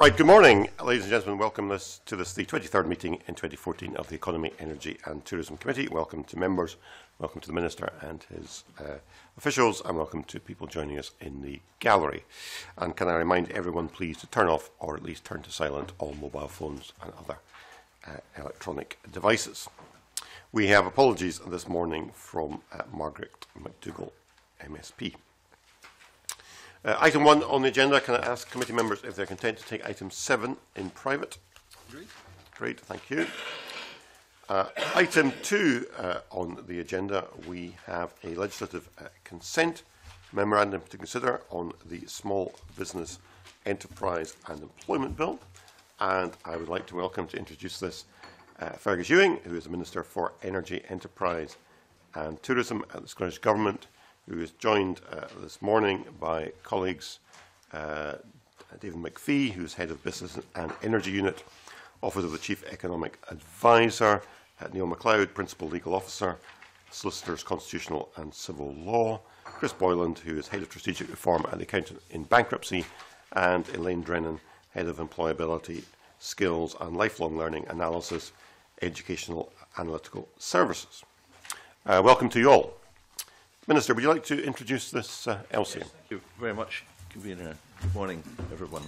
Right, good morning, ladies and gentlemen. Welcome to this, the 23rd meeting in 2014 of the Economy, Energy and Tourism Committee. Welcome to members, welcome to the Minister and his officials, and welcome to people joining us in the gallery. And can I remind everyone please to turn off, or at least turn to silent, all mobile phones and other electronic devices. We have apologies this morning from Margaret McDougall, MSP. Item 1 on the agenda, can I ask committee members if they're content to take item 7 in private? Agreed. Great, thank you. Item 2 on the agenda, we have a legislative consent memorandum to consider on the Small Business, Enterprise and Employment Bill. And I would like to welcome to introduce this Fergus Ewing, who is the Minister for Energy, Enterprise and Tourism at the Scottish Government, who is joined this morning by colleagues David McPhee, who is Head of Business and Energy Unit, Office of the Chief Economic Adviser, Neil MacLeod, Principal Legal Officer, Solicitors Constitutional and Civil Law, Chris Boyland, who is Head of Strategic Reform at the Accountant in Bankruptcy, and Elaine Drennan, Head of Employability, Skills and Lifelong Learning Analysis, Educational Analytical Services. Welcome to you all. Minister, would you like to introduce this LCM? Yes, thank you very much, Convener. Good morning, everyone.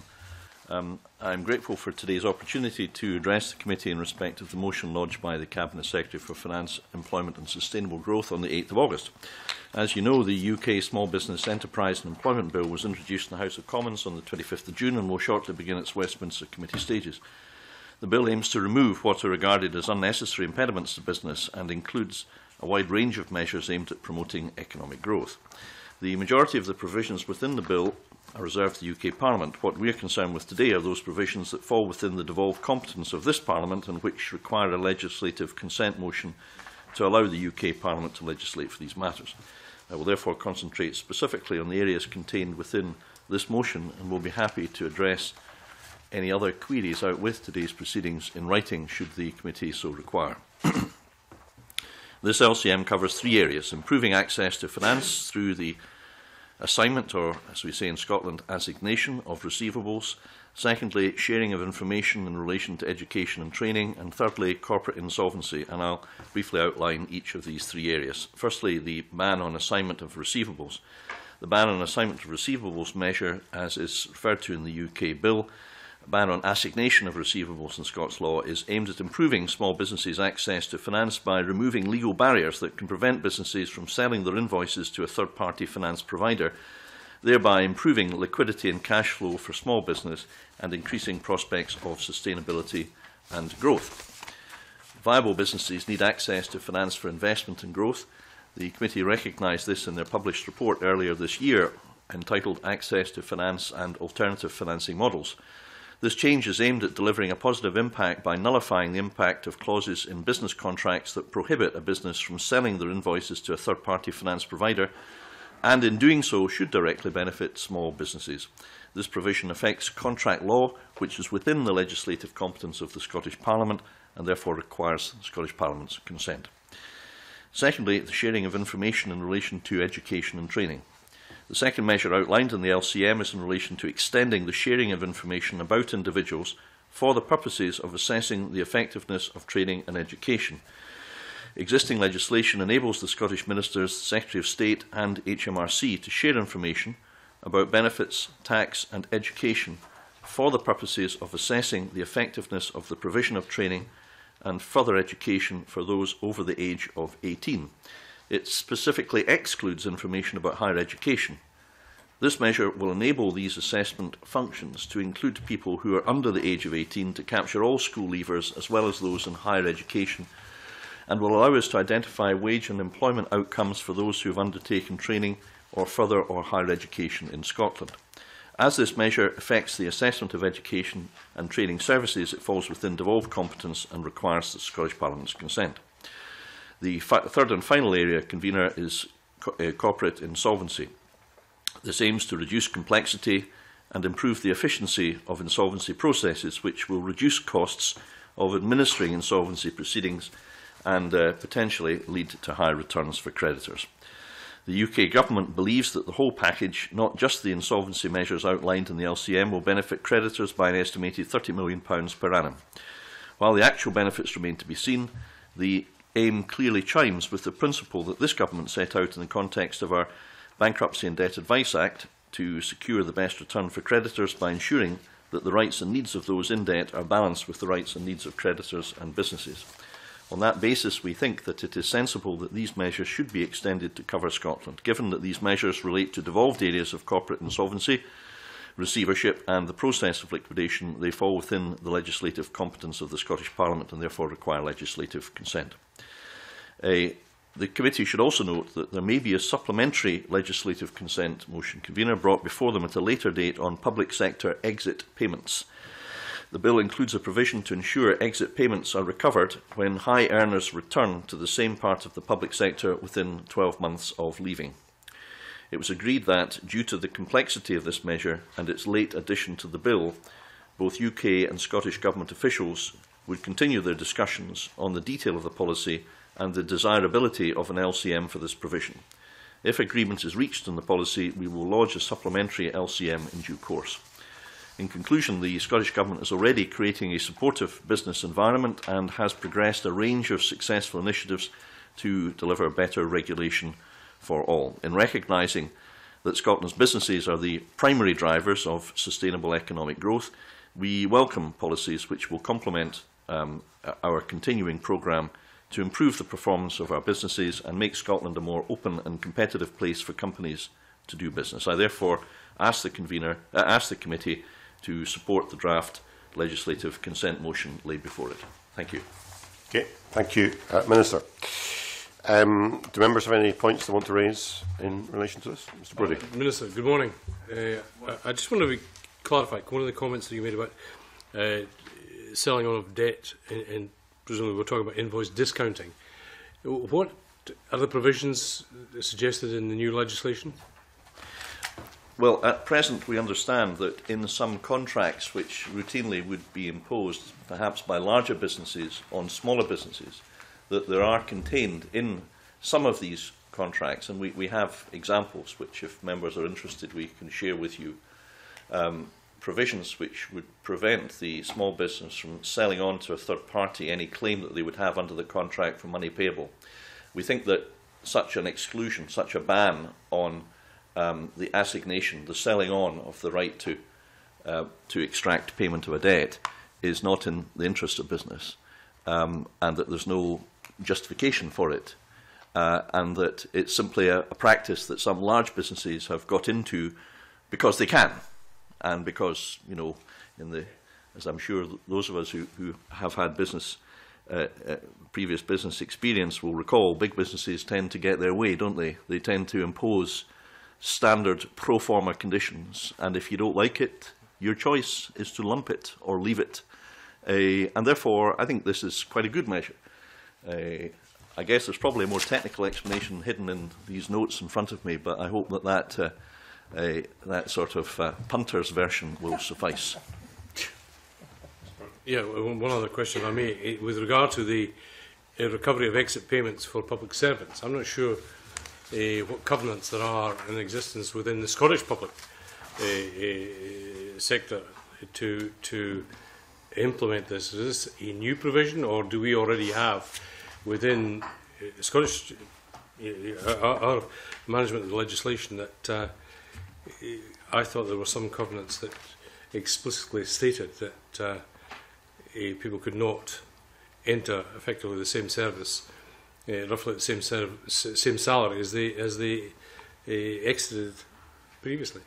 I'm grateful for today's opportunity to address the committee in respect of the motion lodged by the Cabinet Secretary for Finance, Employment and Sustainable Growth on the 8th of August. As you know, the UK Small Business, Enterprise and Employment Bill was introduced in the House of Commons on the 25th of June and will shortly begin its Westminster Committee stages. The bill aims to remove what are regarded as unnecessary impediments to business and includes a wide range of measures aimed at promoting economic growth. The majority of the provisions within the bill are reserved to the UK Parliament. What we are concerned with today are those provisions that fall within the devolved competence of this Parliament and which require a legislative consent motion to allow the UK Parliament to legislate for these matters. I will therefore concentrate specifically on the areas contained within this motion and will be happy to address any other queries out with today's proceedings in writing should the committee so require. This LCM covers three areas: improving access to finance through the assignment, or as we say in Scotland, assignation of receivables; secondly, sharing of information in relation to education and training; and thirdly, corporate insolvency. And I'll briefly outline each of these three areas. Firstly, the ban on assignment of receivables. The ban on assignment of receivables measure, as is referred to in the UK bill, ban on assignation of receivables in Scots law, is aimed at improving small businesses' access to finance by removing legal barriers that can prevent businesses from selling their invoices to a third-party finance provider, thereby improving liquidity and cash flow for small business and increasing prospects of sustainability and growth. Viable businesses need access to finance for investment and growth. The committee recognised this in their published report earlier this year, entitled Access to Finance and Alternative Financing Models. This change is aimed at delivering a positive impact by nullifying the impact of clauses in business contracts that prohibit a business from selling their invoices to a third-party finance provider, and in doing so should directly benefit small businesses. This provision affects contract law, which is within the legislative competence of the Scottish Parliament and therefore requires the Scottish Parliament's consent. Secondly, the sharing of information in relation to education and training. The second measure outlined in the LCM is in relation to extending the sharing of information about individuals for the purposes of assessing the effectiveness of training and education. Existing legislation enables the Scottish Ministers, Secretary of State and HMRC to share information about benefits, tax and education for the purposes of assessing the effectiveness of the provision of training and further education for those over the age of 18. It specifically excludes information about higher education. This measure will enable these assessment functions to include people who are under the age of 18 to capture all school leavers as well as those in higher education, and will allow us to identify wage and employment outcomes for those who have undertaken training or further or higher education in Scotland. As this measure affects the assessment of education and training services, it falls within devolved competence and requires the Scottish Parliament's consent. The third and final area, Convener, is corporate insolvency. This aims to reduce complexity and improve the efficiency of insolvency processes, which will reduce costs of administering insolvency proceedings and potentially lead to higher returns for creditors. The UK Government believes that the whole package, not just the insolvency measures outlined in the LCM, will benefit creditors by an estimated £30 million per annum. While the actual benefits remain to be seen, the aim clearly chimes with the principle that this Government set out in the context of our Bankruptcy and Debt Advice Act to secure the best return for creditors by ensuring that the rights and needs of those in debt are balanced with the rights and needs of creditors and businesses. On that basis, we think that it is sensible that these measures should be extended to cover Scotland, given that these measures relate to devolved areas of corporate insolvency, receivership and the process of liquidation. They fall within the legislative competence of the Scottish Parliament and therefore require legislative consent. The committee should also note that there may be a supplementary legislative consent motion convener brought before them at a later date on public sector exit payments. The bill includes a provision to ensure exit payments are recovered when high earners return to the same part of the public sector within 12 months of leaving. It was agreed that, due to the complexity of this measure and its late addition to the bill, both UK and Scottish Government officials would continue their discussions on the detail of the policy and the desirability of an LCM for this provision. If agreement is reached on the policy, we will lodge a supplementary LCM in due course. In conclusion, the Scottish Government is already creating a supportive business environment and has progressed a range of successful initiatives to deliver better regulation for all. In recognising that Scotland's businesses are the primary drivers of sustainable economic growth, we welcome policies which will complement our continuing programme to improve the performance of our businesses and make Scotland a more open and competitive place for companies to do business. I therefore ask the committee to support the draft legislative consent motion laid before it. Thank you. Okay. Thank you, Minister. Do members have any points they want to raise in relation to this? Mr Brodie. Minister, good morning. I just want to clarify one of the comments that you made about selling on of debt, and presumably we're talking about invoice discounting. What are the provisions suggested in the new legislation? Well, at present we understand that in some contracts which routinely would be imposed perhaps by larger businesses on smaller businesses, that there are contained in some of these contracts, and we have examples which, if members are interested, we can share with you, provisions which would prevent the small business from selling on to a third party any claim that they would have under the contract for money payable. We think that such an exclusion, such a ban on the assignation, the selling on of the right to extract payment of a debt, is not in the interest of business, and that there's no justification for it, and that it's simply a practice that some large businesses have got into because they can, and because, you know, in the, as I'm sure those of us who have had business previous business experience will recall, big businesses tend to get their way, don't they? They tend to impose standard pro forma conditions, and if you don't like it, your choice is to lump it or leave it. And therefore, I think this is quite a good measure. I guess there's probably a more technical explanation hidden in these notes in front of me, but I hope that that sort of punter's version will suffice. Yeah, one other question I may, with regard to the recovery of exit payments for public servants. I'm not sure what covenants there are in existence within the Scottish public sector to implement this. Is this a new provision, or do we already have within Scottish our management of the legislation that I thought there were some covenants that explicitly stated that people could not enter effectively the same service, roughly the same salary as they exited previously?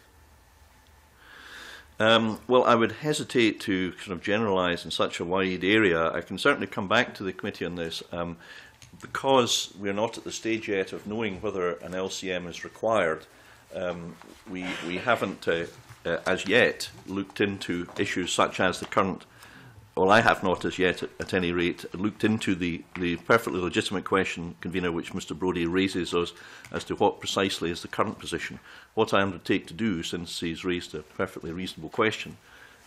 Well, I would hesitate to kind of generalise in such a wide area. I can certainly come back to the committee on this, because we're not at the stage yet of knowing whether an LCM is required. We haven't as yet looked into issues such as the current. Well, I have not as yet, at any rate, looked into the perfectly legitimate question, convener, which Mr Brodie raises as to what precisely is the current position. What I undertake to do, since he's raised a perfectly reasonable question,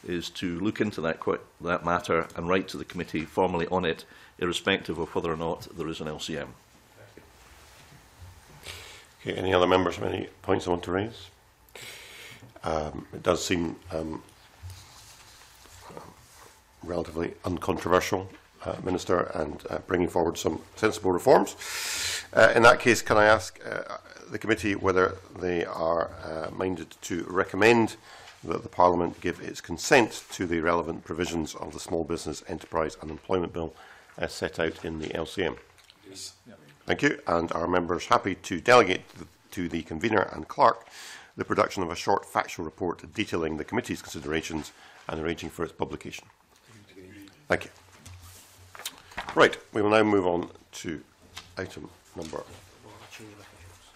is to look into that matter and write to the committee formally on it, irrespective of whether or not there is an LCM. Okay, any other members have any points they want to raise? It does seem relatively uncontroversial, Minister, and bringing forward some sensible reforms. In that case, can I ask the committee whether they are minded to recommend that the Parliament give its consent to the relevant provisions of the Small Business, Enterprise and Employment Bill as set out in the LCM? Yes. Thank you. And are members happy to delegate to the convener and clerk the production of a short factual report detailing the committee's considerations and arranging for its publication? Thank you. Right, we will now move on to item number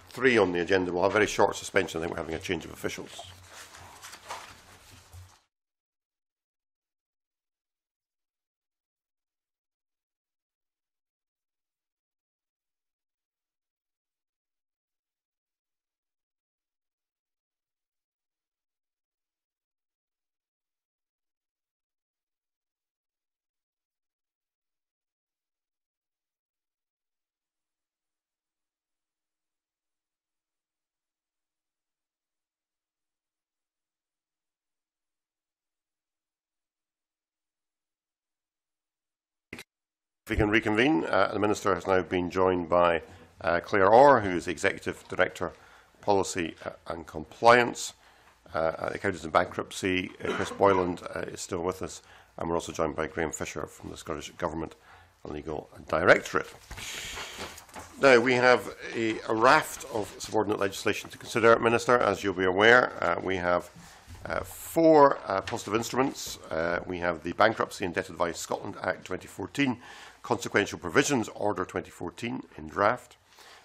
3 on the agenda. We'll have a very short suspension. I think we're having a change of officials. We can reconvene. The Minister has now been joined by Claire Orr, who is Executive Director, Policy and Compliance at Accountants in Bankruptcy. Chris Boyland is still with us, and we're also joined by Graeme Fisher from the Scottish Government Legal Directorate. Now, we have a raft of subordinate legislation to consider, Minister. As you'll be aware, we have 4 positive instruments. We have the Bankruptcy and Debt Advice (Scotland) Act 2014, Consequential Provisions Order 2014 in draft,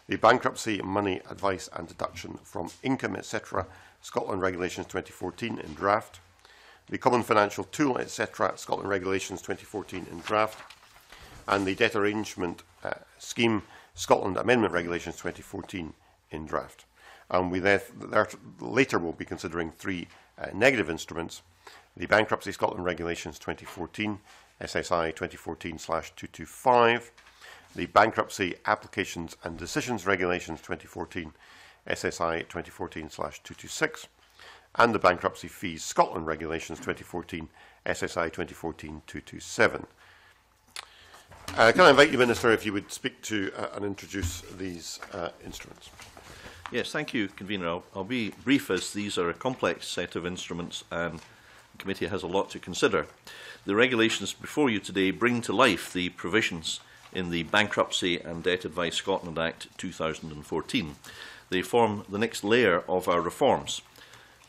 the Bankruptcy, Money, Advice and Deduction from Income, etc. Scotland Regulations 2014 in draft, the Common Financial Tool, etc. Scotland Regulations 2014 in draft, and the Debt Arrangement Scheme Scotland Amendment Regulations 2014 in draft. And we later will be considering 3 negative instruments: the Bankruptcy Scotland Regulations 2014, SSI 2014/225, the Bankruptcy Applications and Decisions Regulations 2014, SSI 2014/226, and the Bankruptcy Fees Scotland Regulations 2014, SSI 2014/227. Can I invite you, Minister, if you would speak to and introduce these instruments? Yes, thank you, Convener. I'll be brief, as these are a complex set of instruments and the committee has a lot to consider. The regulations before you today bring to life the provisions in the Bankruptcy and Debt Advice (Scotland) Act 2014. They form the next layer of our reforms.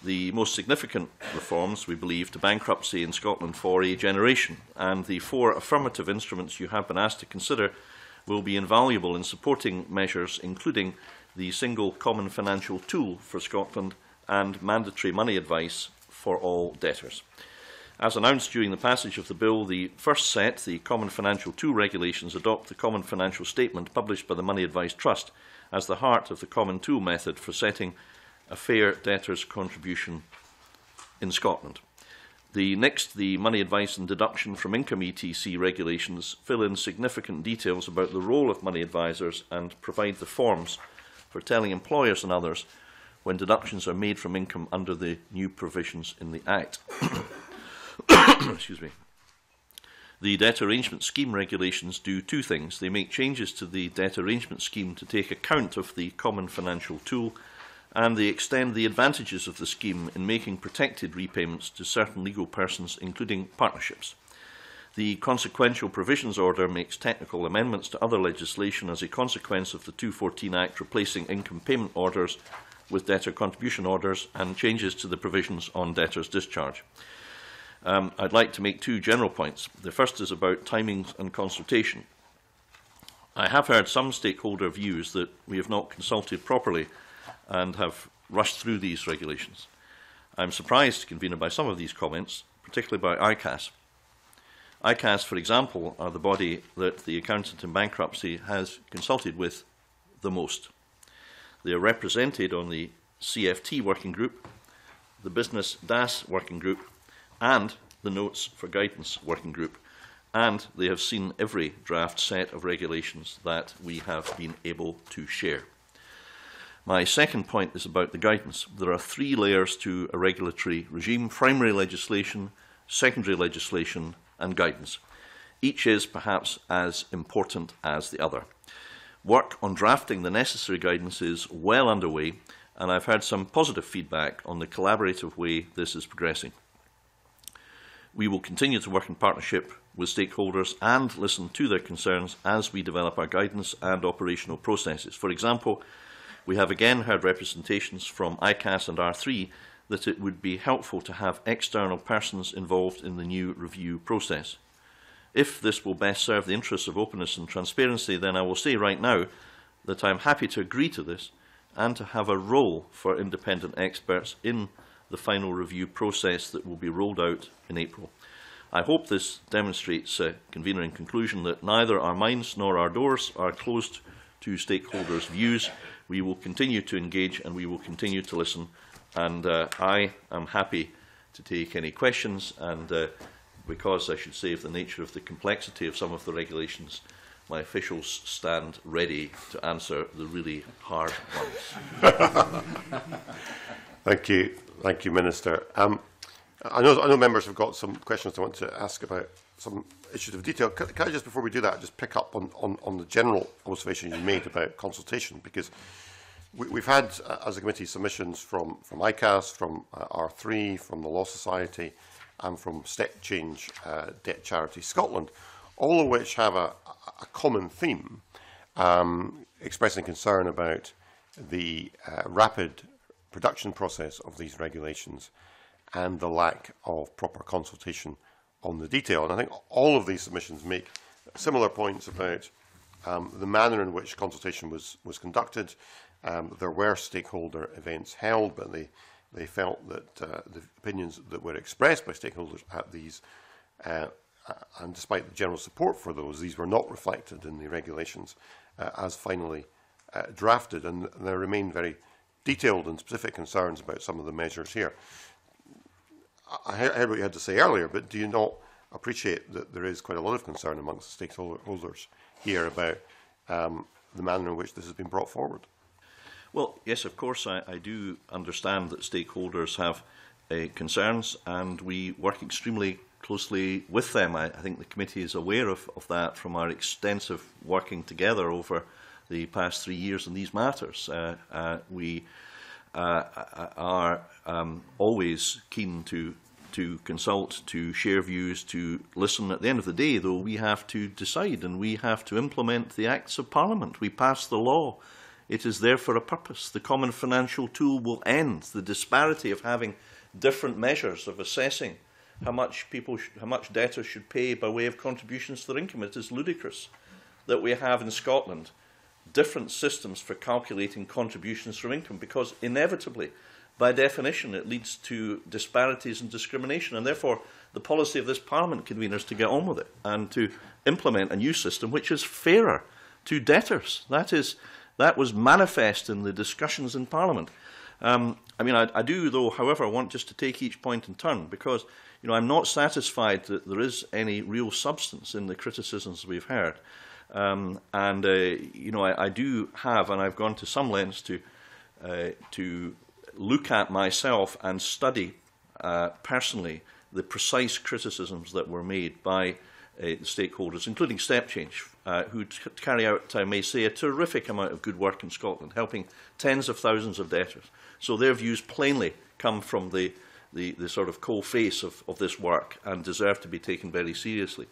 The most significant reforms, we believe, to bankruptcy in Scotland for a generation, and the 4 affirmative instruments you have been asked to consider will be invaluable in supporting measures, including the single common financial tool for Scotland and mandatory money advice for all debtors. As announced during the passage of the bill, the first set, the Common Financial Tool regulations, adopt the Common Financial Statement published by the Money Advice Trust as the heart of the Common Tool method for setting a fair debtor's contribution in Scotland. The next, the Money Advice and Deduction from Income ETC regulations, fill in significant details about the role of money advisers and provide the forms for telling employers and others when deductions are made from income under the new provisions in the Act. Excuse me. The Debt Arrangement Scheme regulations do 2 things. They make changes to the Debt Arrangement Scheme to take account of the Common Financial Tool, and they extend the advantages of the scheme in making protected repayments to certain legal persons, including partnerships. The Consequential Provisions Order makes technical amendments to other legislation as a consequence of the 2014 Act replacing income payment orders with debtor contribution orders, and changes to the provisions on debtor's discharge. I'd like to make 2 general points. The first is about timings and consultation. I have heard some stakeholder views that we have not consulted properly and have rushed through these regulations. I'm surprised, Convener, by some of these comments, particularly by ICAS. ICAS, for example, are the body that the Accountant in Bankruptcy has consulted with the most. They are represented on the CFT Working Group, the Business DAS Working Group, and the Notes for Guidance Working Group, and they have seen every draft set of regulations that we have been able to share. My second point is about the guidance. There are three layers to a regulatory regime: primary legislation, secondary legislation and guidance. Each is perhaps as important as the other. Work on drafting the necessary guidance is well underway, and I've had some positive feedback on the collaborative way this is progressing. We will continue to work in partnership with stakeholders and listen to their concerns as we develop our guidance and operational processes. For example, we have again heard representations from ICAS and R3 that it would be helpful to have external persons involved in the new review process. If this will best serve the interests of openness and transparency, then I will say right now that I am happy to agree to this and to have a role for independent experts in the final review process that will be rolled out in April. I hope this demonstrates, convener, in conclusion, that neither our minds nor our doors are closed to stakeholders' views. We will continue to engage and we will continue to listen, and I am happy to take any questions, and because I should say of the nature of the complexity of some of the regulations, my officials stand ready to answer the really hard ones. Thank you. Thank you, Minister. I know members have got some questions they want to ask about some issues of detail. Can I just, before we do that, just pick up on the general observation you made about consultation? Because we've had, as a committee, submissions from ICAS, from R3, from the Law Society, and from Step Change Debt Charity Scotland, all of which have a common theme, expressing concern about the rapid production process of these regulations and the lack of proper consultation on the detail. And I think all of these submissions make similar points about the manner in which consultation was conducted. There were stakeholder events held, but they felt that the opinions that were expressed by stakeholders at these and despite the general support for those, these were not reflected in the regulations as finally drafted, and there remain very detailed and specific concerns about some of the measures here. I heard what you had to say earlier, but do you not appreciate that there is quite a lot of concern amongst the stakeholders here about the manner in which this has been brought forward? Well, yes, of course, I do understand that stakeholders have concerns, and we work extremely closely with them. I think the committee is aware of that from our extensive working together over the past 3 years on these matters. We are always keen to consult, to share views, to listen. At the end of the day, though, we have to decide and we have to implement the Acts of Parliament. We pass the law. It is there for a purpose. The Common Financial Tool will end the disparity of having different measures of assessing how much debtors should pay by way of contributions to their income. It is ludicrous that we have in Scotland different systems for calculating contributions from income, because inevitably, by definition, it leads to disparities and discrimination, and therefore the policy of this Parliament, convener, is to get on with it and to implement a new system which is fairer to debtors. That was manifest in the discussions in Parliament. I do, though, however, want just to take each point in turn, because I'm not satisfied that there is any real substance in the criticisms we've heard. I do have, and I've gone to some lengths to look at myself and study personally the precise criticisms that were made by the stakeholders, including Step Change, who carry out, I may say, a terrific amount of good work in Scotland, helping tens of thousands of debtors. So their views plainly come from the sort of cold face of this work and deserve to be taken very seriously.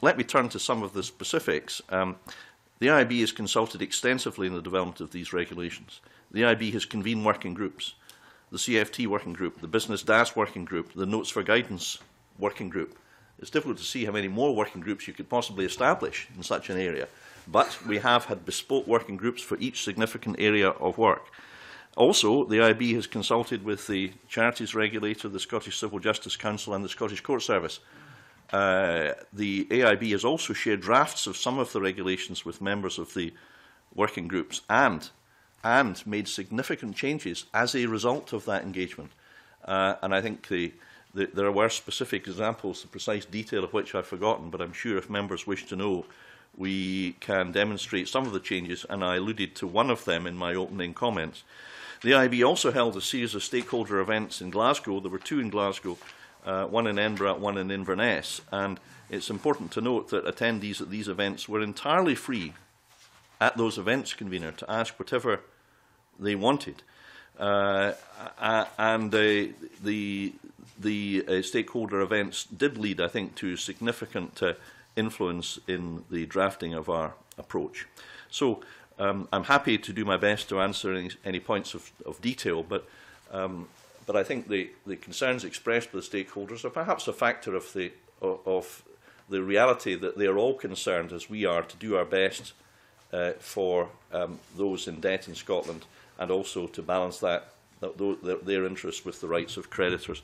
Let me turn to some of the specifics. The IB is consulted extensively in the development of these regulations. The IB has convened working groups: the CFT working group, the Business DAS working group, the Notes for Guidance working group. It's difficult to see how many more working groups you could possibly establish in such an area, but we have had bespoke working groups for each significant area of work. Also, the IB has consulted with the Charities Regulator, the Scottish Civil Justice Council and the Scottish Court Service. The AIB has also shared drafts of some of the regulations with members of the working groups and made significant changes as a result of that engagement. And I think there were specific examples, the precise detail of which I've forgotten, but I'm sure if members wish to know, we can demonstrate some of the changes, and I alluded to one of them in my opening comments. The IB also held a series of stakeholder events in Glasgow. There were two in Glasgow, one in Edinburgh, one in Inverness, and it's important to note that attendees at these events were entirely free at those events convener to ask whatever they wanted. And the stakeholder events did lead, I think, to significant influence in the drafting of our approach. So I'm happy to do my best to answer any points of detail, but I think the concerns expressed by the stakeholders are perhaps a factor of the reality that they are all concerned, as we are, to do our best for those in debt in Scotland, and also to balance their interests with the rights of creditors.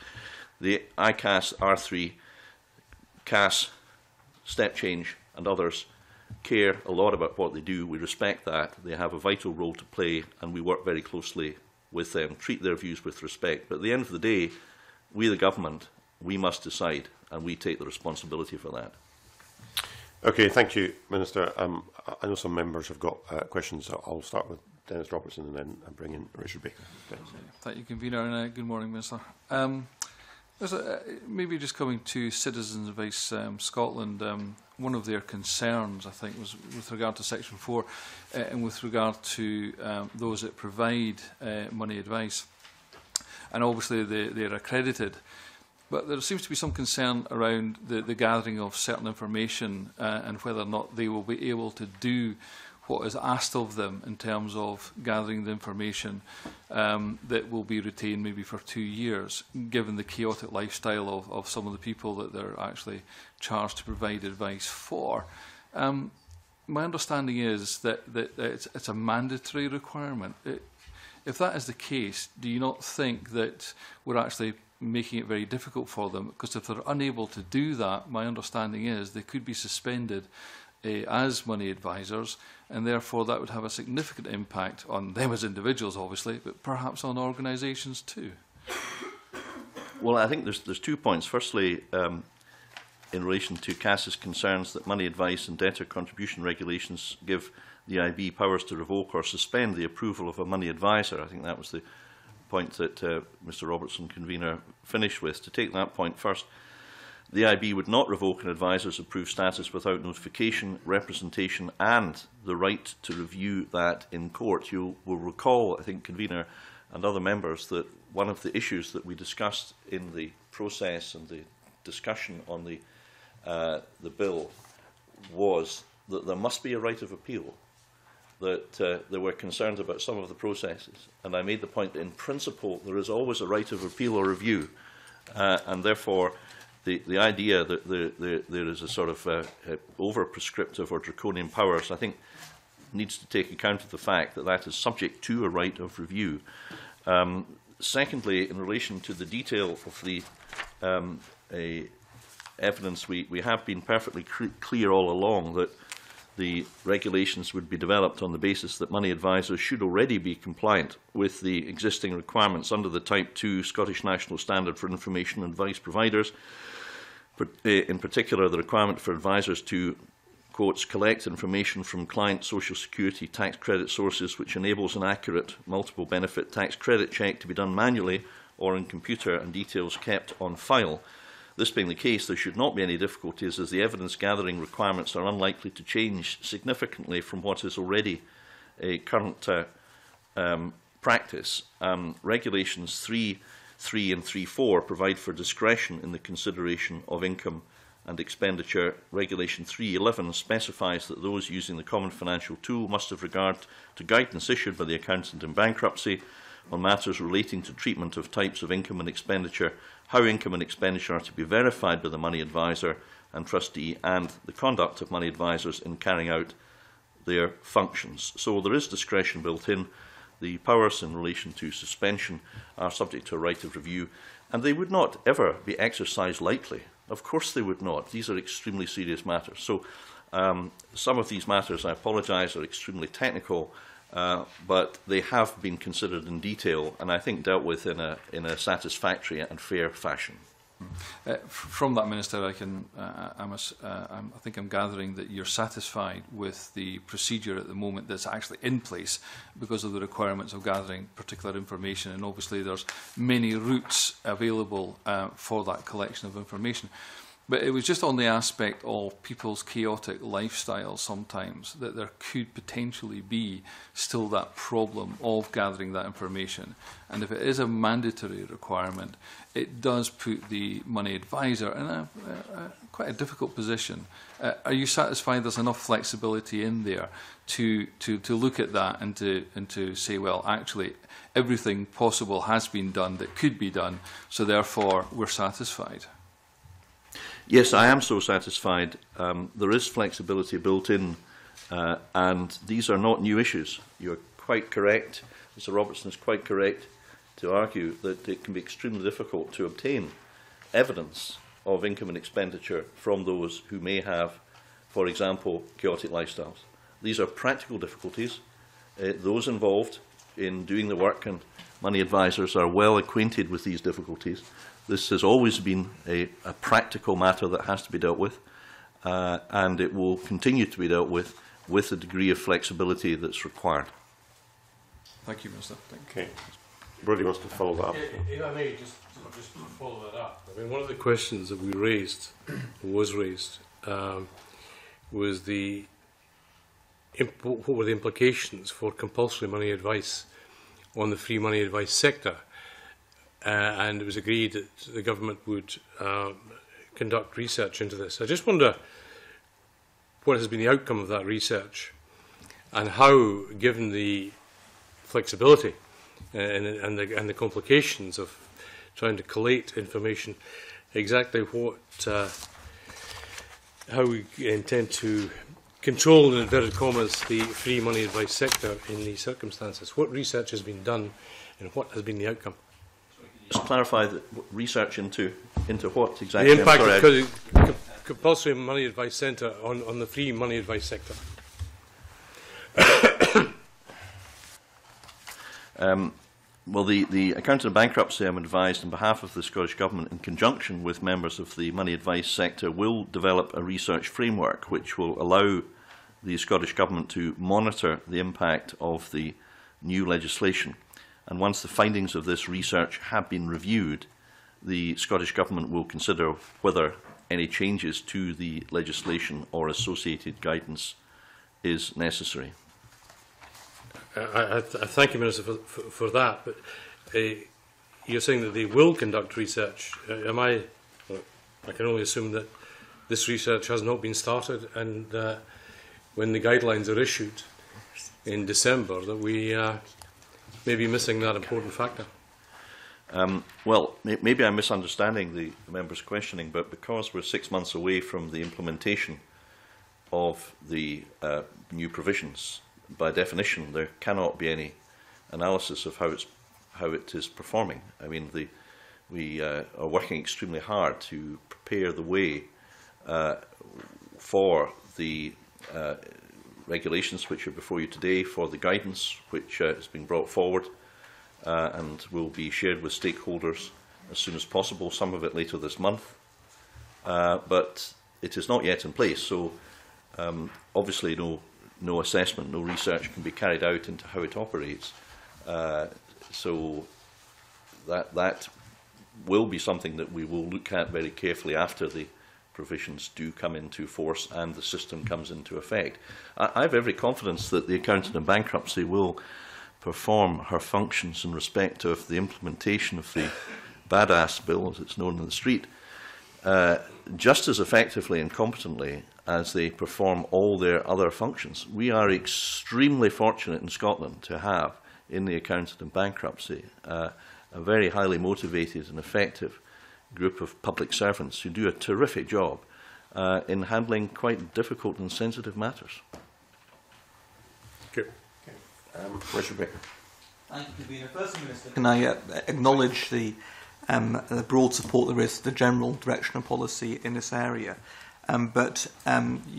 The ICAS, R3, CAS, Step Change and others care a lot about what they do. We respect that. They have a vital role to play, and we work very closely with them, treat their views with respect. But at the end of the day, we, the government, we must decide, and we take the responsibility for that. Okay, thank you, Minister. I know some members have got questions, so I'll start with Dennis Robertson and then bring in Richard Baker. Dennis. Thank you, Convener, and good morning, Minister. Maybe just coming to Citizens Advice Scotland, one of their concerns, I think, was with regard to Section 4 and with regard to those that provide money advice. And obviously they're accredited. But there seems to be some concern around the gathering of certain information and whether or not they will be able to do what is asked of them in terms of gathering the information that will be retained maybe for 2 years, given the chaotic lifestyle of some of the people that they're actually charged to provide advice for. My understanding is that it's a mandatory requirement. If that is the case, do you not think that we're actually making it very difficult for them? Because if they're unable to do that, my understanding is they could be suspended as money advisors, and therefore that would have a significant impact on them as individuals, obviously, but perhaps on organisations too. Well, I think there's 2 points. Firstly, in relation to CAS's concerns that money advice and debtor contribution regulations give the IB powers to revoke or suspend the approval of a money advisor. I think that was the point that Mr. Robertson, convener, finished with. To take that point first, the IB would not revoke an advisor's approved status without notification, representation, and the right to review that in court. You will recall, I think, convener and other members, that one of the issues that we discussed in the process and the discussion on the bill was that there must be a right of appeal, that there were concerns about some of the processes. And I made the point that in principle there is always a right of appeal or review, and therefore the idea that there is a sort of over-prescriptive or draconian powers, I think, needs to take account of the fact that that is subject to a right of review. Secondly, in relation to the detail of the evidence, we have been perfectly clear all along that the regulations would be developed on the basis that money advisors should already be compliant with the existing requirements under the Type 2 Scottish National Standard for Information and Advice Providers, in particular the requirement for advisors to, quotes, collect information from client social security tax credit sources which enables an accurate multiple benefit tax credit check to be done manually or in computer and details kept on file. This being the case, there should not be any difficulties, as the evidence-gathering requirements are unlikely to change significantly from what is already a current practice. Regulations 3.3 and 3.4 provide for discretion in the consideration of income and expenditure. Regulation 3.11 specifies that those using the Common Financial Tool must have regard to guidance issued by the Accountant in Bankruptcy on matters relating to treatment of types of income and expenditure, how income and expenditure are to be verified by the money advisor and trustee, and the conduct of money advisors in carrying out their functions. So there is discretion built in. The powers in relation to suspension are subject to a right of review, and they would not ever be exercised lightly. Of course they would not. These are extremely serious matters. So some of these matters, I apologise, are extremely technical, but they have been considered in detail and I think dealt with in a satisfactory and fair fashion. From that, Minister, I think I'm gathering that you're satisfied with the procedure at the moment that's actually in place because of the requirements of gathering particular information, and obviously there's many routes available for that collection of information. But it was just on the aspect of people's chaotic lifestyles sometimes that there could potentially be still that problem of gathering that information. And if it is a mandatory requirement, it does put the money advisor in quite a difficult position. Are you satisfied there's enough flexibility in there to look at that and to say, well, actually, everything possible has been done that could be done, so therefore we're satisfied? Yes, I am so satisfied. There is flexibility built in, and these are not new issues. You're quite correct. Mr. Robertson is quite correct to argue that it can be extremely difficult to obtain evidence of income and expenditure from those who may have, for example, chaotic lifestyles. These are practical difficulties. Those involved in doing the work and money advisors are well acquainted with these difficulties. This has always been a practical matter that has to be dealt with, and it will continue to be dealt with the degree of flexibility that's required. Thank you, Minister. Okay. Brody wants to follow that up. If I may, just follow that up. I mean, one of the questions that we raised, was what were the implications for compulsory money advice on the free money advice sector? And it was agreed that the government would conduct research into this. I just wonder what has been the outcome of that research and how, given the flexibility and the complications of trying to collate information, exactly what, how we intend to control, in inverted commas, the free money advice sector in these circumstances. What research has been done and what has been the outcome? Just clarify the research into what exactly? The impact of compulsory money advice centre on the free money advice sector. Well, the Accountant in Bankruptcy, I'm advised, on behalf of the Scottish Government, in conjunction with members of the money advice sector, will develop a research framework which will allow the Scottish Government to monitor the impact of the new legislation. And once the findings of this research have been reviewed, the Scottish Government will consider whether any changes to the legislation or associated guidance is necessary. I thank you, Minister, for that. But you're saying that they will conduct research. I can only assume that this research has not been started, and when the guidelines are issued in December, that we may be missing that important factor. Well, maybe I'm misunderstanding the member's questioning, but because we're 6 months away from the implementation of the new provisions, by definition, there cannot be any analysis of how it is performing. I mean, we are working extremely hard to prepare the way for the regulations which are before you today, for the guidance which has been brought forward and will be shared with stakeholders as soon as possible, some of it later this month. But it is not yet in place, so obviously no assessment, no research can be carried out into how it operates. So that will be something that we will look at very carefully after the provisions do come into force and the system comes into effect. I have every confidence that the Accountant in Bankruptcy will perform her functions in respect of the implementation of the badass bill, as it's known in the street, just as effectively and competently as they perform all their other functions. We are extremely fortunate in Scotland to have, in the Accountant in Bankruptcy, a very highly motivated and effective group of public servants who do a terrific job in handling quite difficult and sensitive matters. Okay. Richard Baker. Thank you, Convener. First, Minister, can I acknowledge the broad support there is to the general direction of policy in this area? But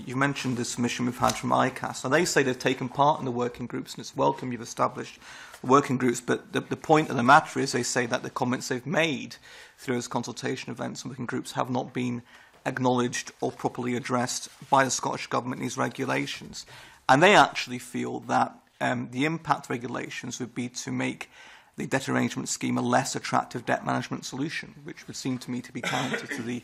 you mentioned the submission we've had from ICAS. Now, they say they've taken part in the working groups, and it's welcome you've established working groups, but the point of the matter is they say that the comments they've made through those consultation events and working groups have not been acknowledged or properly addressed by the Scottish Government in these regulations. And they actually feel that the impact regulations would be to make the debt arrangement scheme a less attractive debt management solution, which would seem to me to be counter to the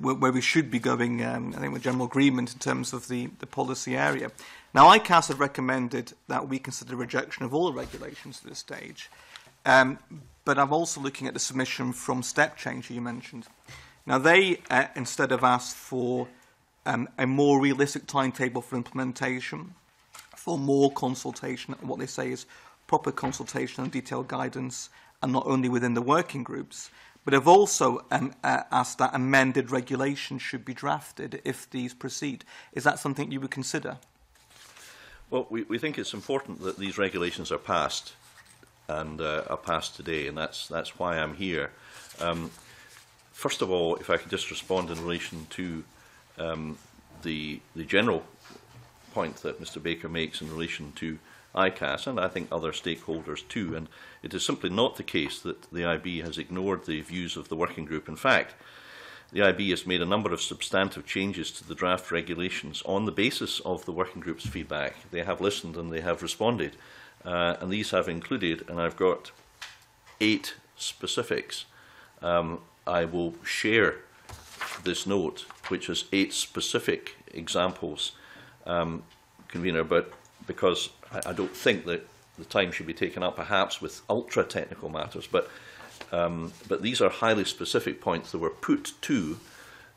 where we should be going, I think, with general agreement in terms of the policy area. Now, ICAS have recommended that we consider rejection of all the regulations at this stage, but I'm also looking at the submission from Step Change you mentioned. Now, they instead have asked for a more realistic timetable for implementation, for more consultation, and what they say is proper consultation and detailed guidance, and not only within the working groups, but have also asked that amended regulations should be drafted if these proceed. Is that something you would consider? Well, we think it's important that these regulations are passed, and are passed today, and that's why I'm here. First of all, if I could just respond in relation to the general point that Mr Baker makes in relation to ICAS, and I think other stakeholders too, and it is simply not the case that the IB has ignored the views of the working group. In fact, the IB has made a number of substantive changes to the draft regulations on the basis of the working group's feedback. They have listened and they have responded, and these have included, and I've got 8 specifics. I will share this note, which is 8 specific examples, Convener, but because I don't think that the time should be taken up perhaps with ultra-technical matters, but these are highly specific points that were put to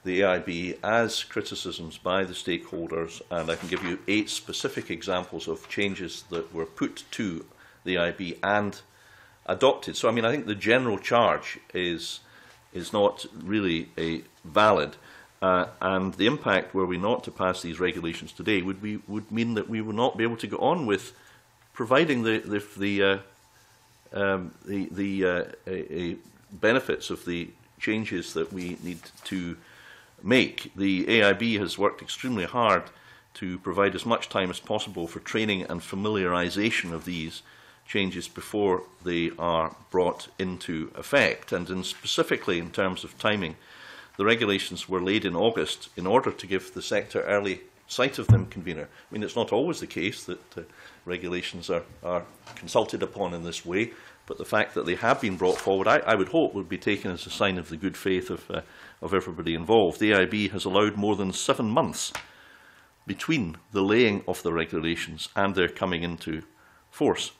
the AIB as criticisms by the stakeholders, and I can give you 8 specific examples of changes that were put to the AIB and adopted. So, I mean, I think the general charge is not really valid, and the impact, were we not to pass these regulations today, would mean that we would not be able to go on with providing the benefits of the changes that we need to make. The AIB has worked extremely hard to provide as much time as possible for training and familiarisation of these changes before they are brought into effect, and specifically in terms of timing. The regulations were laid in August in order to give the sector early sight of them, Convener. I mean, it's not always the case that regulations are consulted upon in this way, but the fact that they have been brought forward, I would hope, would be taken as a sign of the good faith of everybody involved. The AIB has allowed more than 7 months between the laying of the regulations and their coming into force.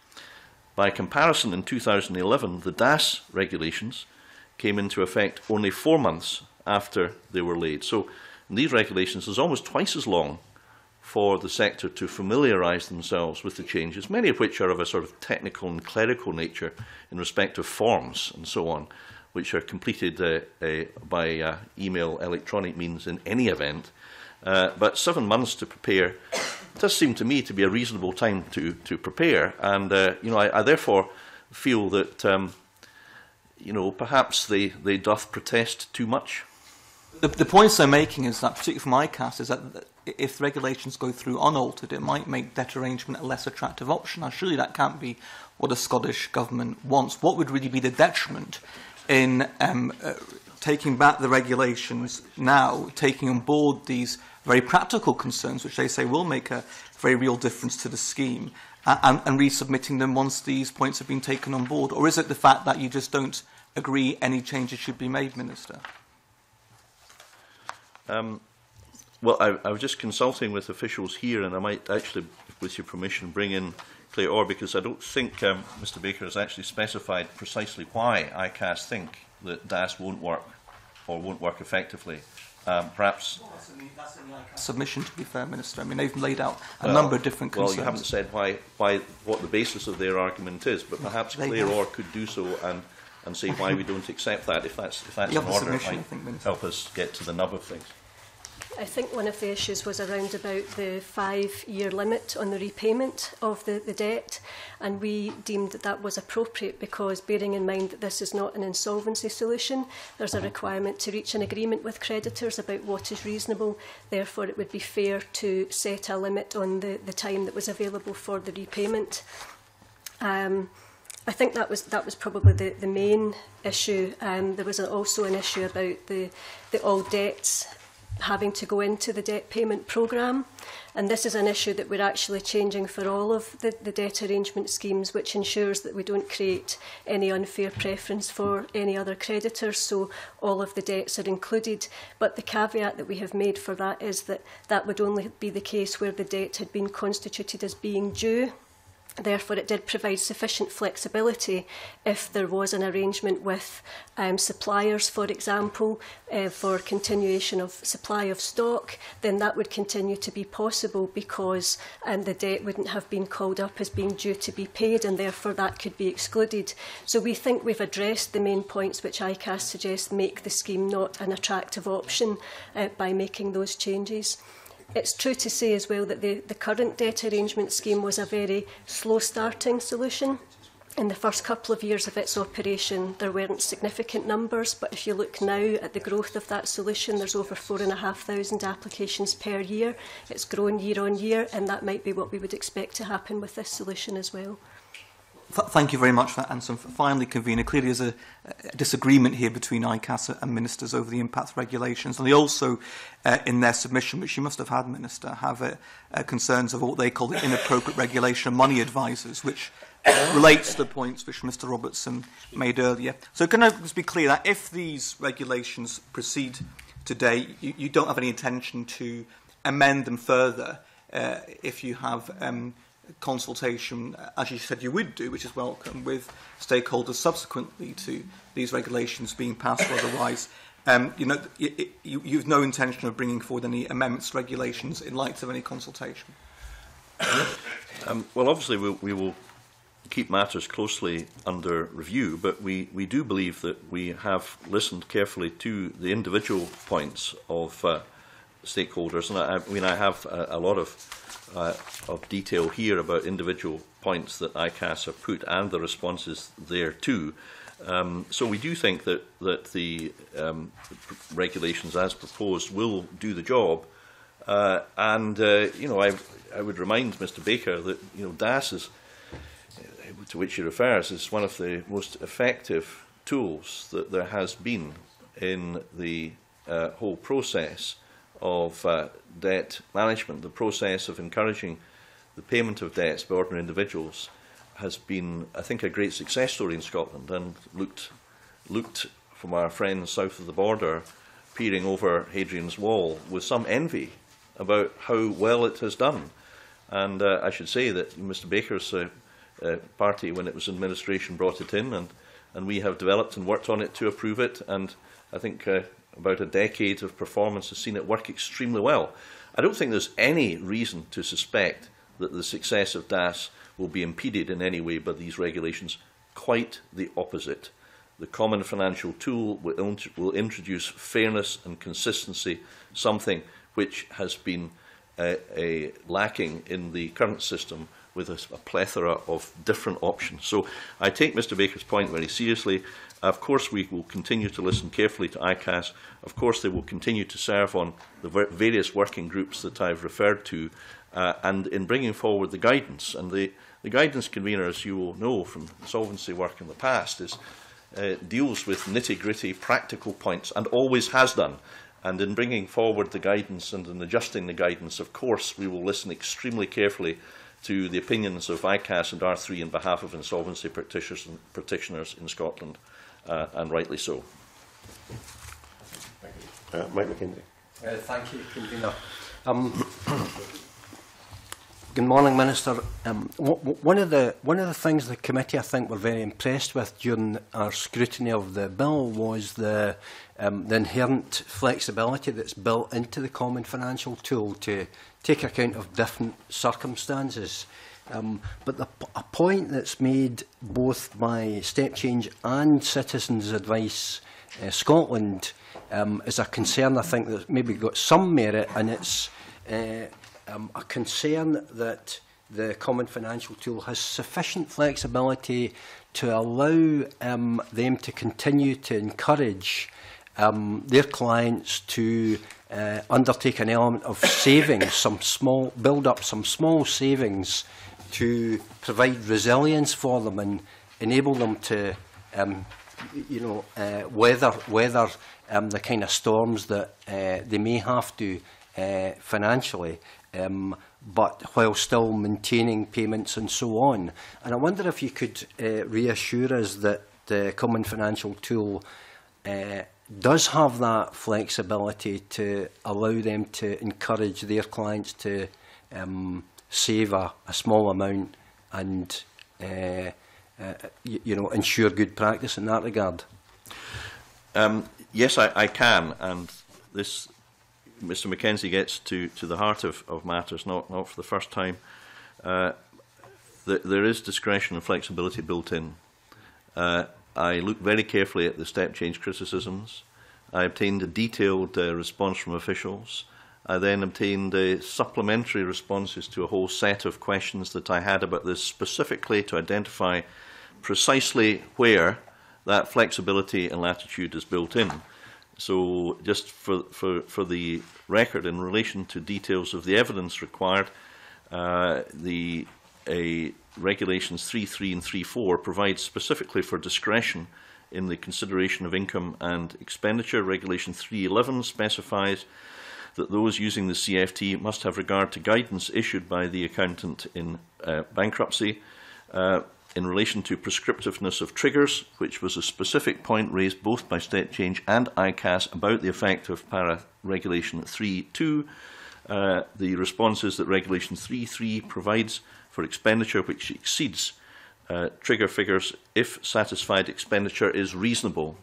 By comparison, in 2011, the DAS regulations came into effect only 4 months after they were laid. So in these regulations, there's almost twice as long for the sector to familiarise themselves with the changes, many of which are of a sort of technical and clerical nature in respect of forms and so on, which are completed by email, electronic means in any event. But 7 months to prepare does seem to me to be a reasonable time to prepare, and you know, I therefore feel that you know, perhaps they doth protest too much. The points they're making is that, particularly from ICAS, is that if regulations go through unaltered, it might make debt arrangement a less attractive option. Now, surely that can't be what the Scottish Government wants. What would really be the detriment in taking back the regulations now, taking on board these very practical concerns, which they say will make a very real difference to the scheme, and resubmitting them once these points have been taken on board? Or is it the fact that you just don't agree any changes should be made, Minister? Well, I was just consulting with officials here, and I might actually, with your permission, bring in Claire Orr, because I don't think Mr Baker has actually specified precisely why ICAS think that DAS won't work or won't work effectively. Perhaps that's in the ICAS submission, to be fair, Minister. I mean, they've laid out a number of different concerns. Well, you haven't said why, what the basis of their argument is, but perhaps Claire Orr could do so and say why we don't accept that, if that's in order. It might help us get to the nub of things. I think one of the issues was around about the 5-year limit on the repayment of the debt, and we deemed that that was appropriate because, bearing in mind that this is not an insolvency solution, there's a requirement to reach an agreement with creditors about what is reasonable. Therefore, it would be fair to set a limit on the time that was available for the repayment. I think that was probably the main issue. There was also an issue about the all debts having to go into the debt payment programme. And this is an issue that we're actually changing for all of the debt arrangement schemes, which ensures that we don't create any unfair preference for any other creditors. So all of the debts are included. But the caveat that we have made for that is that that would only be the case where the debt had been constituted as being due. Therefore, it did provide sufficient flexibility if there was an arrangement with suppliers, for example, for continuation of supply of stock, then that would continue to be possible because the debt wouldn't have been called up as being due to be paid, and therefore that could be excluded. So we think we've addressed the main points which ICAS suggests make the scheme not an attractive option by making those changes. It's true to say as well that the current debt arrangement scheme was a very slow-starting solution. In the first couple of years of its operation, there weren't significant numbers, but if you look now at the growth of that solution, there's over 4,500 applications per year. It's grown year on year, and that might be what we would expect to happen with this solution as well. Thank you very much for that answer. Finally, Convener, clearly there's a disagreement here between ICAS and ministers over the impact regulations, and they also, in their submission, which you must have had, Minister, have concerns of what they call the inappropriate regulation of money advisers, which relates to the points which Mr Robertson made earlier. So can I just be clear that if these regulations proceed today, you don't have any intention to amend them further if you have consultation, as you said you would do, which is welcome, with stakeholders subsequently to these regulations being passed or otherwise? You've no intention of bringing forward any amendments to regulations in light of any consultation? Well, obviously we will keep matters closely under review, but we do believe that we have listened carefully to the individual points of stakeholders, and I mean I have a lot of detail here about individual points that ICAS have put and the responses thereto. So we do think that the regulations as proposed will do the job. I would remind Mr Baker that DAS is, to which he refers, is one of the most effective tools that there has been in the whole process of debt management. The process of encouraging the payment of debts by ordinary individuals has been, I think, a great success story in Scotland, and looked from our friends south of the border, peering over Hadrian's Wall, with some envy about how well it has done. And I should say that Mr Baker's party, when it was administration, brought it in, and we have developed and worked on it to approve it, and I think about a decade of performance has seen it work extremely well. I don't think there's any reason to suspect that the success of DAS will be impeded in any way by these regulations. Quite the opposite. The Common Financial Tool will introduce fairness and consistency, something which has been lacking in the current system, with a plethora of different options. So I take Mr Baker's point very seriously. Of course, we will continue to listen carefully to ICAS. Of course, they will continue to serve on the various working groups that I've referred to, and in bringing forward the guidance. And the guidance, Convener, as you will know from insolvency work in the past, deals with nitty-gritty practical points, and always has done. And in bringing forward the guidance and in adjusting the guidance, of course, we will listen extremely carefully to the opinions of ICAS and R3 on behalf of insolvency practitioners in Scotland, and rightly so. Mike McKenzie. Thank you, Convener. Good morning, Minister. One of the things the committee, I think, were very impressed with during our scrutiny of the bill was the inherent flexibility that's built into the Common Financial Tool to take account of different circumstances. But a point that's made both by Step Change and Citizens Advice Scotland is a concern, I think, that's maybe got some merit, and it's a concern that the Common Financial Tool has sufficient flexibility to allow them to continue to encourage their clients to undertake an element of savings, build up some small savings to provide resilience for them and enable them to weather the kind of storms that they may have to financially, but while still maintaining payments and so on. And I wonder if you could reassure us that the Common Financial Tool does have that flexibility to allow them to encourage their clients to save a small amount and ensure good practice in that regard. Yes, I can, and this Mr. Mackenzie gets to the heart of matters, not for the first time. There is discretion and flexibility built in. I looked very carefully at the step change criticisms. I obtained a detailed response from officials. I then obtained supplementary responses to a whole set of questions that I had about this, specifically to identify precisely where that flexibility and latitude is built in. So just for the record, in relation to details of the evidence required, the regulations 3.3 and 3.4 provide specifically for discretion in the consideration of income and expenditure. Regulation 3.11 specifies that those using the CFT must have regard to guidance issued by the accountant in bankruptcy. In relation to prescriptiveness of triggers, which was a specific point raised both by Step Change and ICAS about the effect of Regulation 3.2, the response is that Regulation 3.3 provides for expenditure which exceeds trigger figures if satisfied expenditure is reasonable.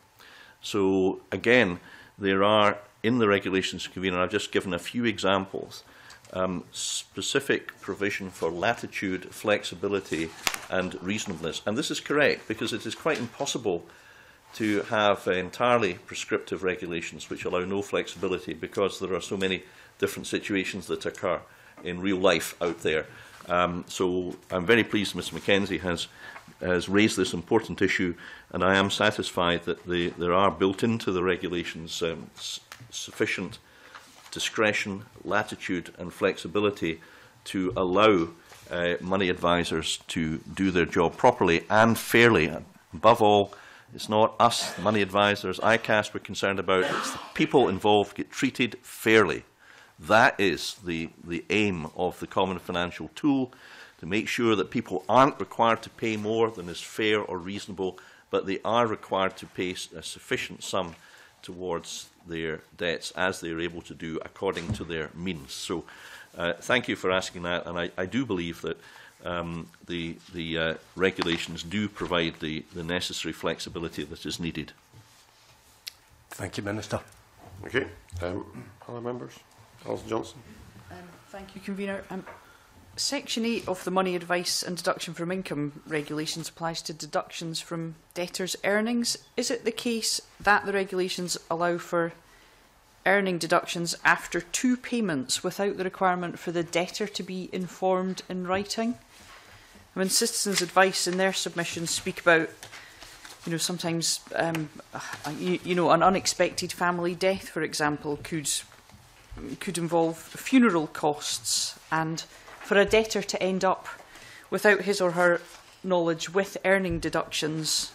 So again, there are in the regulations, Convener, I've just given a few examples, specific provision for latitude, flexibility and reasonableness. And this is correct, because it is quite impossible to have entirely prescriptive regulations which allow no flexibility, because there are so many different situations that occur in real life out there. So I'm very pleased Mr. Mackenzie has raised this important issue, and I am satisfied that there are built into the regulations sufficient discretion, latitude and flexibility to allow money advisers to do their job properly and fairly. And above all, it's not us, money advisers, ICAS, we're concerned about. It's the people involved get treated fairly. That is the aim of the Common Financial Tool, to make sure that people aren't required to pay more than is fair or reasonable, but they are required to pay a sufficient sum towards their debts, as they are able to do according to their means. So thank you for asking that, and I do believe that the regulations do provide the necessary flexibility that is needed. Thank you, Minister. Okay. Other members? Alison Johnson. Thank you, Convener. Section 8 of the Money Advice and Deduction from Income regulations applies to deductions from debtors' earnings. Is it the case that the regulations allow for earning deductions after two payments without the requirement for the debtor to be informed in writing? I mean, Citizens Advice in their submissions speak about, you know, sometimes an unexpected family death, for example, could involve funeral costs, and for a debtor to end up, without his or her knowledge, with earning deductions,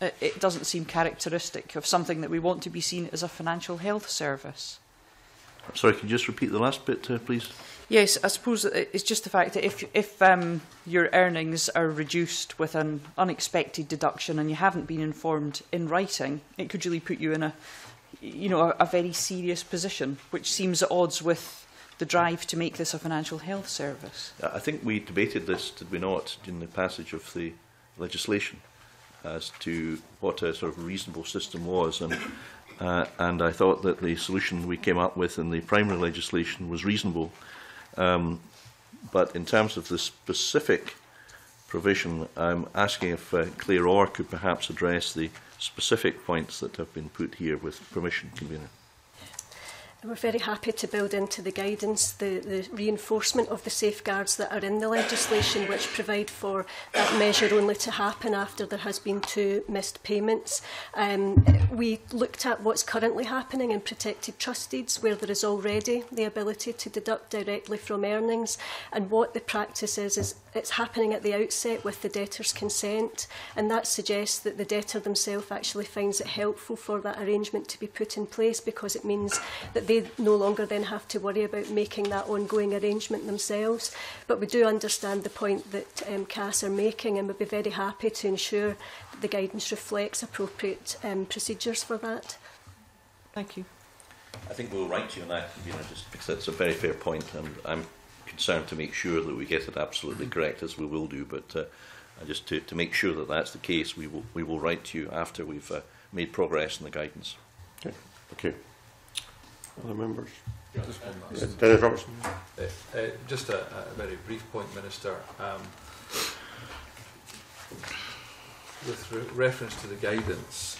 it doesn't seem characteristic of something that we want to be seen as a financial health service. Sorry, can you just repeat the last bit, please? Yes, I suppose it's just the fact that if your earnings are reduced with an unexpected deduction and you haven't been informed in writing, it could really put you in a very serious position, which seems at odds with the drive to make this a financial health service. I think we debated this, did we not, in the passage of the legislation as to what a sort of reasonable system was, and I thought that the solution we came up with in the primary legislation was reasonable, but in terms of the specific provision, I'm asking if Claire Orr could perhaps address the specific points that have been put here with permission, Convener. We're very happy to build into the guidance the reinforcement of the safeguards that are in the legislation, which provide for that measure only to happen after there has been two missed payments. We looked at what's currently happening in protected trustees, where there is already the ability to deduct directly from earnings, and what the practice is it's happening at the outset with the debtor's consent, and that suggests that the debtor themselves actually finds it helpful for that arrangement to be put in place, because it means that they no longer then have to worry about making that ongoing arrangement themselves. But we do understand the point that CAS are making, and we'd be very happy to ensure that the guidance reflects appropriate procedures for that. Thank you. I think we'll write to you on that, you know, just because that's a very fair point. I'm concerned to make sure that we get it absolutely correct, as we will do, but just to make sure that that's the case, we will write to you after we've made progress in the guidance. Okay. Thank you. Other members? Yeah, Dennis Robertson. Just a very brief point, Minister. With reference to the guidance,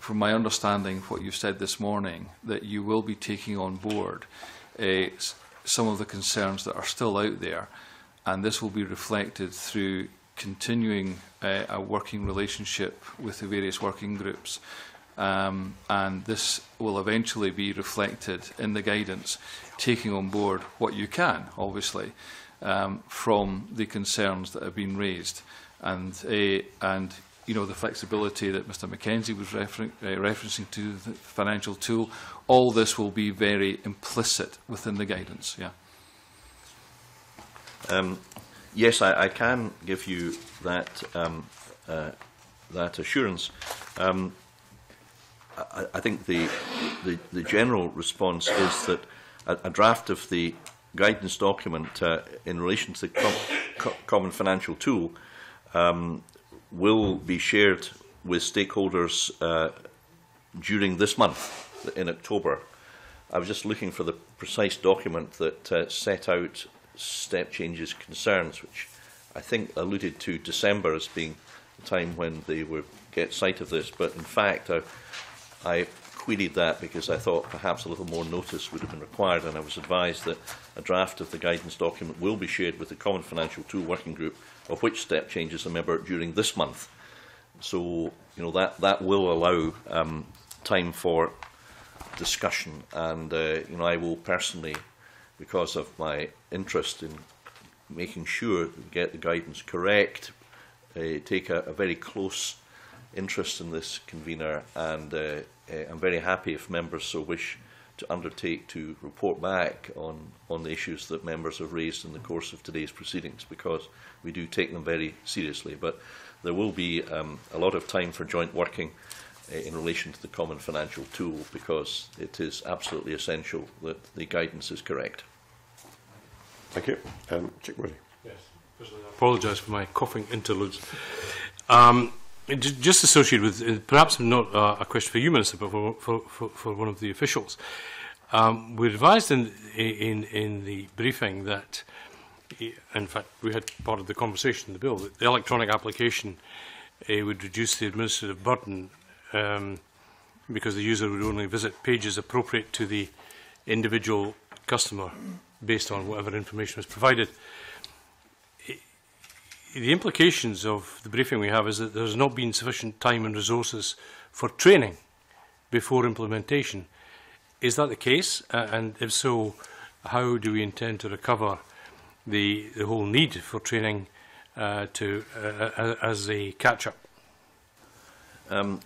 from my understanding, what you said this morning, that you will be taking on board some of the concerns that are still out there, and this will be reflected through continuing a working relationship with the various working groups. And this will eventually be reflected in the guidance, taking on board what you can, obviously, from the concerns that have been raised, and you know, the flexibility that Mr. McKenzie was referencing to the financial tool. All this will be very implicit within the guidance. Yeah. Yes, I can give you that that assurance. I think the general response is that a draft of the guidance document in relation to the Common Financial Tool will be shared with stakeholders during this month, in October. I was just looking for the precise document that set out step changes concerns, which I think alluded to December as being the time when they would get sight of this, but in fact I queried that because I thought perhaps a little more notice would have been required, and I was advised that a draft of the guidance document will be shared with the Common Financial Tool Working Group, of which Step Change is a member, during this month. So, you know, that will allow time for discussion, and you know, I will personally, because of my interest in making sure that we get the guidance correct, take a very close interest in this, Convener, and I'm very happy if members so wish to undertake to report back on the issues that members have raised in the course of today's proceedings, because we do take them very seriously. But there will be a lot of time for joint working in relation to the Common Financial Tool, because it is absolutely essential that the guidance is correct. Thank you. Chick Woody. Yes, personally, I apologise for my coughing interludes. Just associated with, perhaps not a question for you, Minister, but for one of the officials. We're advised in the briefing that, in fact, we had part of the conversation in the bill, that the electronic application would reduce the administrative burden because the user would only visit pages appropriate to the individual customer based on whatever information was provided. The implications of the briefing we have is that there has not been sufficient time and resources for training before implementation. Is that the case? And if so, how do we intend to recover the whole need for training as a catch-up?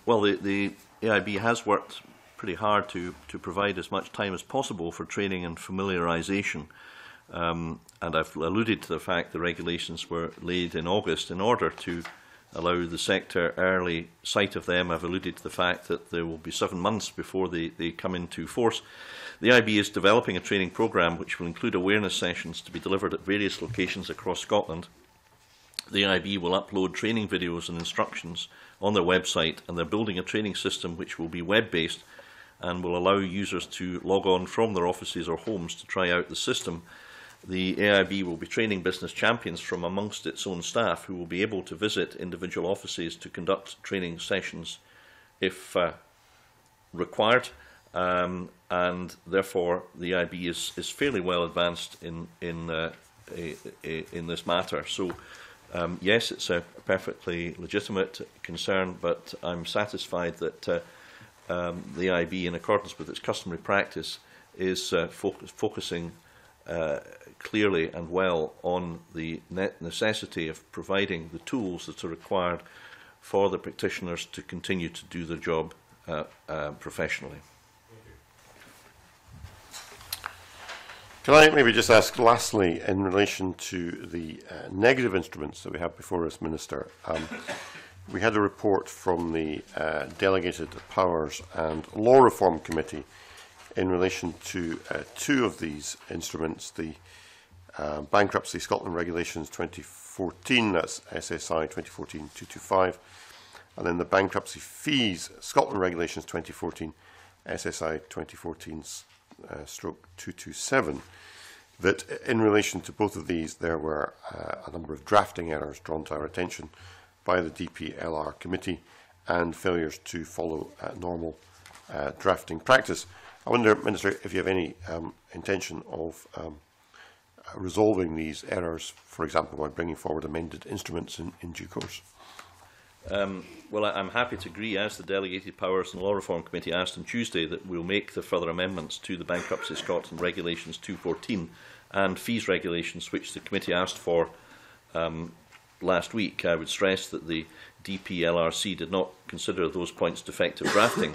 Well, the AIB has worked pretty hard to provide as much time as possible for training and familiarisation. And I've alluded to the fact the regulations were laid in August in order to allow the sector early sight of them. I've alluded to the fact that there will be 7 months before they come into force. The IB is developing a training programme which will include awareness sessions to be delivered at various locations across Scotland. The IB will upload training videos and instructions on their website, and they're building a training system which will be web-based and will allow users to log on from their offices or homes to try out the system. The AIB will be training business champions from amongst its own staff who will be able to visit individual offices to conduct training sessions if required, and therefore the AIB is fairly well advanced in this matter. So yes, it's a perfectly legitimate concern, but I'm satisfied that the AIB, in accordance with its customary practice, is focusing clearly and well on the necessity of providing the tools that are required for the practitioners to continue to do their job professionally. Can I maybe just ask, lastly, in relation to the negative instruments that we have before us, Minister, we had a report from the Delegated Powers and Law Reform Committee in relation to two of these instruments, the Bankruptcy Scotland Regulations 2014, that's SSI 2014-225, and then the Bankruptcy Fees Scotland Regulations 2014, SSI 2014/227, that in relation to both of these there were a number of drafting errors drawn to our attention by the DPLR committee and failures to follow normal drafting practice. I wonder, Minister, if you have any intention of resolving these errors, for example, by bringing forward amended instruments in due course. Well, I'm happy to agree, as the Delegated Powers and Law Reform Committee asked on Tuesday, that we'll make the further amendments to the Bankruptcy Scotland Regulations 214 and Fees Regulations, which the committee asked for last week. I would stress that the DPLRC did not consider those points defective drafting,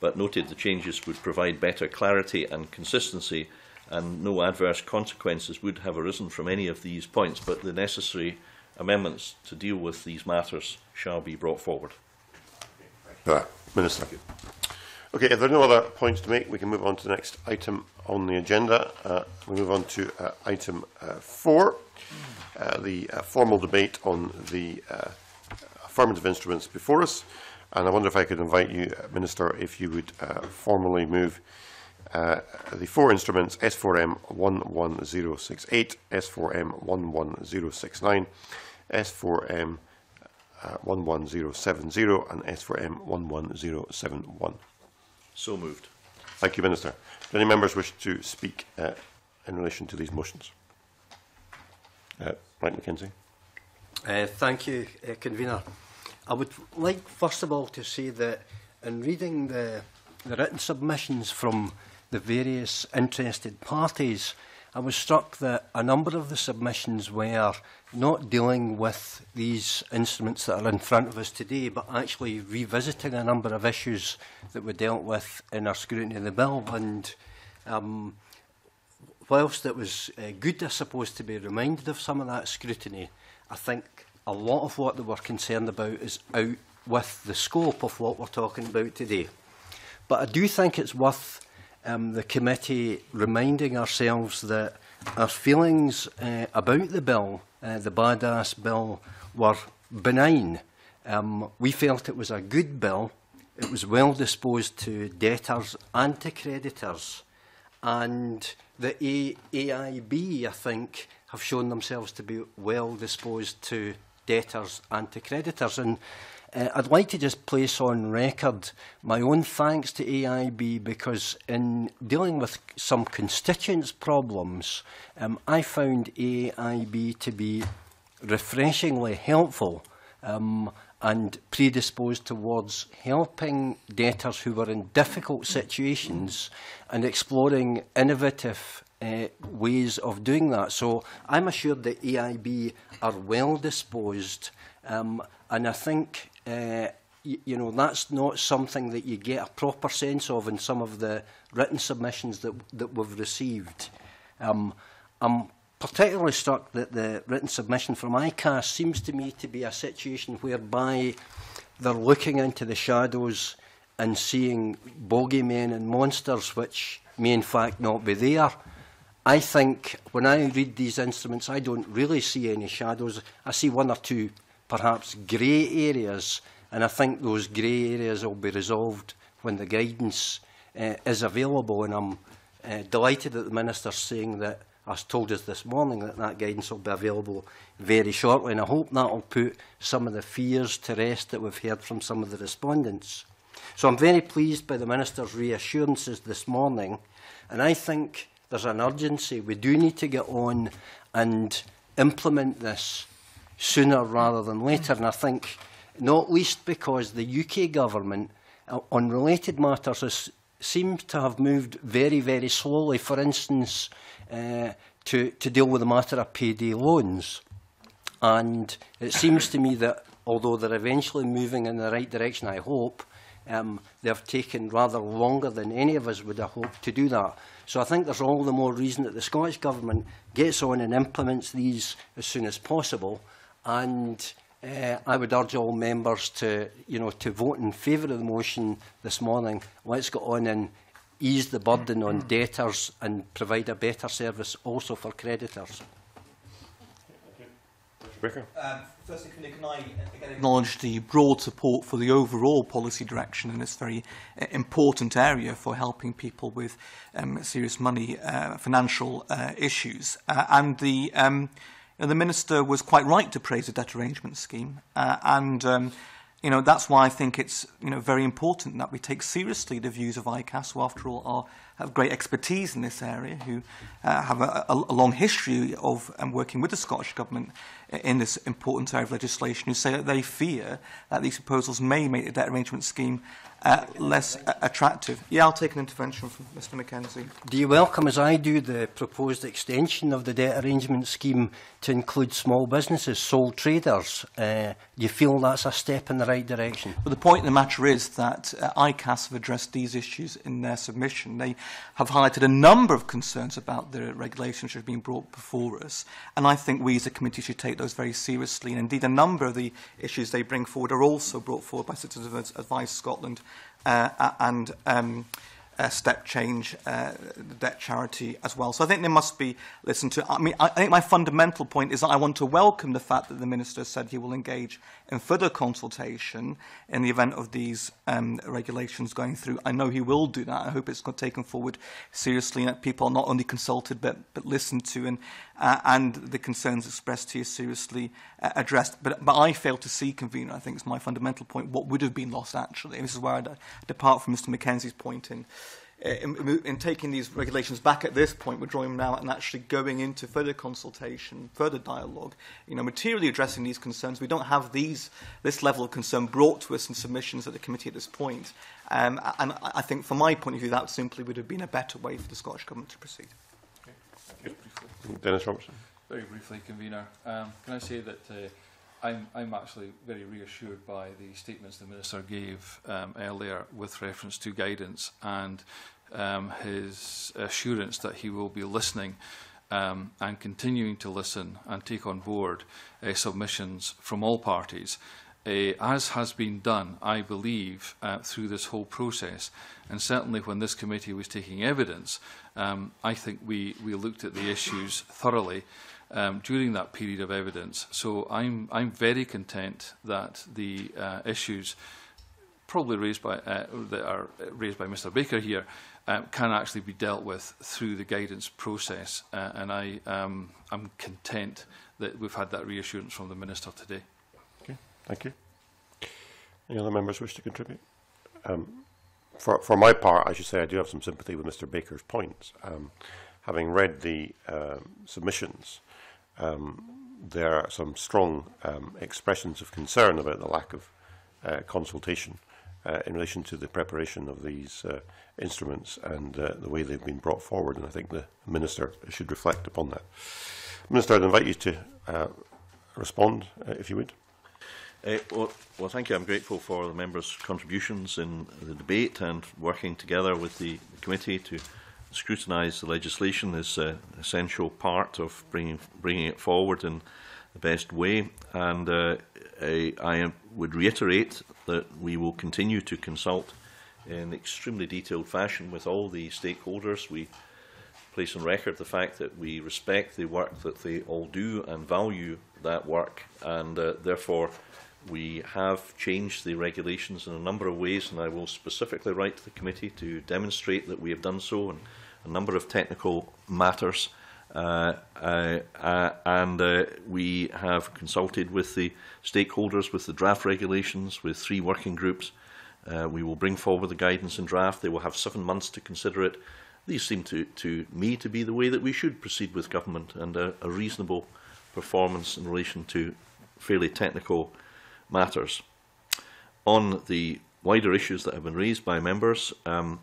but noted the changes would provide better clarity and consistency, and no adverse consequences would have arisen from any of these points, but the necessary amendments to deal with these matters shall be brought forward. Right. Minister. Okay, if there are no other points to make, we can move on to the next item on the agenda. We move on to item 4, the formal debate on the affirmative instruments before us. And I wonder if I could invite you, Minister, if you would formally move the four instruments, S4M 11068, S4M 11069, S4M 11070 and S4M 11071. So moved. Thank you, Minister. Do any members wish to speak in relation to these motions? Mike McKenzie. Thank you, Convener. I would like, first of all, to say that in reading the written submissions from the various interested parties, I was struck that a number of the submissions were not dealing with these instruments that are in front of us today, but actually revisiting a number of issues that were dealt with in our scrutiny of the bill. And whilst it was good, I suppose, to be reminded of some of that scrutiny, I think a lot of what they were concerned about is out with the scope of what we're talking about today. But I do think it's worth the committee reminding ourselves that our feelings about the bill, the badass bill, were benign. We felt it was a good bill. It was well disposed to debtors and to creditors. And the AIB, I think, have shown themselves to be well disposed to debtors and to creditors. And I'd like to just place on record my own thanks to AIB, because in dealing with some constituents' problems, I found AIB to be refreshingly helpful and predisposed towards helping debtors who were in difficult situations and exploring innovative ways of doing that. So I'm assured that AIB are well disposed, and I think you know, that's not something that you get a proper sense of in some of the written submissions that we've received. I'm particularly struck that the written submission from ICAS seems to me to be a situation whereby they're looking into the shadows and seeing bogeymen and monsters which may in fact not be there. I think when I read these instruments, I don't really see any shadows. I see one or two perhaps grey areas, and I think those grey areas will be resolved when the guidance is available. And I'm delighted that the Minister's saying that has told us this morning that that guidance will be available very shortly, and I hope that will put some of the fears to rest that we've heard from some of the respondents. So I'm very pleased by the Minister's reassurances this morning, and I think there's an urgency. We do need to get on and implement this sooner rather than later, and I think not least because the UK government on related matters has seems to have moved very, very slowly, for instance, to deal with the matter of payday loans. And it seems to me that, although they're eventually moving in the right direction, I hope, they've taken rather longer than any of us would have hoped to do that. So I think there's all the more reason that the Scottish Government gets on and implements these as soon as possible. And I would urge all members to, to vote in favour of the motion this morning. Let's get on and ease the burden on debtors and provide a better service also for creditors. Firstly, can I again acknowledge the broad support for the overall policy direction in this very important area for helping people with serious money, financial issues, and the. The Minister was quite right to praise the debt arrangement scheme, that's why I think it's very important that we take seriously the views of ICAS, who after all have great expertise in this area, who have a long history of working with the Scottish Government in this important area of legislation, who say that they fear that these proposals may make the debt arrangement scheme less attractive. Yeah, I'll take an intervention from Mr Mackenzie. Do you welcome, as I do, the proposed extension of the debt arrangement scheme to include small businesses, sole traders? Do you feel that's a step in the right direction? Well, the point of the matter is that ICAS have addressed these issues in their submission. They have highlighted a number of concerns about the regulations which have been brought before us, and I think we as a committee should take those very seriously. And indeed, a number of the issues they bring forward are also brought forward by Citizens Advice Scotland and Step Change, the debt charity as well. So I think they must be listened to. I think my fundamental point is that I want to welcome the fact that the Minister said he will engage in further consultation in the event of these regulations going through. I know he will do that. I hope it's got taken forward seriously and that people are not only consulted but listened to, and the concerns expressed here seriously addressed. But I fail to see, Convener, I think it's my fundamental point, what would have been lost actually. And this is where I depart from Mr Mackenzie's point in taking these regulations back at this point, withdrawing them now and actually going into further consultation, further dialogue, materially addressing these concerns. We don't have this level of concern brought to us in submissions at the committee at this point. And I think from my point of view, that simply would have been a better way for the Scottish Government to proceed. Okay. Dennis Robertson. Very briefly, Convener. Can I say that I'm actually very reassured by the statements the Minister gave earlier with reference to guidance and his assurance that he will be listening and continuing to listen and take on board submissions from all parties, as has been done, I believe, through this whole process. And certainly when this committee was taking evidence, I think we looked at the issues thoroughly during that period of evidence. So I'm very content that the issues probably raised by that are raised by Mr Baker here can actually be dealt with through the guidance process, and I'm content that we've had that reassurance from the Minister today. Okay, thank you. Any other members wish to contribute? For my part, I should say I do have some sympathy with Mr Baker's points. Having read the submissions, there are some strong expressions of concern about the lack of consultation in relation to the preparation of these instruments and the way they've been brought forward, and I think the Minister should reflect upon that. Minister, I'd invite you to respond, if you would. Well, thank you. I'm grateful for the members' contributions in the debate, and working together with the committee to scrutinise the legislation is an essential part of bringing it forward in the best way, and I would reiterate that we will continue to consult in extremely detailed fashion with all the stakeholders. We place on record the fact that we respect the work that they all do and value that work, and therefore we have changed the regulations in a number of ways, and I will specifically write to the committee to demonstrate that we have done so in a number of technical matters, and we have consulted with the stakeholders, with the draft regulations, with 3 working groups. We will bring forward the guidance and draft. They will have 7 months to consider it. These seem to me to be the way that we should proceed with government, and a reasonable performance in relation to fairly technical matters. On the wider issues that have been raised by members, I'm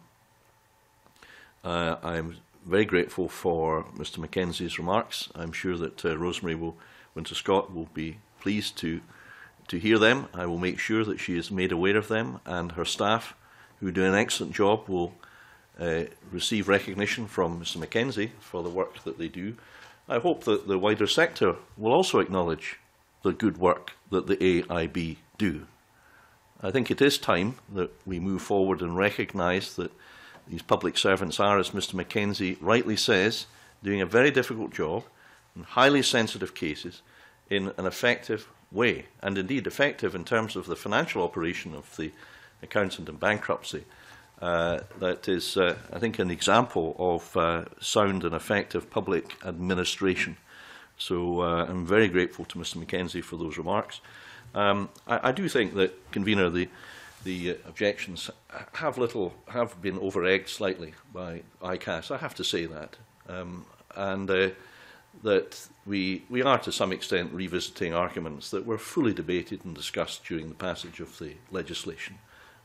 very grateful for Mr. Mackenzie's remarks. I'm sure that Rosemary Winter-Scott will be pleased to hear them. I will make sure that she is made aware of them, and her staff, who do an excellent job, will receive recognition from Mr. Mackenzie for the work that they do. I hope that the wider sector will also acknowledge the good work that the AIB do. I think it is time that we move forward and recognise that these public servants are, as Mr. Mackenzie rightly says, doing a very difficult job in highly sensitive cases in an effective way, and indeed effective in terms of the financial operation of the Accountant in Bankruptcy. That is, I think, an example of sound and effective public administration. So I'm very grateful to Mr. Mackenzie for those remarks. I do think that, Convener, the objections have been over-egged slightly by ICAS. I have to say that, that we are to some extent revisiting arguments that were fully debated and discussed during the passage of the legislation.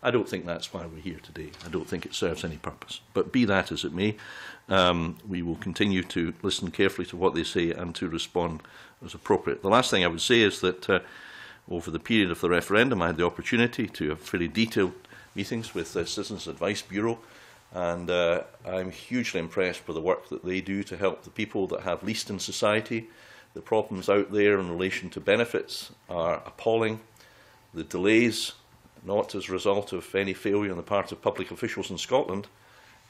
I don't think that's why we're here today. I don't think it serves any purpose. But be that as it may, we will continue to listen carefully to what they say and to respond as appropriate. The last thing I would say is that over the period of the referendum, I had the opportunity to have fairly detailed meetings with the Citizens Advice Bureau, and I'm hugely impressed with the work that they do to help the people that have least in society. The problems out there in relation to benefits are appalling. The delays, not as a result of any failure on the part of public officials in Scotland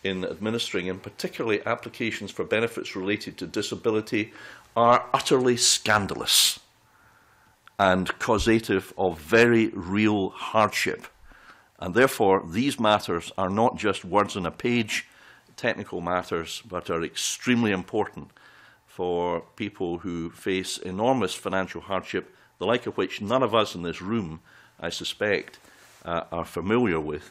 in administering, and particularly applications for benefits related to disability, are utterly scandalous and causative of very real hardship. And therefore, these matters are not just words on a page, technical matters, but are extremely important for people who face enormous financial hardship, the like of which none of us in this room, I suspect, are familiar with,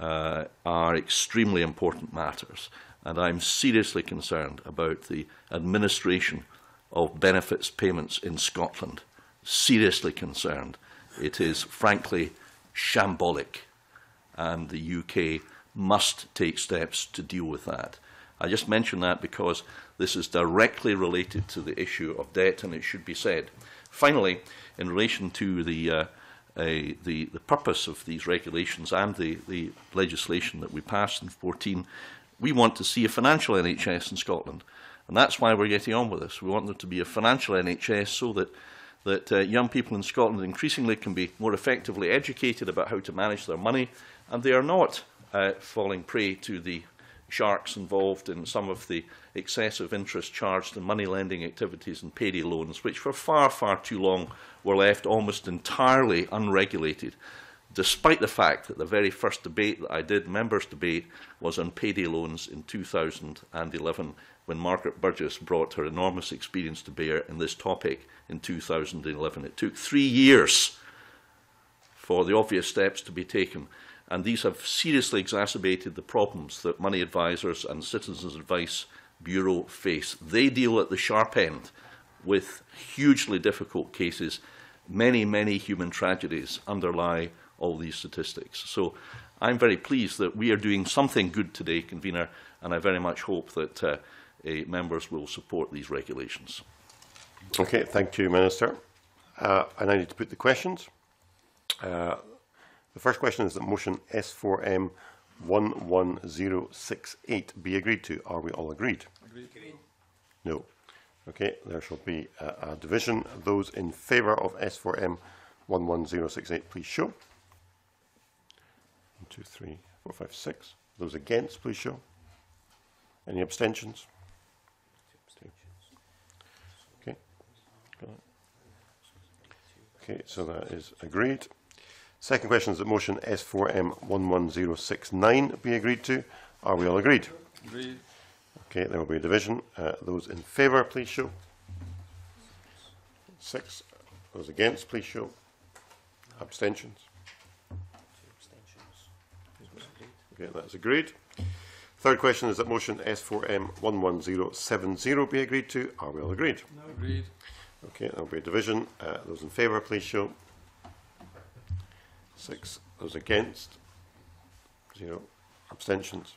are extremely important matters. And I'm seriously concerned about the administration of benefits payments in Scotland. Seriously concerned. It is frankly shambolic, and the UK must take steps to deal with that. I just mention that because this is directly related to the issue of debt, and it should be said. Finally, in relation to the purpose of these regulations and the legislation that we passed in 2014, we want to see a financial NHS in Scotland, and that's why we're getting on with this. We want there to be a financial NHS so that young people in Scotland increasingly can be more effectively educated about how to manage their money, and they are not falling prey to the sharks involved in some of the excessive interest charged in money lending activities and payday loans, which for far, far too long were left almost entirely unregulated, despite the fact that the very first debate that I did, members' debate, was on payday loans in 2011, when Margaret Burgess brought her enormous experience to bear in this topic in 2011. It took 3 years for the obvious steps to be taken, and these have seriously exacerbated the problems that money advisers and Citizens Advice Bureau face. They deal at the sharp end with hugely difficult cases. Many, many human tragedies underlie all these statistics. So I'm very pleased that we are doing something good today, Convener, and I very much hope that members will support these regulations. Okay, thank you, Minister. And I need to put the questions. The first question is that motion S4M 11068 be agreed to. Are we all agreed? Agreed. No. Okay, there shall be a division. Those in favour of S4M 11068, please show. 1, 2, 3, 4, 5, 6. Those against, please show. Any abstentions? 2 abstentions. Okay. Okay, so that is agreed. Second question is that motion S4M 11069 be agreed to. Are we all agreed? Agreed. Okay, there will be a division. Those in favour, please show. 6. Those against, please show. Abstentions. 2 abstentions. Okay, that's agreed. Third question is that motion S4M 11070 be agreed to. Are we all agreed? No. Agreed. Okay, there will be a division. Those in favour, please show. 6. Those against. 0. Abstentions.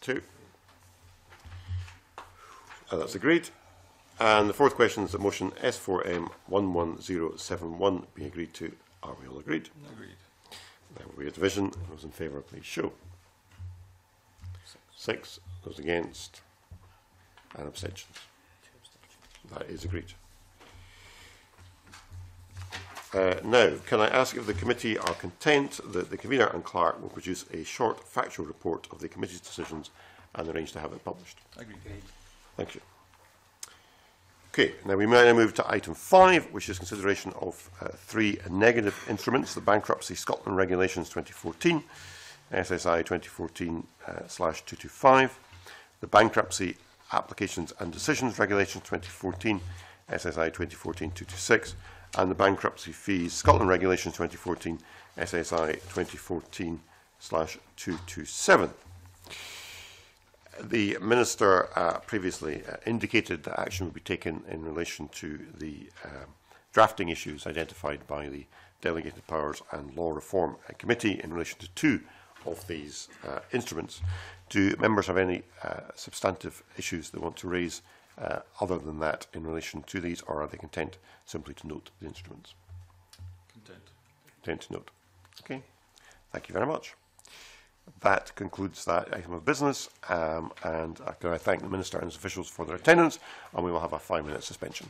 2. That's agreed. And the fourth question is that motion S4M 11071 be agreed to. Are we all agreed? Agreed. There will be a division. Those in favour, please show. 6. Those against. And abstentions. 2 abstentions. That is agreed. Now, can I ask if the committee are content that the convener and clerk will produce a short factual report of the committee's decisions and arrange to have it published? Agreed. Thank you. Okay, now we may now move to item 5, which is consideration of 3 negative instruments, the Bankruptcy Scotland Regulations 2014, SSI 2014/225, the Bankruptcy Applications and Decisions Regulations 2014, SSI 2014/226, and the Bankruptcy Fees Scotland Regulations 2014, SSI 2014/227. The Minister previously indicated that action would be taken in relation to the drafting issues identified by the Delegated Powers and Law Reform Committee in relation to 2 of these instruments. Do members have any substantive issues they want to raise other than that in relation to these, or are they content simply to note the instruments? Content. Content to note. Okay. Thank you very much. That concludes that item of business, and can I thank the Minister and his officials for their attendance, and we will have a 5-minute suspension.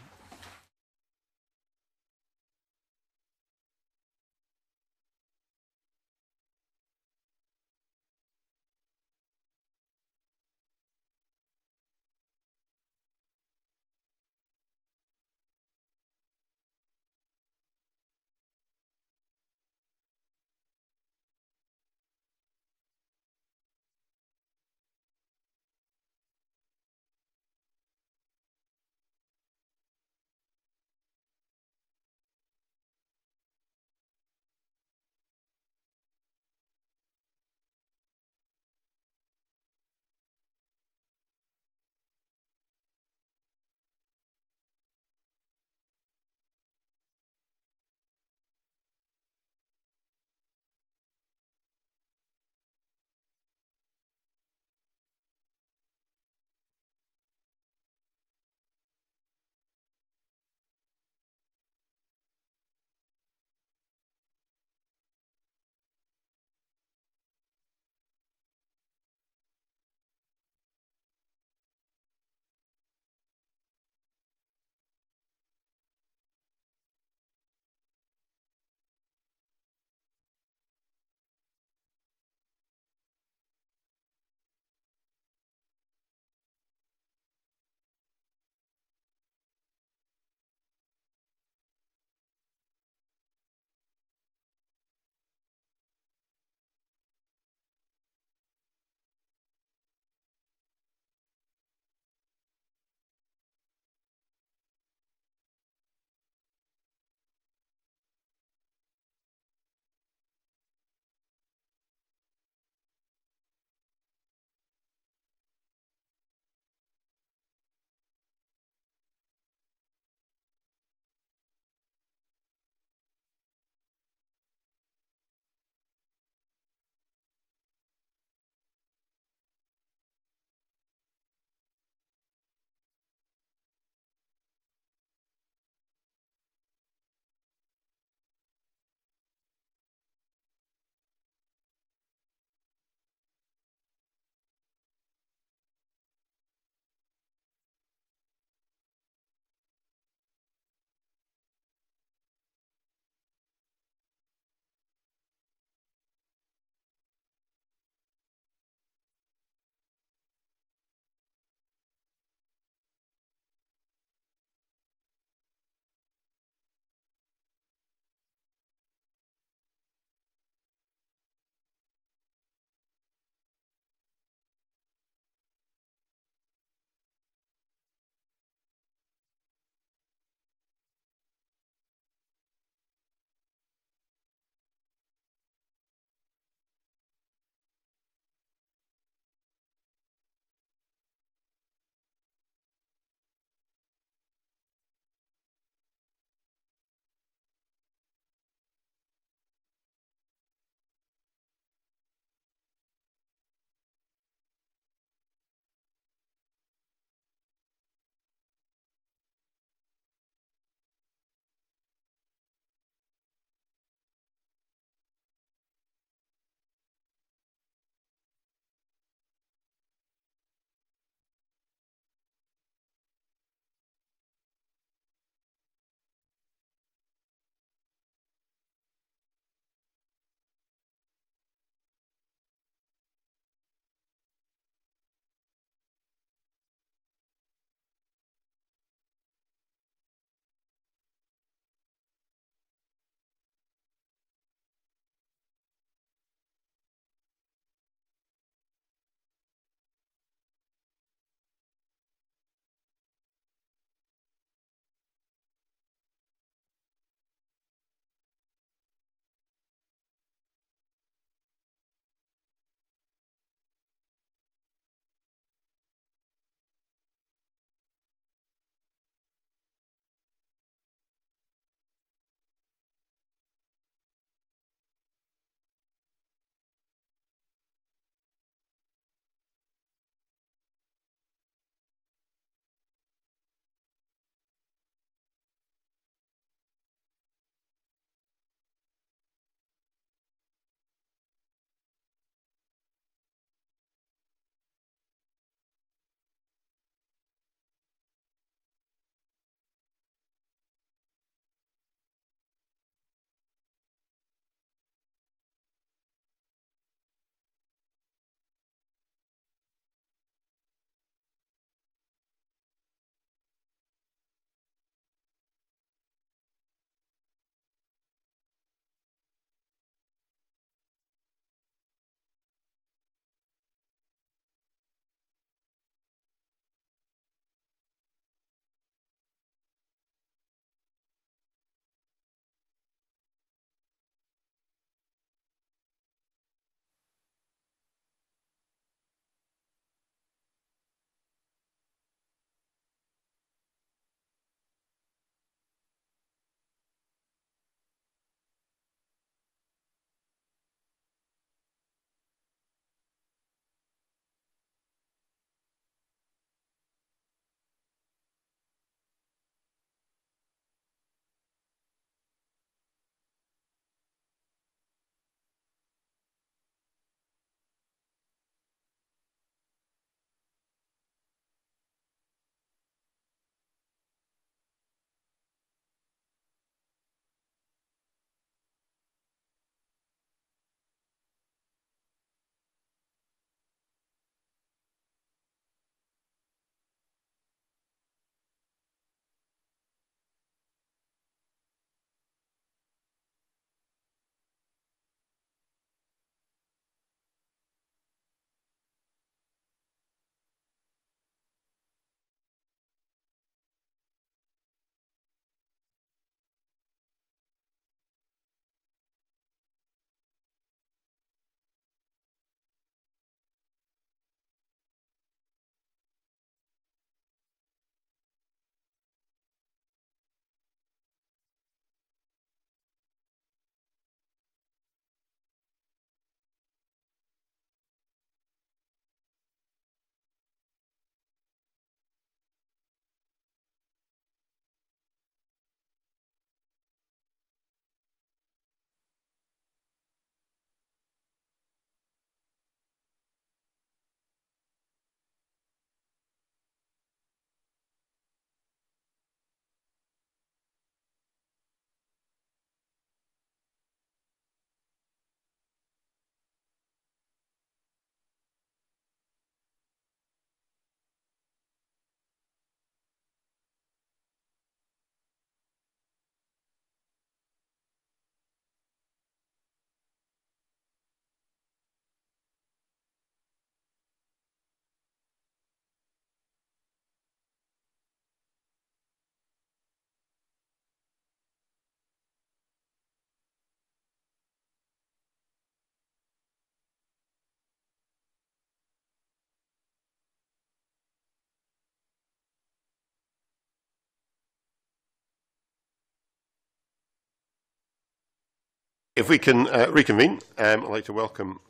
If we can reconvene, I'd like to welcome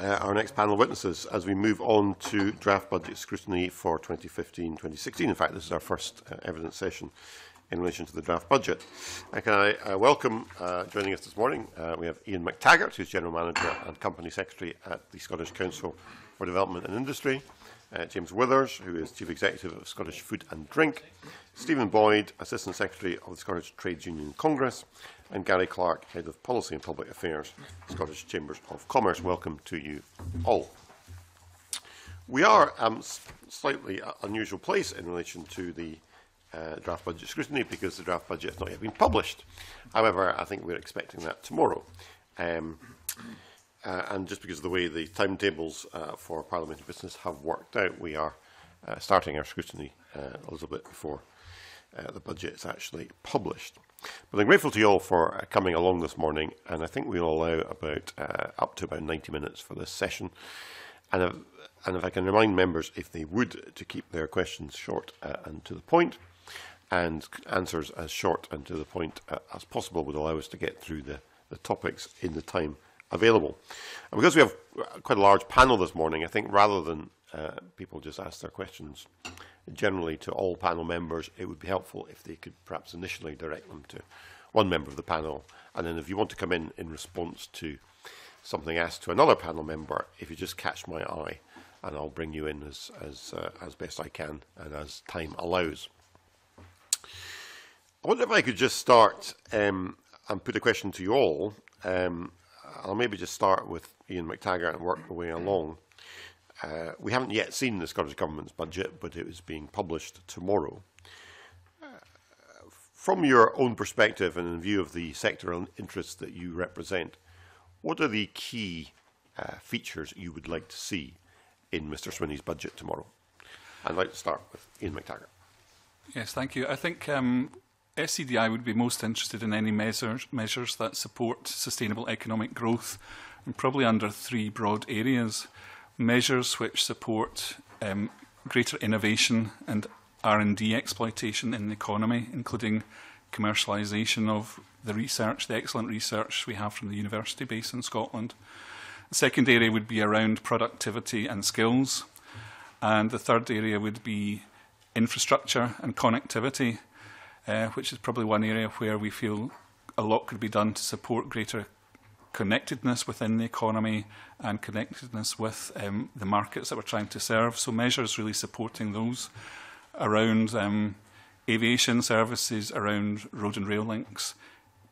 our next panel of witnesses as we move on to draft budget scrutiny for 2015-2016. In fact, this is our first evidence session in relation to the draft budget. Can I welcome, joining us this morning, we have Ian McTaggart, who is General Manager and Company Secretary at the Scottish Council for Development and Industry, James Withers, who is Chief Executive of Scottish Food and Drink, Stephen Boyd, Assistant Secretary of the Scottish Trades Union Congress, and Gary Clark, Head of Policy and Public Affairs, Scottish Chambers of Commerce. Welcome to you all. We are in a slightly unusual place in relation to the draft budget scrutiny because the draft budget has not yet been published. However, I think we're expecting that tomorrow. And just because of the way the timetables for parliamentary business have worked out, we are starting our scrutiny a little bit before the budget is actually published. But I'm grateful to you all for coming along this morning, and I think we'll allow about up to about 90 minutes for this session. And if I can remind members, if they would, to keep their questions short and to the point, and answers as short and to the point as possible, would allow us to get through the topics in the time available. And because we have quite a large panel this morning, I think rather than people just ask their questions generally to all panel members, it would be helpful if they could perhaps initially direct them to one member of the panel, and then if you want to come in response to something asked to another panel member, if you just catch my eye, and I'll bring you in as best I can and as time allows. I wonder if I could just start and put a question to you all. I'll maybe just start with Ian McTaggart and work my way along. We haven't yet seen the Scottish Government's budget, but it is being published tomorrow. From your own perspective and in view of the sectoral interests that you represent, what are the key features you would like to see in Mr Swinney's budget tomorrow? I'd like to start with Ian McTaggart. Yes, thank you. I think SCDI would be most interested in any measures that support sustainable economic growth, and probably under three broad areas. Measures which support greater innovation and R&D exploitation in the economy, including commercialisation of the research, the excellent research we have from the university base in Scotland. The second area would be around productivity and skills. And the third area would be infrastructure and connectivity, which is probably one area where we feel a lot could be done to support greater connectedness within the economy and connectedness with the markets that we're trying to serve. So measures really supporting those around aviation services, around road and rail links,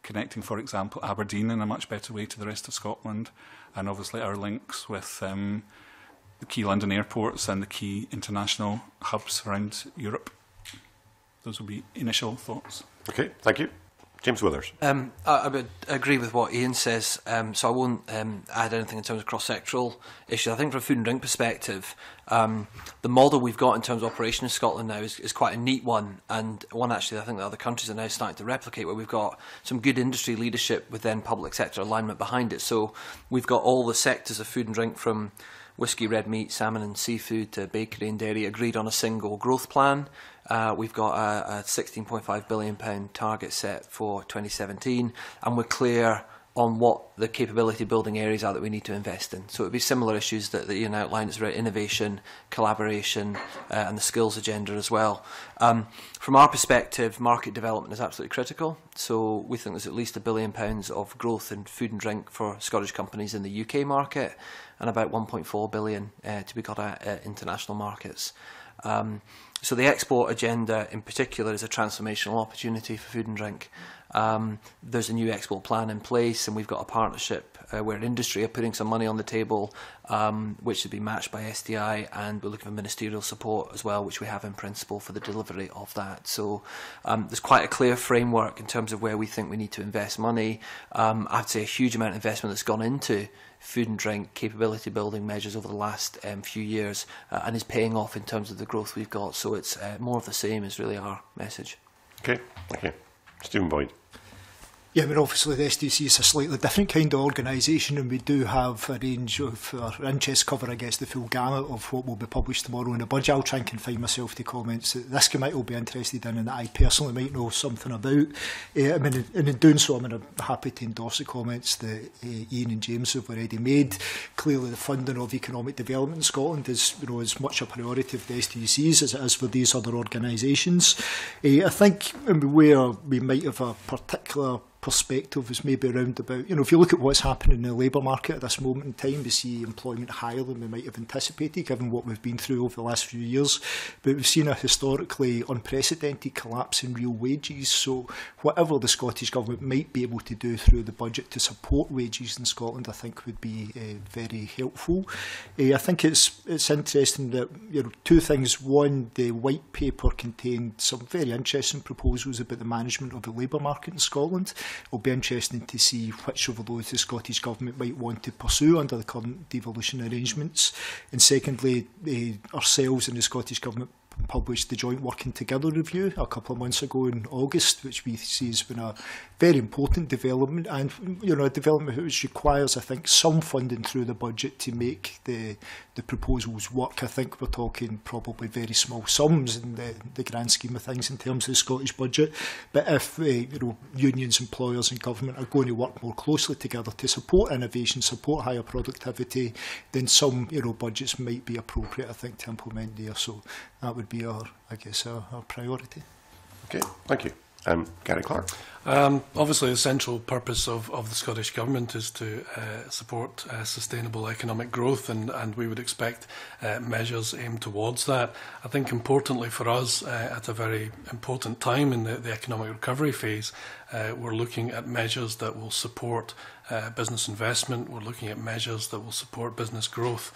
connecting, for example, Aberdeen in a much better way to the rest of Scotland, and obviously our links with the key London airports and the key international hubs around Europe. Those would be initial thoughts. Okay, thank you. James Withers. I would agree with what Ian says, so I won't add anything in terms of cross-sectoral issues. I think from a food and drink perspective, the model we've got in terms of operation in Scotland now is quite a neat one, and one actually I think that other countries are now starting to replicate, where we've got some good industry leadership with then public sector alignment behind it. So we've got all the sectors of food and drink, from whisky, red meat, salmon and seafood to bakery and dairy, agreed on a single growth plan. We've got a £16.5 billion target set for 2017, and we're clear on what the capability building areas are that we need to invest in. So it would be similar issues that Ian outlined. It's about innovation, collaboration and the skills agenda as well. From our perspective, market development is absolutely critical. So we think there's at least £1 billion of growth in food and drink for Scottish companies in the UK market, and about 1.4 billion to be got at international markets. So the export agenda in particular is a transformational opportunity for food and drink. There's a new export plan in place, and we've got a partnership where industry are putting some money on the table, which should be matched by SDI, and we're looking for ministerial support as well, which we have in principle for the delivery of that. So there's quite a clear framework in terms of where we think we need to invest money. I'd say a huge amount of investment that's gone into food and drink capability building measures over the last few years and is paying off in terms of the growth we've got. So it's more of the same is really our message. Okay, thank you. Stephen Boyd. Yeah, I mean, obviously the SDC is a slightly different kind of organisation, and we do have a range of our interests cover, I guess, the full gamut of what will be published tomorrow in the budget. I'll try and confine myself to comments that this committee will be interested in and that I personally might know something about. I mean, and in doing so, I mean, I'm happy to endorse the comments that Ian and James have already made. Clearly, the funding of economic development in Scotland is, you know, as much a priority for the SDCs as it is for these other organisations. I think where we might have a particular perspective is maybe around about, you know, if you look at what's happening in the labour market at this moment in time, we see employment higher than we might have anticipated given what we've been through over the last few years, but we've seen a historically unprecedented collapse in real wages. So whatever the Scottish Government might be able to do through the budget to support wages in Scotland, I think would be very helpful. I think it's interesting that, you know, two things. One, the white paper contained some very interesting proposals about the management of the labour market in Scotland. It'll be interesting to see which of those the Scottish Government might want to pursue under the current devolution arrangements. And secondly, ourselves and the Scottish Government published the Joint Working Together review a couple of months ago in August, which we see has been a very important development, and, you know, a development which requires, I think, some funding through the budget to make the proposals work. I think we're talking probably very small sums in the grand scheme of things in terms of the Scottish budget, but if you know, unions, employers and government are going to work more closely together to support innovation, support higher productivity, then some, you know, budgets might be appropriate, I think, to implement there. So that would be our, I guess, our priority. Okay, thank you. Gary Clark. Obviously, the central purpose of the Scottish Government is to support sustainable economic growth, and we would expect measures aimed towards that. I think importantly for us, at a very important time in the economic recovery phase, we're looking at measures that will support business investment. We're looking at measures that will support business growth,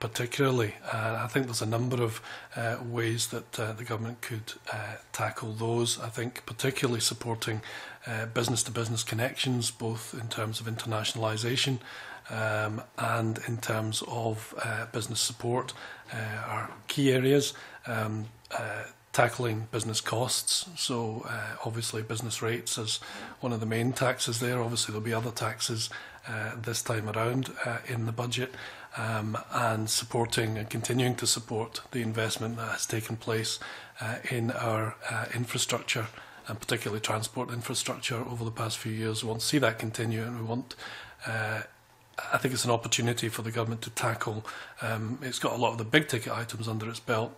particularly. I think there's a number of ways that the government could tackle those. I think particularly supporting business-to-business connections, both in terms of internationalisation and in terms of business support, are key areas. Tackling business costs, so obviously business rates is one of the main taxes there. Obviously there'll be other taxes this time around in the budget, and supporting and continuing to support the investment that has taken place in our infrastructure, and particularly transport infrastructure, over the past few years. We want to see that continue, and we want, I think it's an opportunity for the government to tackle, it's got a lot of the big ticket items under its belt.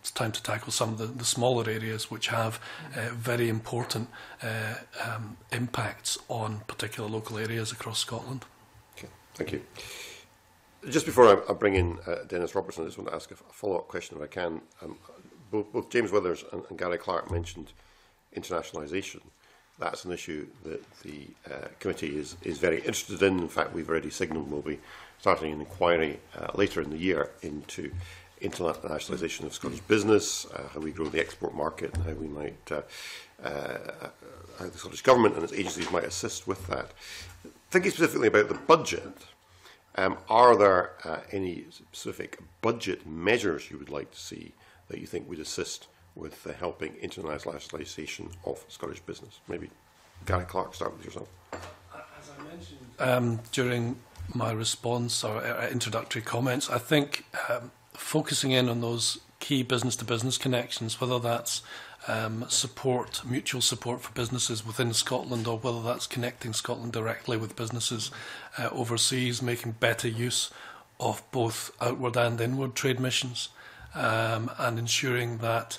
It's time to tackle some of the smaller areas which have very important impacts on particular local areas across Scotland. Okay, thank you. Just before I bring in Dennis Robertson, I just want to ask a follow-up question if I can. Both James Withers and Gary Clark mentioned internationalisation. That's an issue that the committee is very interested in. In fact, we've already signalled we'll be starting an inquiry later in the year into internationalisation of Scottish business, how we grow the export market, and how we might, how the Scottish Government and its agencies might assist with that. Thinking specifically about the budget, are there any specific budget measures you would like to see that you think would assist with helping internationalisation of Scottish business? Maybe Gary Clark, start with yourself. As I mentioned during my response or introductory comments, I think focusing in on those key business-to-business connections, whether that's support, mutual support for businesses within Scotland, or whether that's connecting Scotland directly with businesses overseas, making better use of both outward and inward trade missions, and ensuring that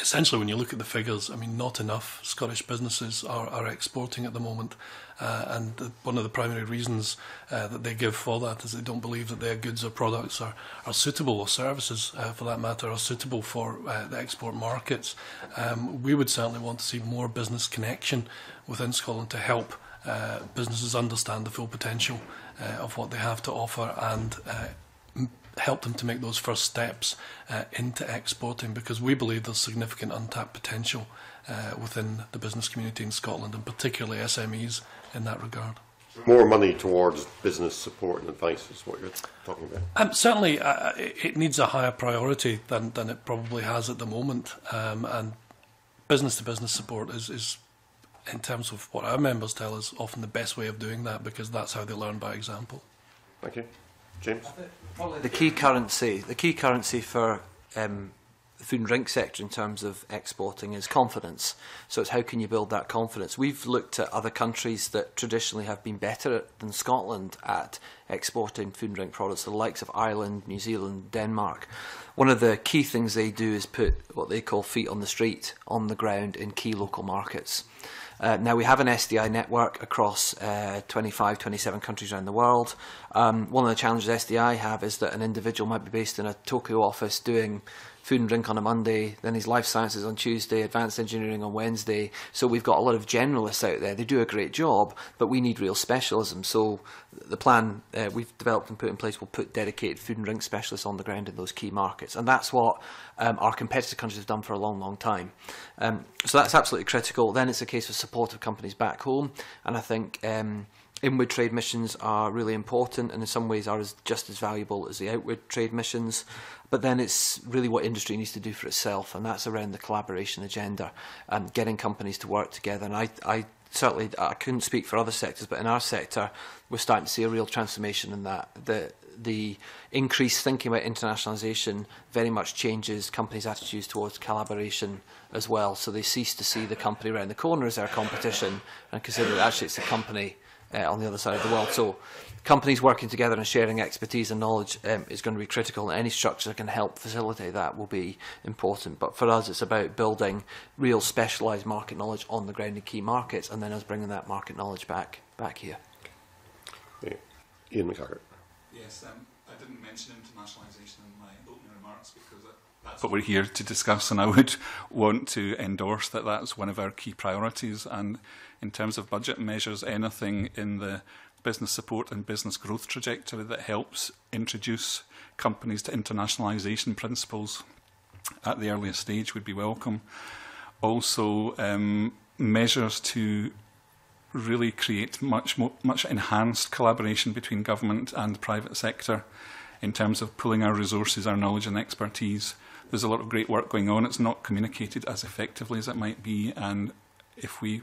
essentially, when you look at the figures, I mean, not enough Scottish businesses are exporting at the moment, and one of the primary reasons that they give for that is they don't believe that their goods or products are suitable, or services for that matter, are suitable for the export markets. We would certainly want to see more business connection within Scotland to help businesses understand the full potential of what they have to offer, and help them to make those first steps into exporting, because we believe there's significant untapped potential within the business community in Scotland, and particularly SMEs in that regard. More money towards business support and advice is what you're talking about? Certainly, it needs a higher priority than it probably has at the moment, and business-to-business support is, in terms of what our members tell us, often the best way of doing that, because that's how they learn by example. Thank you. James? The key currency for the food and drink sector in terms of exporting is confidence. So it's how can you build that confidence. We've looked at other countries that traditionally have been better than Scotland at exporting food and drink products, the likes of Ireland, New Zealand, Denmark. One of the key things they do is put what they call feet on the street, on the ground in key local markets. Now, we have an SDI network across 25, 27 countries around the world. One of the challenges SDI have is that an individual might be based in a Tokyo office doing food and drink on a Monday, then his life sciences on Tuesday, advanced engineering on Wednesday. So we've got a lot of generalists out there. They do a great job, but we need real specialism. So the plan we've developed and put in place will put dedicated food and drink specialists on the ground in those key markets. And that's what our competitor countries have done for a long, long time. So that's absolutely critical. Then it's a case of support of companies back home. And I think inward trade missions are really important, and in some ways are just as valuable as the outward trade missions. But then it's really what industry needs to do for itself, and that's around the collaboration agenda and getting companies to work together. And I couldn't speak for other sectors, but in our sector, we're starting to see a real transformation in that. The increased thinking about internationalisation very much changes companies' attitudes towards collaboration as well. So they cease to see the company around the corner as our competition and consider that actually it's the company on the other side of the world. So companies working together and sharing expertise and knowledge is going to be critical, and any structure that can help facilitate that will be important. But for us, it's about building real specialised market knowledge on the ground in key markets, and then us bringing that market knowledge back here. Yeah. Ian McTaggart. Yes, I didn't mention internationalisation in my opening remarks because that's what we're here to discuss, and I would want to endorse that that's one of our key priorities. And in terms of budget measures, anything in the business support and business growth trajectory that helps introduce companies to internationalisation principles at the earliest stage would be welcome. Also, measures to really create much enhanced collaboration between government and private sector in terms of pooling our resources, our knowledge and expertise. There's a lot of great work going on. It's not communicated as effectively as it might be, and if we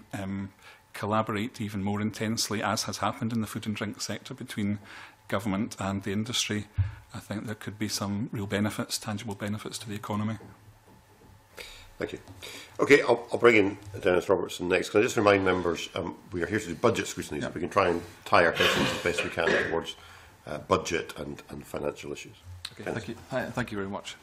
collaborate even more intensely, as has happened in the food and drink sector between government and the industry, I think there could be some real benefits, tangible benefits to the economy. Thank you. Okay, I'll bring in Dennis Robertson next. Can I just remind members we are here to do budget scrutiny, so we can try and tie our questions as best we can towards budget and financial issues. Okay, thank you very much.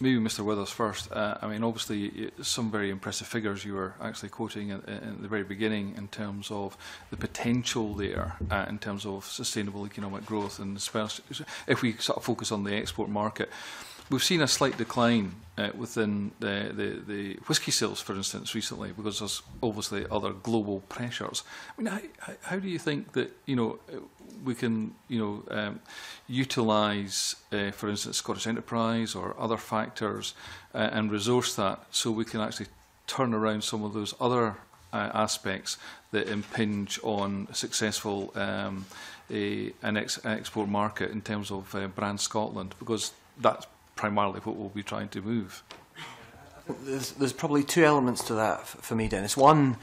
Maybe Mr. Withers first. I mean, obviously, some very impressive figures you were actually quoting at the very beginning in terms of the potential there, in terms of sustainable economic growth, and especially if we sort of focus on the export market. We've seen a slight decline within the whisky sales, for instance, recently, because there's obviously other global pressures. I mean, how do you think that we can utilise, for instance, Scottish Enterprise or other factors and resource that so we can actually turn around some of those other aspects that impinge on successful an export market in terms of brand Scotland, because that's primarily what we'll be trying to move. There's probably two elements to that for me, Dennis. One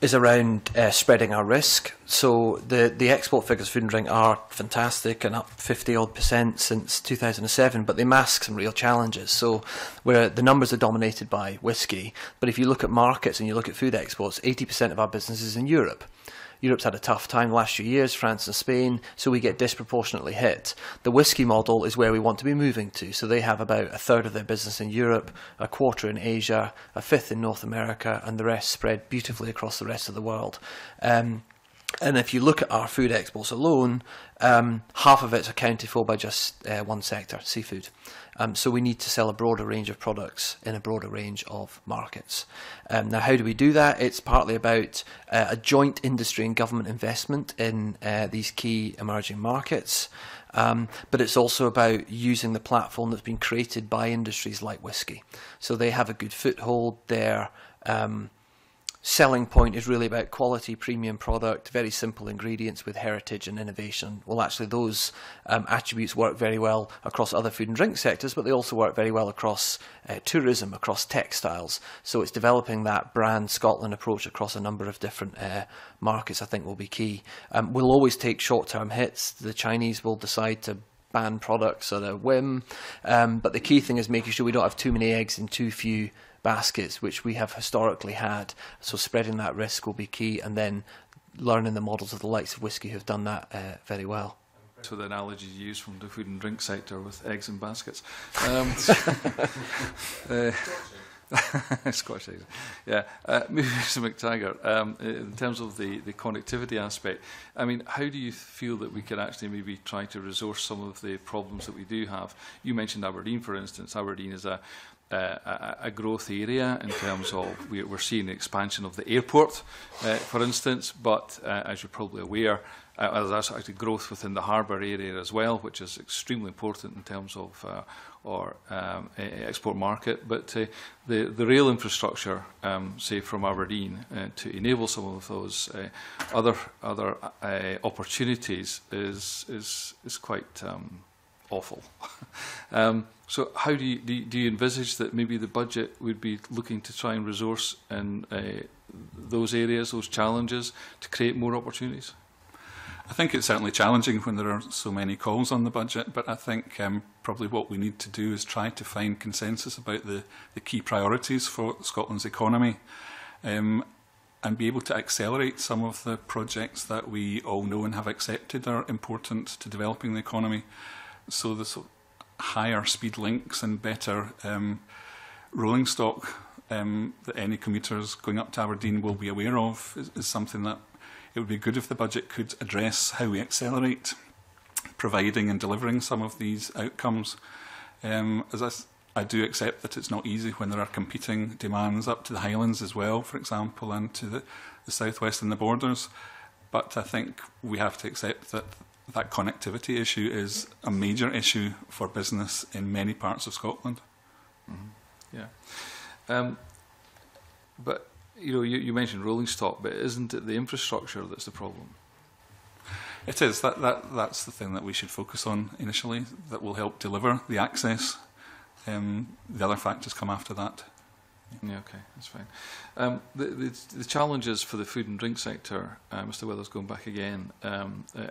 is around spreading our risk. So the export figures for food and drink are fantastic and up 50-odd% since 2007, but they mask some real challenges. So where the numbers are dominated by whisky, but if you look at markets and you look at food exports, 80% of our business is in Europe. Europe's had a tough time the last few years, France and Spain, so we get disproportionately hit. The whisky model is where we want to be moving to, so they have about a third of their business in Europe, a quarter in Asia, a fifth in North America, and the rest spread beautifully across the rest of the world. And if you look at our food exports alone, half of it's accounted for by just one sector, seafood. So we need to sell a broader range of products in a broader range of markets. Now, how do we do that? It's partly about a joint industry and government investment in these key emerging markets. But it's also about using the platform that's been created by industries like whisky. So they have a good foothold there. selling point is really about quality, premium product, very simple ingredients with heritage and innovation. Well, actually, those attributes work very well across other food and drink sectors, but they also work very well across tourism, across textiles. So it's developing that brand Scotland approach across a number of different markets, I think, will be key. We'll always take short-term hits. The Chinese will decide to ban products at a whim, but the key thing is making sure we don't have too many eggs in too few baskets, which we have historically had. So spreading that risk will be key, and then learning the models of the likes of whisky who've done that very well. So the analogy you used from the food and drink sector with eggs in baskets. Scottish eggs. Yeah. Mr. McTaggart, in terms of the connectivity aspect, I mean, how do you feel that we can actually maybe try to resource some of the problems that we do have? You mentioned Aberdeen, for instance. Aberdeen is a growth area in terms of we're seeing the expansion of the airport, for instance, but as you're probably aware, there's actually growth within the harbour area as well, which is extremely important in terms of export market. But the rail infrastructure, say from Aberdeen, to enable some of those other opportunities is quite awful. So how do you envisage that maybe the budget would be looking to try and resource in those areas, those challenges, to create more opportunities? I think it's certainly challenging when there are so many calls on the budget, but I think probably what we need to do is try to find consensus about the key priorities for Scotland's economy, and be able to accelerate some of the projects that we all know and have accepted are important to developing the economy. So the higher speed links and better rolling stock that any commuters going up to Aberdeen will be aware of is something that it would be good if the budget could address how we accelerate providing and delivering some of these outcomes. As I do accept that it's not easy when there are competing demands up to the Highlands as well, for example, and to the southwest and the borders. But I think we have to accept that that connectivity issue is a major issue for business in many parts of Scotland. Mm-hmm. Yeah. But you know, you mentioned rolling stock, but isn't it the infrastructure that's the problem? It is. That's the thing that we should focus on initially, that will help deliver the access. The other factors come after that. Yeah, okay, that's fine. The challenges for the food and drink sector, Mr. Withers, going back again,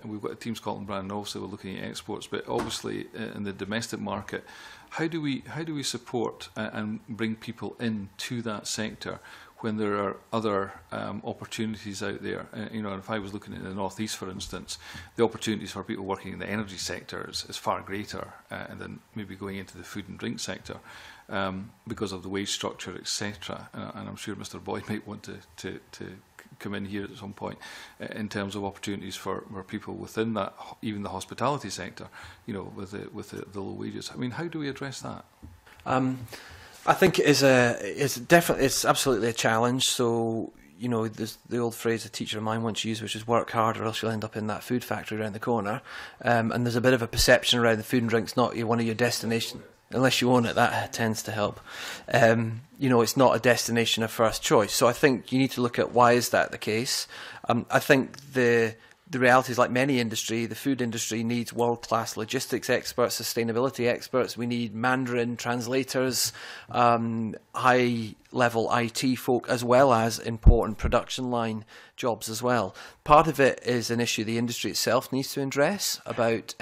we've got a Team Scotland brand, and also we're looking at exports, but obviously in the domestic market, how do we support and bring people into that sector when there are other opportunities out there? You know, if I was looking at the North East, for instance, the opportunities for people working in the energy sector is far greater than maybe going into the food and drink sector because of the wage structure, etc. And I'm sure Mr. Boyd might want to come in here at some point in terms of opportunities for people within that, even the hospitality sector, you know, with the low wages. I mean, how do we address that? I think it's absolutely a challenge. So, you know, there's the old phrase a teacher of mine once used, which is work hard or else you'll end up in that food factory around the corner. And there's a bit of a perception around the food and drink's not one of your destinations. Unless you own it, that tends to help. You know, it's not a destination of first choice. So I think you need to look at why is that the case. I think the reality is, like many industry, the food industry needs world-class logistics experts, sustainability experts. We need Mandarin translators, high-level IT folk, as well as important production line jobs as well. Part of it is an issue the industry itself needs to address about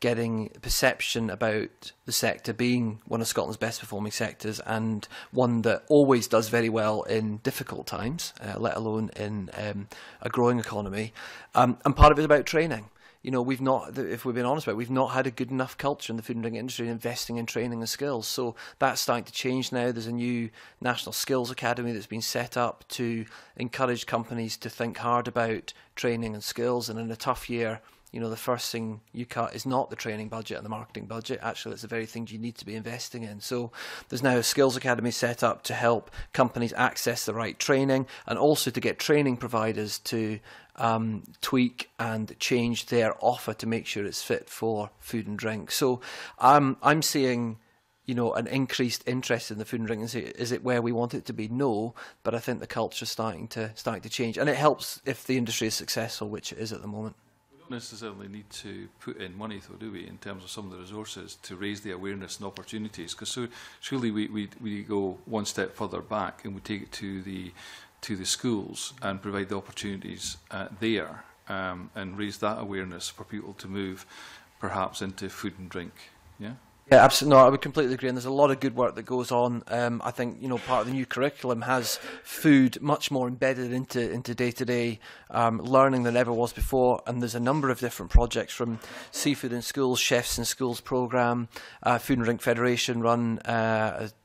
getting perception about the sector being one of Scotland's best performing sectors and one that always does very well in difficult times, let alone in a growing economy. And part of it is about training. You know, we've not, if we've been honest about it, we've not had a good enough culture in the food and drink industry investing in training and skills. So that's starting to change now. There's a new National Skills Academy that's been set up to encourage companies to think hard about training and skills. And in a tough year, you know, the first thing you cut is not the training budget and the marketing budget. Actually, it's the very thing you need to be investing in. So there's now a skills academy set up to help companies access the right training, and also to get training providers to tweak and change their offer to make sure it's fit for food and drink. So I'm seeing you know, an increased interest in the food and drink and say, is it where we want it to be? No, but I think the culture is starting to change, and it helps if the industry is successful, which it is at the moment. We don't necessarily need to put in money, though, do we, in terms of some of the resources to raise the awareness and opportunities? Because so surely we go one step further back and we take it to the schools and provide the opportunities there and raise that awareness for people to move perhaps into food and drink. Yeah. Yeah, absolutely. No, I would completely agree, and there's a lot of good work that goes on. I think, you know, part of the new curriculum has food much more embedded into day-to-day learning than ever was before, and there's a number of different projects, from Seafood in Schools, Chefs in Schools programme, Food and Drink Federation run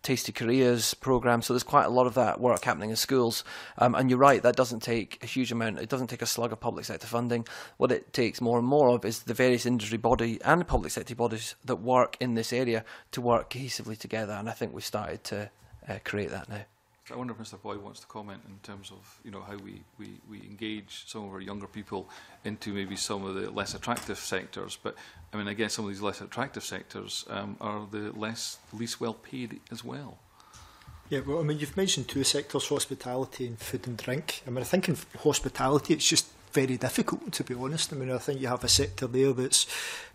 Tasty Careers programme, so there's quite a lot of that work happening in schools. And you're right, that doesn't take a huge amount, it doesn't take a slug of public sector funding. What it takes more and more of is the various industry body and public sector bodies that work in this area to work cohesively together, and I think we've started to create that now. So I wonder if Mr. Boyd wants to comment in terms of, you know, how we engage some of our younger people into maybe some of the less attractive sectors. But I mean, I guess some of these less attractive sectors are the least well paid as well. Yeah, well, I mean, you've mentioned two sectors, hospitality and food and drink. I mean, I think in hospitality it's just very difficult, to be honest. I mean, I think you have a sector there that's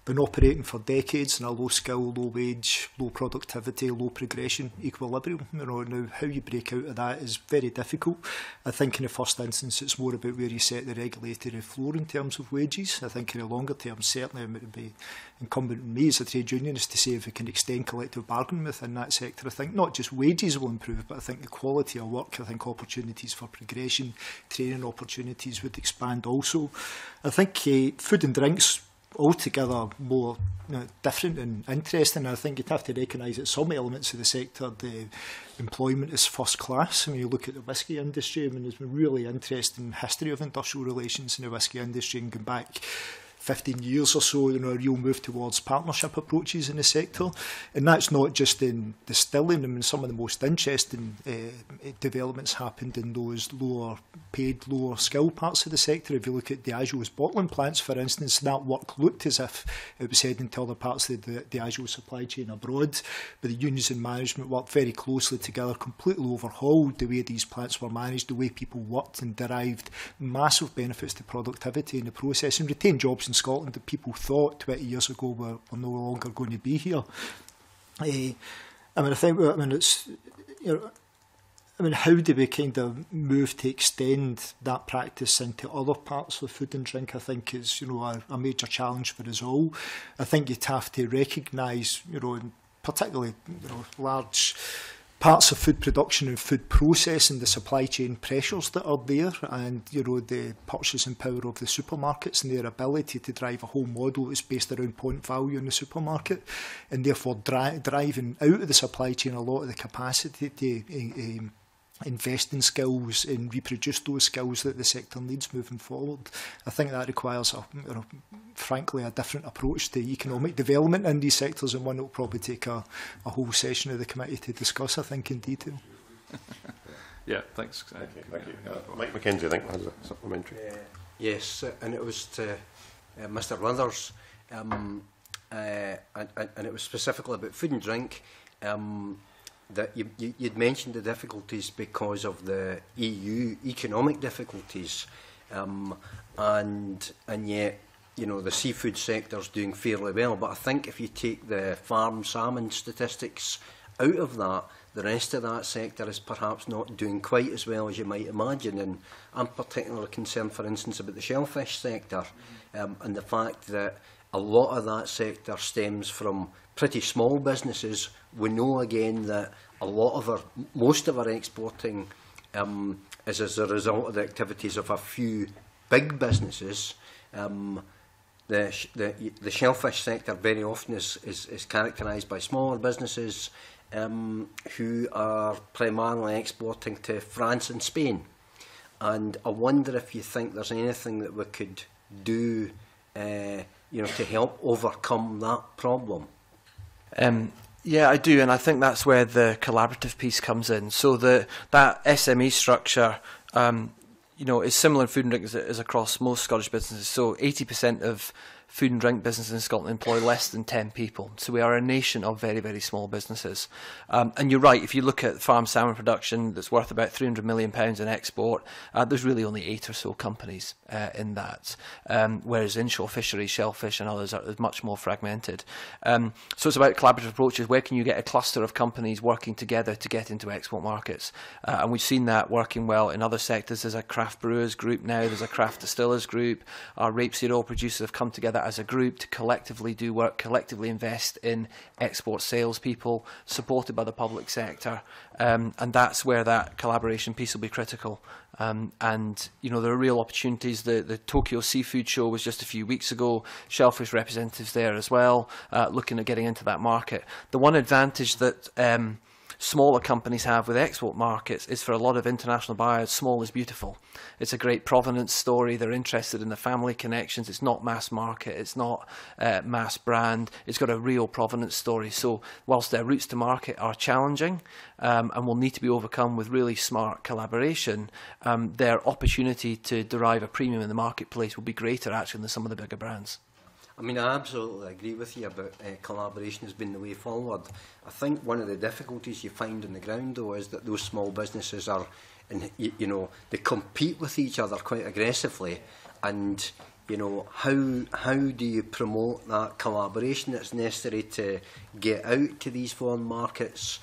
been operating for decades in a low skill, low wage, low productivity, low progression equilibrium. You know, now how you break out of that is very difficult. I think in the first instance it's more about where you set the regulatory floor in terms of wages. I think in the longer term, certainly it would be incumbent on me as a trade union is to see if we can extend collective bargaining within that sector. I think not just wages will improve, but I think the quality of work, I think opportunities for progression, training opportunities would expand also. I think food and drinks altogether more, you know, different and interesting. I think you'd have to recognise that some elements of the sector, the employment is first class. I mean, you look at the whisky industry. I mean, there's been really interesting history of industrial relations in the whisky industry, and going back 15 years or so, you know, a real move towards partnership approaches in the sector. And that's not just in distilling. I mean, some of the most interesting developments happened in those lower paid, lower skill parts of the sector. If you look at Diageo's bottling plants, for instance, that work looked as if it was heading to other parts of the Diageo supply chain abroad, but the unions and management worked very closely together, completely overhauled the way these plants were managed, the way people worked, and derived massive benefits to productivity in the process, and retained jobs in Scotland that people thought 20 years ago were no longer going to be here. I mean, I think, I mean, it's, you know, I mean, how do we kind of move to extend that practice into other parts of food and drink? I think is, you know, a major challenge for us all. I think you'd have to recognise, you know, particularly, you know, large parts of food production and food processing, the supply chain pressures that are there, and, you know, the purchasing power of the supermarkets and their ability to drive a whole model that's based around point value in the supermarket, and therefore driving out of the supply chain a lot of the capacity to invest in skills and reproduce those skills that the sector needs moving forward. I think that requires, frankly, a different approach to economic development in these sectors, and one that will probably take a whole session of the committee to discuss, I think, in detail. Yeah, thanks. Okay, thank you. Mike McKenzie, I think, has a supplementary. Yes, and it was to Mr. Withers, and it was specifically about food and drink. That you'd mentioned the difficulties because of the EU economic difficulties, and yet, you know, the seafood sector's doing fairly well. But I think if you take the farm salmon statistics out of that, the rest of that sector is perhaps not doing quite as well as you might imagine. And I'm particularly concerned, for instance, about the shellfish sector, and the fact that a lot of that sector stems from pretty small businesses. We know again that a lot of our, most of our exporting is as a result of the activities of a few big businesses. The shellfish sector very often is characterised by smaller businesses who are primarily exporting to France and Spain. And I wonder if you think there's anything that we could do, you know, to help overcome that problem. Yeah, I do, and I think that's where the collaborative piece comes in. So that SME structure, you know, is similar in food and drink as across most Scottish businesses. So 80% of food and drink businesses in Scotland employ less than 10 people. So we are a nation of very, very small businesses. And you're right, if you look at farm salmon production, that's worth about £300 million in export, there's really only 8 or so companies in that, whereas inshore fisheries, shellfish and others are much more fragmented. So it's about collaborative approaches. Where can you get a cluster of companies working together to get into export markets? And we've seen that working well in other sectors. There's a craft brewers group now, there's a craft distillers group. Our rapeseed oil producers have come together as a group to collectively do work, collectively invest in export salespeople, supported by the public sector. And that's where that collaboration piece will be critical. And, you know, there are real opportunities. The Tokyo Seafood Show was just a few weeks ago, shellfish representatives there as well, looking at getting into that market. The one advantage that smaller companies have with export markets is, for a lot of international buyers, small is beautiful. It's a great provenance story. They're interested in the family connections. It's not mass market. It's not mass brand. It's got a real provenance story. So whilst their routes to market are challenging and will need to be overcome with really smart collaboration, their opportunity to derive a premium in the marketplace will be greater actually than some of the bigger brands. I mean, I absolutely agree with you about collaboration has been the way forward. I think one of the difficulties you find on the ground, though, is that those small businesses are, they compete with each other quite aggressively, and how do you promote that collaboration that's necessary to get out to these foreign markets?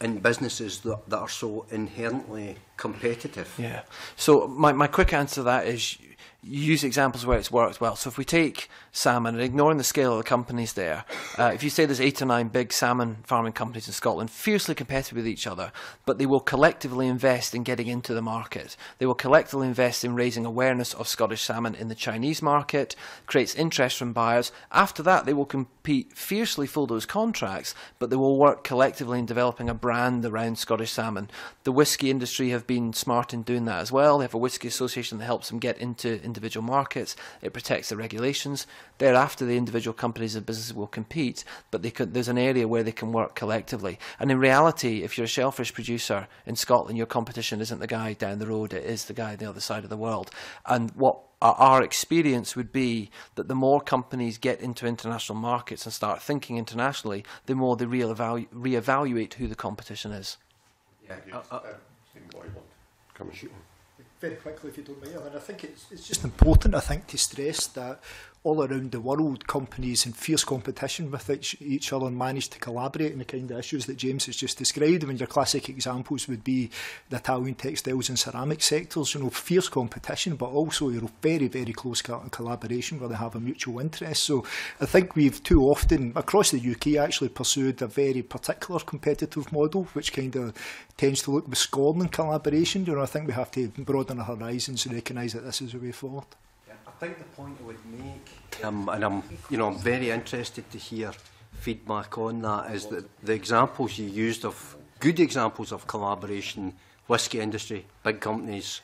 In businesses that are so inherently competitive. Yeah. So my quick answer to that is use examples where it's worked well. So if we take salmon, and ignoring the scale of the companies there, if you say there's 8 or 9 big salmon farming companies in Scotland, fiercely competitive with each other, but they will collectively invest in getting into the market. They will collectively invest in raising awareness of Scottish salmon in the Chinese market, creates interest from buyers. After that, they will compete fiercely for those contracts, but they will work collectively in developing a brand around Scottish salmon. The whisky industry have been smart in doing that as well. They have a whisky association that helps them get into individual markets. It protects the regulations. Thereafter, the individual companies and businesses will compete, but there's an area where they can work collectively. And in reality, if you're a shellfish producer in Scotland, your competition isn't the guy down the road, it is the guy on the other side of the world. And what our experience would be that the more companies get into international markets and start thinking internationally, the more they re-evaluate who the competition is. Yeah, very quickly, if you don't mind, and I think it's just important, I think, to stress that all around the world, companies in fierce competition with each other manage to collaborate in the kind of issues that James has just described. I mean, your classic examples would be the Italian textiles and ceramic sectors, fierce competition, but also, very, very close collaboration where they have a mutual interest. So I think we've too often, across the UK, actually pursued a very particular competitive model, which kind of tends to look with scorn and collaboration. I think we have to broaden our horizons and recognise that this is the way forward. I think the point I would make, and I'm very interested to hear feedback on that, is that the examples you used of good examples of collaboration, whisky industry, big companies,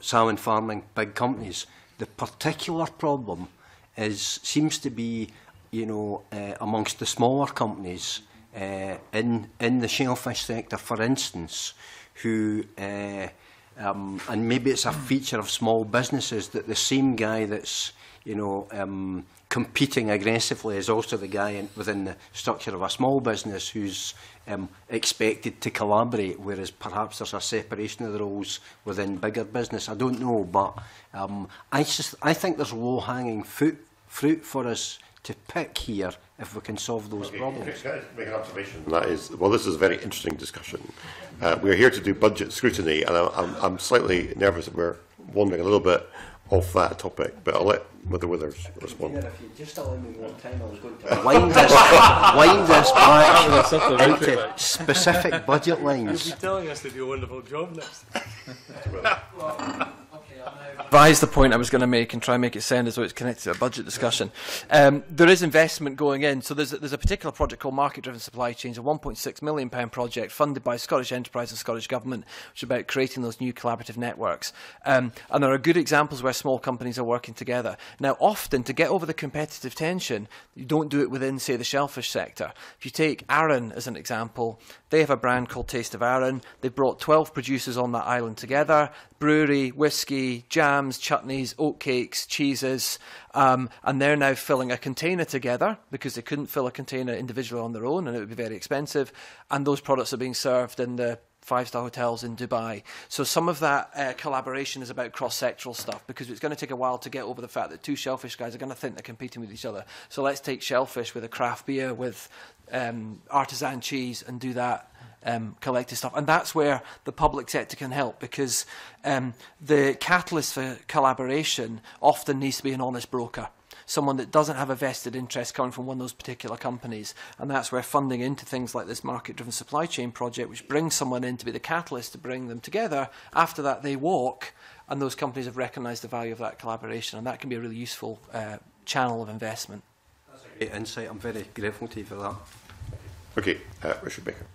salmon farming, big companies. The particular problem seems to be, amongst the smaller companies in the shellfish sector, for instance, who. And maybe it's a feature of small businesses that the same guy that's, competing aggressively is also the guy within the structure of a small business who's expected to collaborate, whereas perhaps there's a separation of the roles within bigger business. I don't know, but I think there's low-hanging fruit for us to pick here if we can solve those problems. Can I just make an observation? That is, well, this is a very interesting discussion. We're here to do budget scrutiny, and I'm slightly nervous that we're wandering a little bit off that topic, but I'll let Withers respond. If you just allow me more time, I was going to wind us back into specific budget lines. You'll be telling us to do a wonderful job next. Revise the point I was going to make and try and make it sound as though it's connected to a budget discussion. There is investment going in. So there's a particular project called Market Driven Supply Chains, a £1.6 million project funded by Scottish Enterprise and Scottish Government, which is about creating those new collaborative networks. And there are good examples where small companies are working together. Now, often, to get over the competitive tension, you don't do it within, say, the shellfish sector. If you take Arran as an example, they have a brand called Taste of Arran. They've brought 12 producers on that island together, brewery, whisky, jam, jams, chutneys, oatcakes, cheeses, and they're now filling a container together because they couldn't fill a container individually on their own and it would be very expensive. And those products are being served in the five-star hotels in Dubai. So some of that collaboration is about cross-sectoral stuff, because it's going to take a while to get over the fact that two shellfish guys are going to think they're competing with each other. So let's take shellfish with a craft beer, with artisan cheese, and do that collective stuff. And that's where the public sector can help, because the catalyst for collaboration often needs to be an honest broker, someone that doesn't have a vested interest coming from one of those particular companies. And that's where funding into things like this market-driven supply chain project, which brings someone in to be the catalyst to bring them together. After that, they walk, and those companies have recognised the value of that collaboration, and that can be a really useful channel of investment. That's a great insight. I'm very grateful to you for that. Okay, Richard Baker.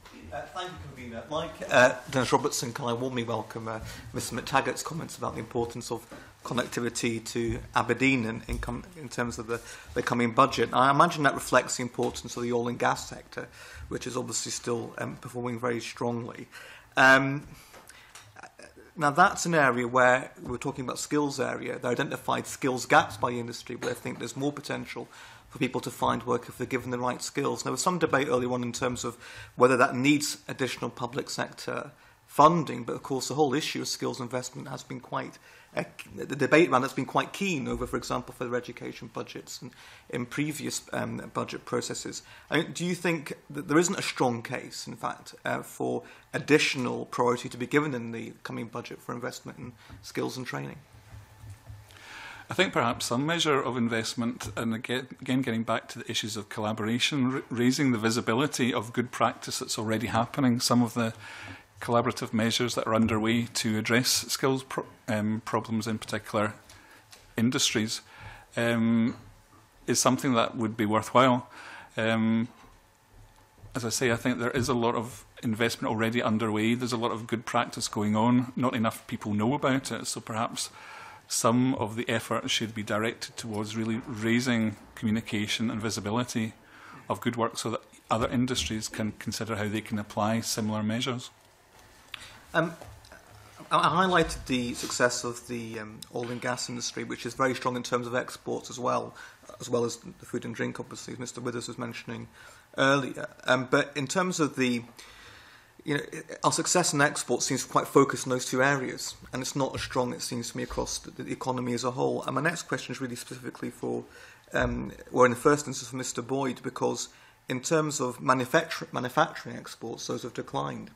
Thank you, Convener. Like Dennis Robertson, can I warmly welcome Mr McTaggart's comments about the importance of connectivity to Aberdeen in terms of the coming budget. I imagine that reflects the importance of the oil and gas sector, which is obviously still performing very strongly. Now, that's an area where we're talking about skills area. They identified skills gaps by industry, where I think there's more potential for people to find work if they're given the right skills. There was some debate earlier on in terms of whether that needs additional public sector funding, but of course the whole issue of skills investment has been quite, the debate around that's been quite keen over, for example, further education budgets and in previous budget processes. I mean, do you think that there isn't a strong case, in fact, for additional priority to be given in the coming budget for investment in skills and training? I think perhaps some measure of investment, and again getting back to the issues of collaboration, raising the visibility of good practice that's already happening, some of the collaborative measures that are underway to address skills problems in particular industries, is something that would be worthwhile. As I say, I think there is a lot of investment already underway. There's a lot of good practice going on. Not enough people know about it, so perhaps some of the effort should be directed towards really raising communication and visibility of good work so that other industries can consider how they can apply similar measures. I highlighted the success of the oil and gas industry, which is very strong in terms of exports as well as the food and drink, obviously, as Mr Withers was mentioning earlier. But in terms of the our success in exports seems quite focused on those two areas, and it's not as strong, it seems to me, across the economy as a whole. And my next question is really specifically for, or in the first instance for Mr Boyd, because in terms of manufacturing exports, those have declined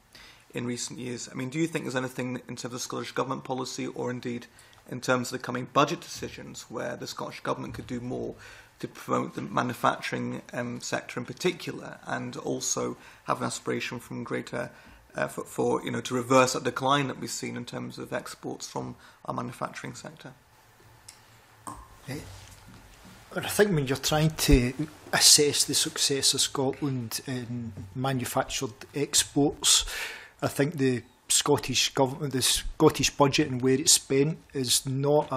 in recent years. I mean, do you think there's anything in terms of Scottish Government policy, or indeed in terms of the coming budget decisions, where the Scottish Government could do more to promote the manufacturing sector in particular, and also have an aspiration from greater effort for, to reverse that decline that we've seen in terms of exports from our manufacturing sector? I think when you're trying to assess the success of Scotland in manufactured exports, I think the Scottish Government, the Scottish budget and where it's spent is not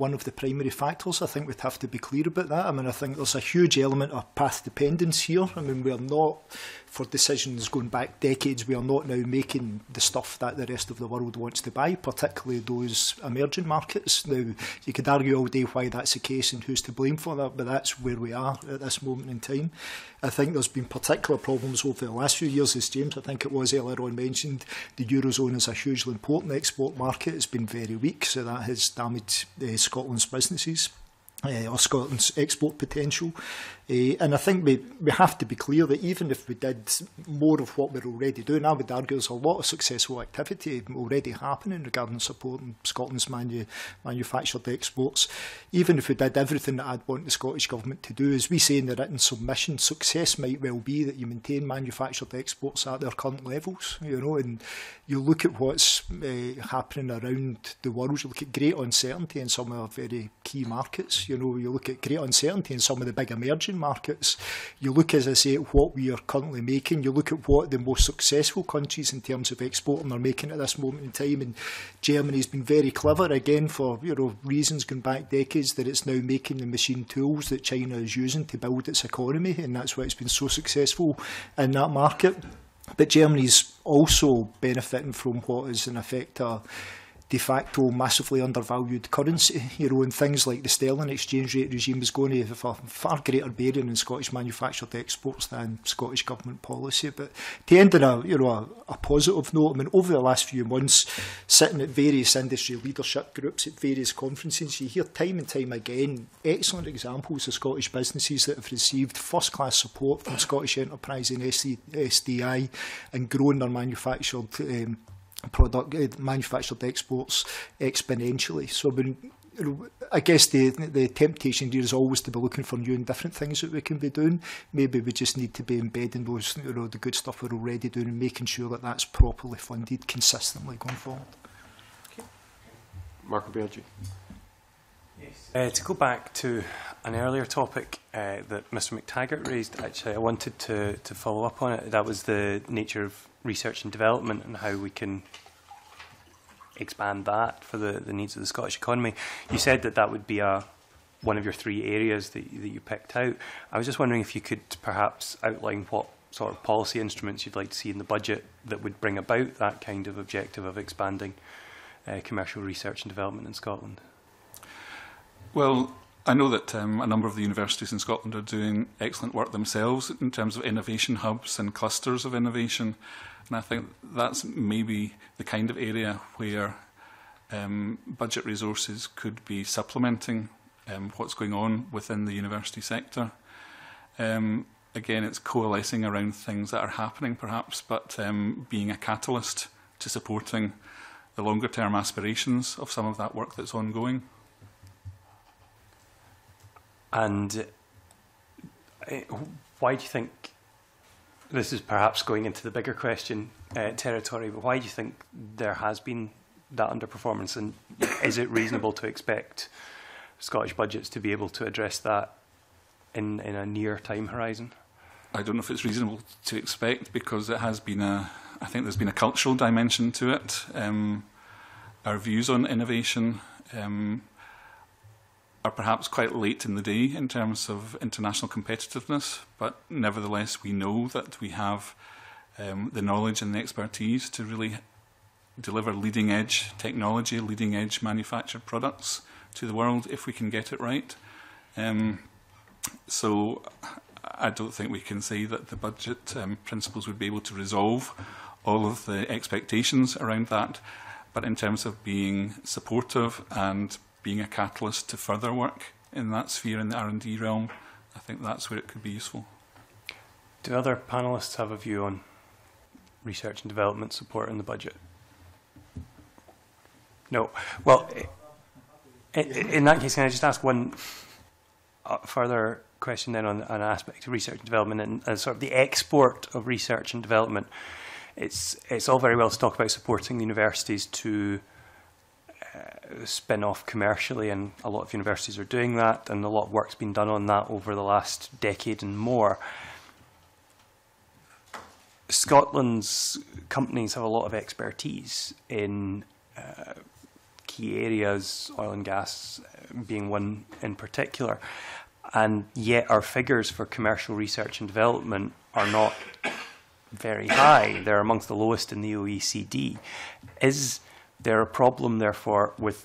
one of the primary factors. I think we'd have to be clear about that. I mean, I think there's a huge element of path dependence here. I mean, we're not, for decisions going back decades, we are not now making the stuff that the rest of the world wants to buy, particularly those emerging markets. Now, you could argue all day why that's the case and who's to blame for that, but that's where we are at this moment in time. I think there's been particular problems over the last few years, as James, I think it was earlier on, mentioned. The Eurozone is a hugely important export market. It's been very weak, so that has damaged Scotland's businesses or Scotland's export potential. And I think we have to be clear that even if we did more of what we're already doing, I would argue there's a lot of successful activity already happening regarding supporting Scotland's manufactured exports. Even if we did everything that I'd want the Scottish Government to do, as we say in the written submission, success might well be that you maintain manufactured exports at their current levels, and you look at what's happening around the world. You look at great uncertainty in some of our very key markets, you look at great uncertainty in some of the big emerging markets. You look, as I say, at what we are currently making. You look at what the most successful countries in terms of exporting are making at this moment in time. And Germany's been very clever, again, for reasons going back decades, that it's now making the machine tools that China is using to build its economy, and that's why it's been so successful in that market. But Germany's also benefiting from what is, in effect, a de facto massively undervalued currency, you know, and things like the sterling exchange rate regime is going to have a far greater bearing in Scottish manufactured exports than Scottish Government policy. But to end on a, you know, a positive note, I mean, over the last few months, sitting at various industry leadership groups at various conferences, you hear time and time again excellent examples of Scottish businesses that have received first-class support from Scottish Enterprise and SDI and grown their manufactured manufactured exports exponentially. So I guess the temptation here is always to be looking for new and different things that we can be doing. Maybe we just need to be embedding those, you know, the good stuff we're already doing and making sure that that's properly funded consistently going forward. Okay. Marco Biaggi. Yes. To go back to an earlier topic that Mr McTaggart raised, actually, I wanted to follow up on it. That was the nature of research and development and how we can expand that for the needs of the Scottish economy. You said that that would be one of your three areas that you picked out. I was just wondering if you could perhaps outline what sort of policy instruments you'd like to see in the budget that would bring about that kind of objective of expanding commercial research and development in Scotland. Well, I know that a number of the universities in Scotland are doing excellent work themselves in terms of innovation hubs and clusters of innovation. And I think that's maybe the kind of area where budget resources could be supplementing what's going on within the university sector. Again, it's coalescing around things that are happening perhaps, but being a catalyst to supporting the longer term aspirations of some of that work that's ongoing. And why do you think, this is perhaps going into the bigger question territory, but why do you think there has been that underperformance? And is it reasonable to expect Scottish budgets to be able to address that in a near time horizon? I don't know if it's reasonable to expect, because it has been I think there's been a cultural dimension to it. Our views on innovation are perhaps quite late in the day in terms of international competitiveness, but nevertheless we know that we have the knowledge and the expertise to really deliver leading-edge technology, leading-edge manufactured products to the world if we can get it right. So I don't think we can say that the budget principles would be able to resolve all of the expectations around that, but in terms of being supportive and being a catalyst to further work in that sphere, in the R&D realm, I think that's where it could be useful. Do other panellists have a view on research and development support in the budget? No. Well, in that case, can I just ask one further question then on an aspect of research and development and sort of the export of research and development? It's all very well to talk about supporting universities to spin off commercially, and a lot of universities are doing that, and a lot of work's been done on that over the last decade and more. Scotland's companies have a lot of expertise in key areas, oil and gas being one in particular, and yet our figures for commercial research and development are not very high. They're amongst the lowest in the OECD. Is there a problem, therefore, with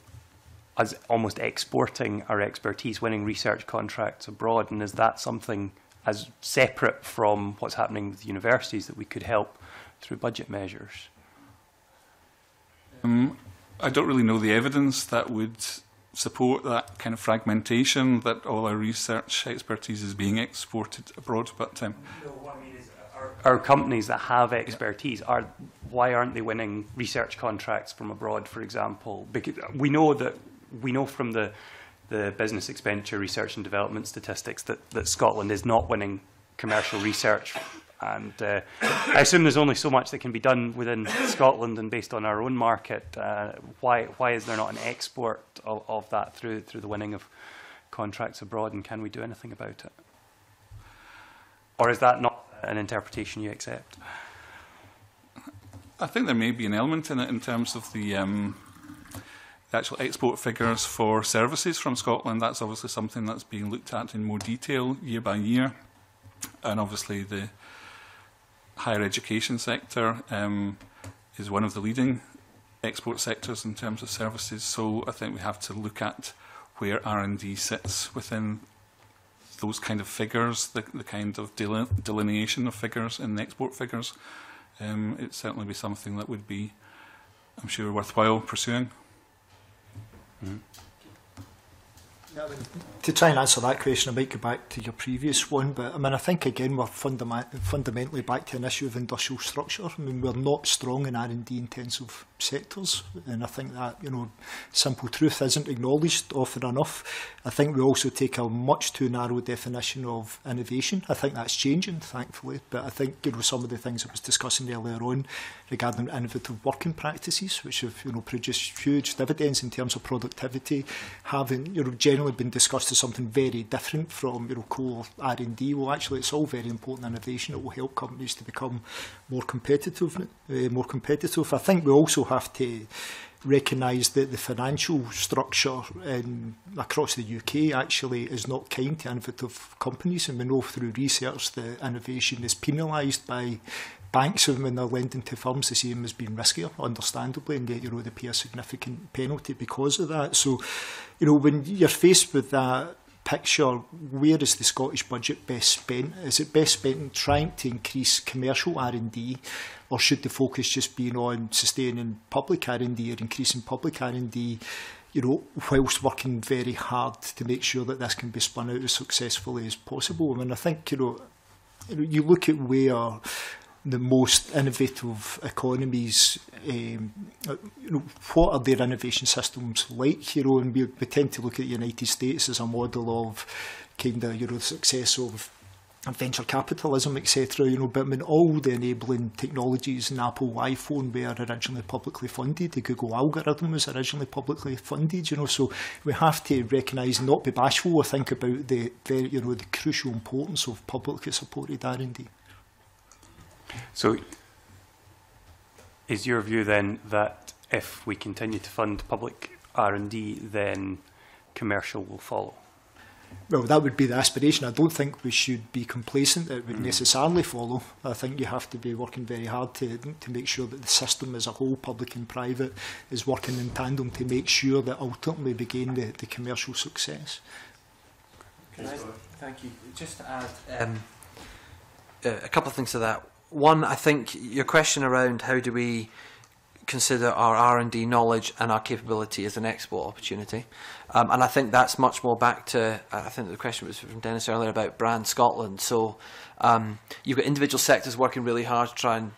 us almost exporting our expertise, winning research contracts abroad? And is that something as separate from what's happening with universities that we could help through budget measures? I don't really know the evidence that would support that kind of fragmentation, that all our research expertise is being exported abroad. But no, what I mean is our companies that have expertise, why aren't they winning research contracts from abroad, for example? Because we know from the business expenditure research and development statistics that Scotland is not winning commercial research, and I assume there's only so much that can be done within Scotland and based on our own market. Why is there not an export of that through the winning of contracts abroad, and can we do anything about it? Or is that not an interpretation you accept? I think there may be an element in it in terms of the actual export figures for services from Scotland. That's obviously something that's being looked at in more detail year by year. And obviously the higher education sector is one of the leading export sectors in terms of services. So I think we have to look at where R&D sits within those kind of figures, the kind of delineation of figures in the export figures. It'd certainly be something that would be, I'm sure, worthwhile pursuing. Mm-hmm. To try and answer that question, I might go back to your previous one, but I mean, I think again we're fundamentally back to an issue of industrial structure. I mean, we're not strong in R&D intensive sectors, and I think that, you know, simple truth isn't acknowledged often enough. I think we also take a much too narrow definition of innovation. I think that's changing, thankfully, but I think, you know, some of the things I was discussing earlier on regarding innovative working practices, which have, you know, produced huge dividends in terms of productivity, having, you know, generally been discussed as something very different from, you know, core R&D. Well, actually, it's all very important innovation. It will help companies to become more competitive. I think we also have to recognise that the financial structure across the UK actually is not kind to innovative companies, and we know through research that innovation is penalised by banks, when they're lending to firms, they see them as being riskier, understandably, and yet, you know, they pay a significant penalty because of that. So, you know, when you're faced with that picture, where is the Scottish budget best spent? Is it best spent in trying to increase commercial R&D, or should the focus just be on sustaining public R&D or increasing public R&D, you know, whilst working very hard to make sure that this can be spun out as successfully as possible? I mean, I think, you know, you look at where the most innovative economies, you know, what are their innovation systems like? You know, and we tend to look at the United States as a model of kind of, you know, the success of venture capitalism, etc. You know, but I mean, all the enabling technologies in Apple iPhone were originally publicly funded. The Google algorithm was originally publicly funded. You know, so we have to recognise, not be bashful, I think, about the very, you know, the crucial importance of publicly supported R&D. So is your view then that if we continue to fund public R&D, then commercial will follow? Well, that would be the aspiration. I don't think we should be complacent that it would necessarily follow. I think you have to be working very hard to make sure that the system as a whole, public and private, is working in tandem to make sure that ultimately we gain the commercial success. Can I, thank you. Just to add a couple of things to that. One, I think your question around how do we consider our R&D knowledge and our capability as an export opportunity, and I think that's much more back to, I think the question was from Dennis earlier about Brand Scotland. So you've got individual sectors working really hard to try and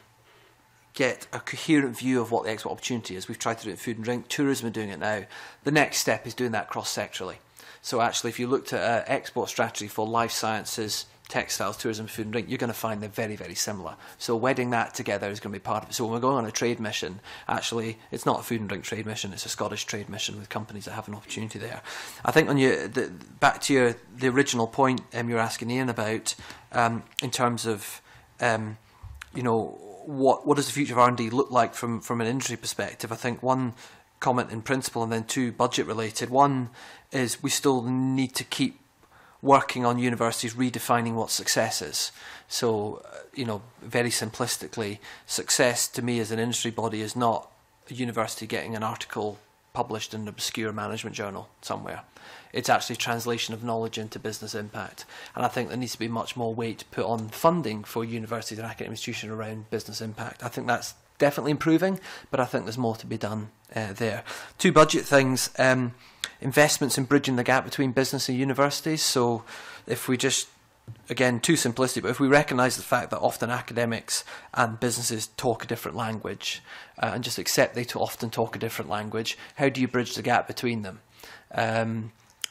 get a coherent view of what the export opportunity is. We've tried to do it in food and drink, tourism are doing it now. The next step is doing that cross-sectorally. So actually, if you looked at an export strategy for life sciences, textiles, tourism, food and drink, you're going to find they're very, very similar. So wedding that together is going to be part of it. So when we're going on a trade mission, actually, it's not a food and drink trade mission, it's a Scottish trade mission with companies that have an opportunity there. I think on your, back to your, original point you were asking Ian about, in terms of, you know, what does the future of R&D look like from an industry perspective? I think one comment in principle and then two budget related. One is we still need to keep working on universities redefining what success is. So, you know, very simplistically, success to me as an industry body is not a university getting an article published in an obscure management journal somewhere. It's actually translation of knowledge into business impact. And I think there needs to be much more weight put on funding for universities and academic institutions around business impact. I think that's definitely improving, but I think there's more to be done there. Two budget things. Investments in bridging the gap between business and universities. So if we just, again, too simplistic, but if we recognise the fact that often academics and businesses talk a different language and just accept they often talk a different language, how do you bridge the gap between them?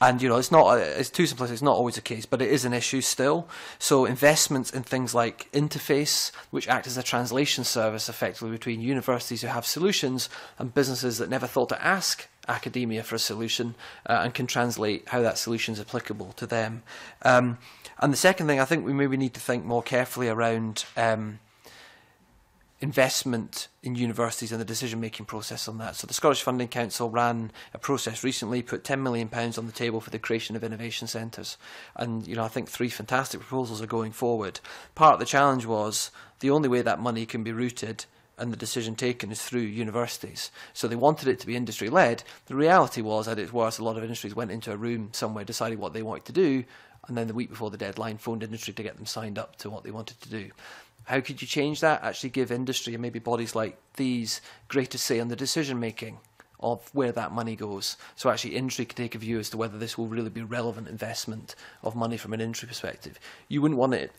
And, you know, it's not, it's too simplistic, it's not always the case, but it is an issue still. So investments in things like Interface, which act as a translation service effectively between universities who have solutions and businesses that never thought to ask academia for a solution and can translate how that solution is applicable to them. And the second thing, I think we maybe need to think more carefully around investment in universities and the decision-making process on that. So the Scottish Funding Council ran a process recently, put £10 million on the table for the creation of innovation centres. And, you know, I think three fantastic proposals are going forward. Part of the challenge was the only way that money can be routed and the decision taken is through universities. So they wanted it to be industry-led. The reality was, at its worst, a lot of industries went into a room somewhere, decided what they wanted to do, and then the week before the deadline, phoned industry to get them signed up to what they wanted to do. How could you change that? Actually give industry and maybe bodies like these greater say on the decision-making of where that money goes. So actually industry can take a view as to whether this will really be relevant investment of money from an industry perspective. You wouldn't want it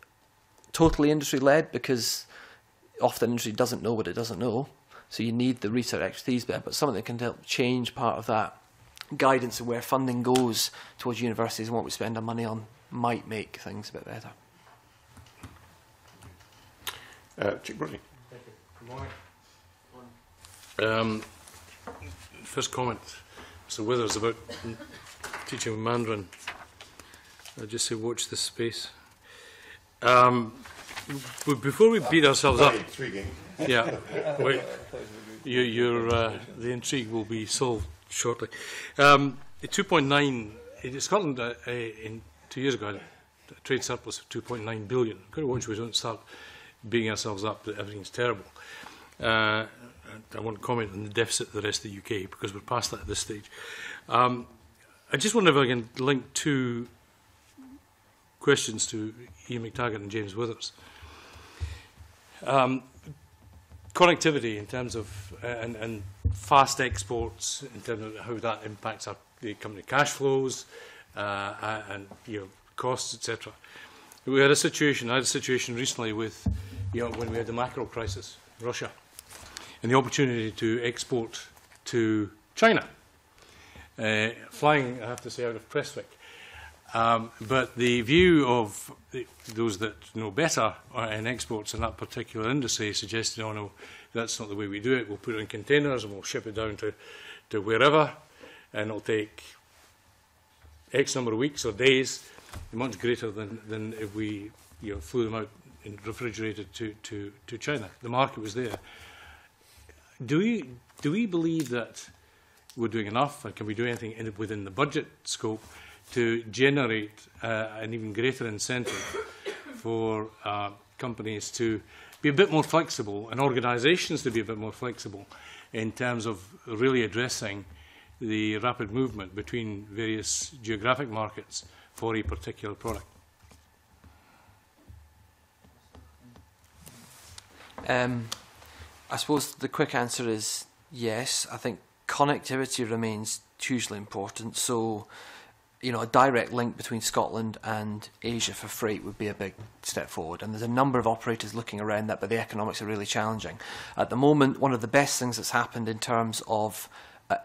totally industry-led because often industry doesn't know what it doesn't know. So you need the research expertise there, but something that can help change part of that guidance of where funding goes towards universities and what we spend our money on might make things a bit better. Chick Brodie. Thank you. Good morning. First comment, Mr. Withers, about teaching Mandarin. I'll just say, watch this space. Before we beat ourselves up, yeah, wait, the intrigue will be solved shortly. 2.9, Scotland in 2 years ago had a trade surplus of 2.9 billion. We've got to watch we don't start beating ourselves up that everything's terrible. I won't comment on the deficit of the rest of the UK because we're past that at this stage. I just wonder if I can link two questions to Ian McTaggart and James Withers. Connectivity in terms of and fast exports in terms of how that impacts our company cash flows and costs, etc. We had a situation. I had a situation recently with when we had the mackerel crisis, Russia, and the opportunity to export to China, flying, I have to say, out of Prestwick. But the view of those that know better in exports in that particular industry suggested, oh no, that's not the way we do it. We'll put it in containers and we'll ship it down to wherever, and it'll take X number of weeks or days, much greater than if we flew them out and refrigerated to China. The market was there. Do we believe that we're doing enough, and can we do anything within the budget scope to generate an even greater incentive for companies to be a bit more flexible and organisations to be a bit more flexible in terms of really addressing the rapid movement between various geographic markets for a particular product? I suppose the quick answer is yes. I think connectivity remains hugely important. So, a direct link between Scotland and Asia for freight would be a big step forward. And there's a number of operators looking around that, but the economics are really challenging. At the moment, one of the best things that's happened in terms of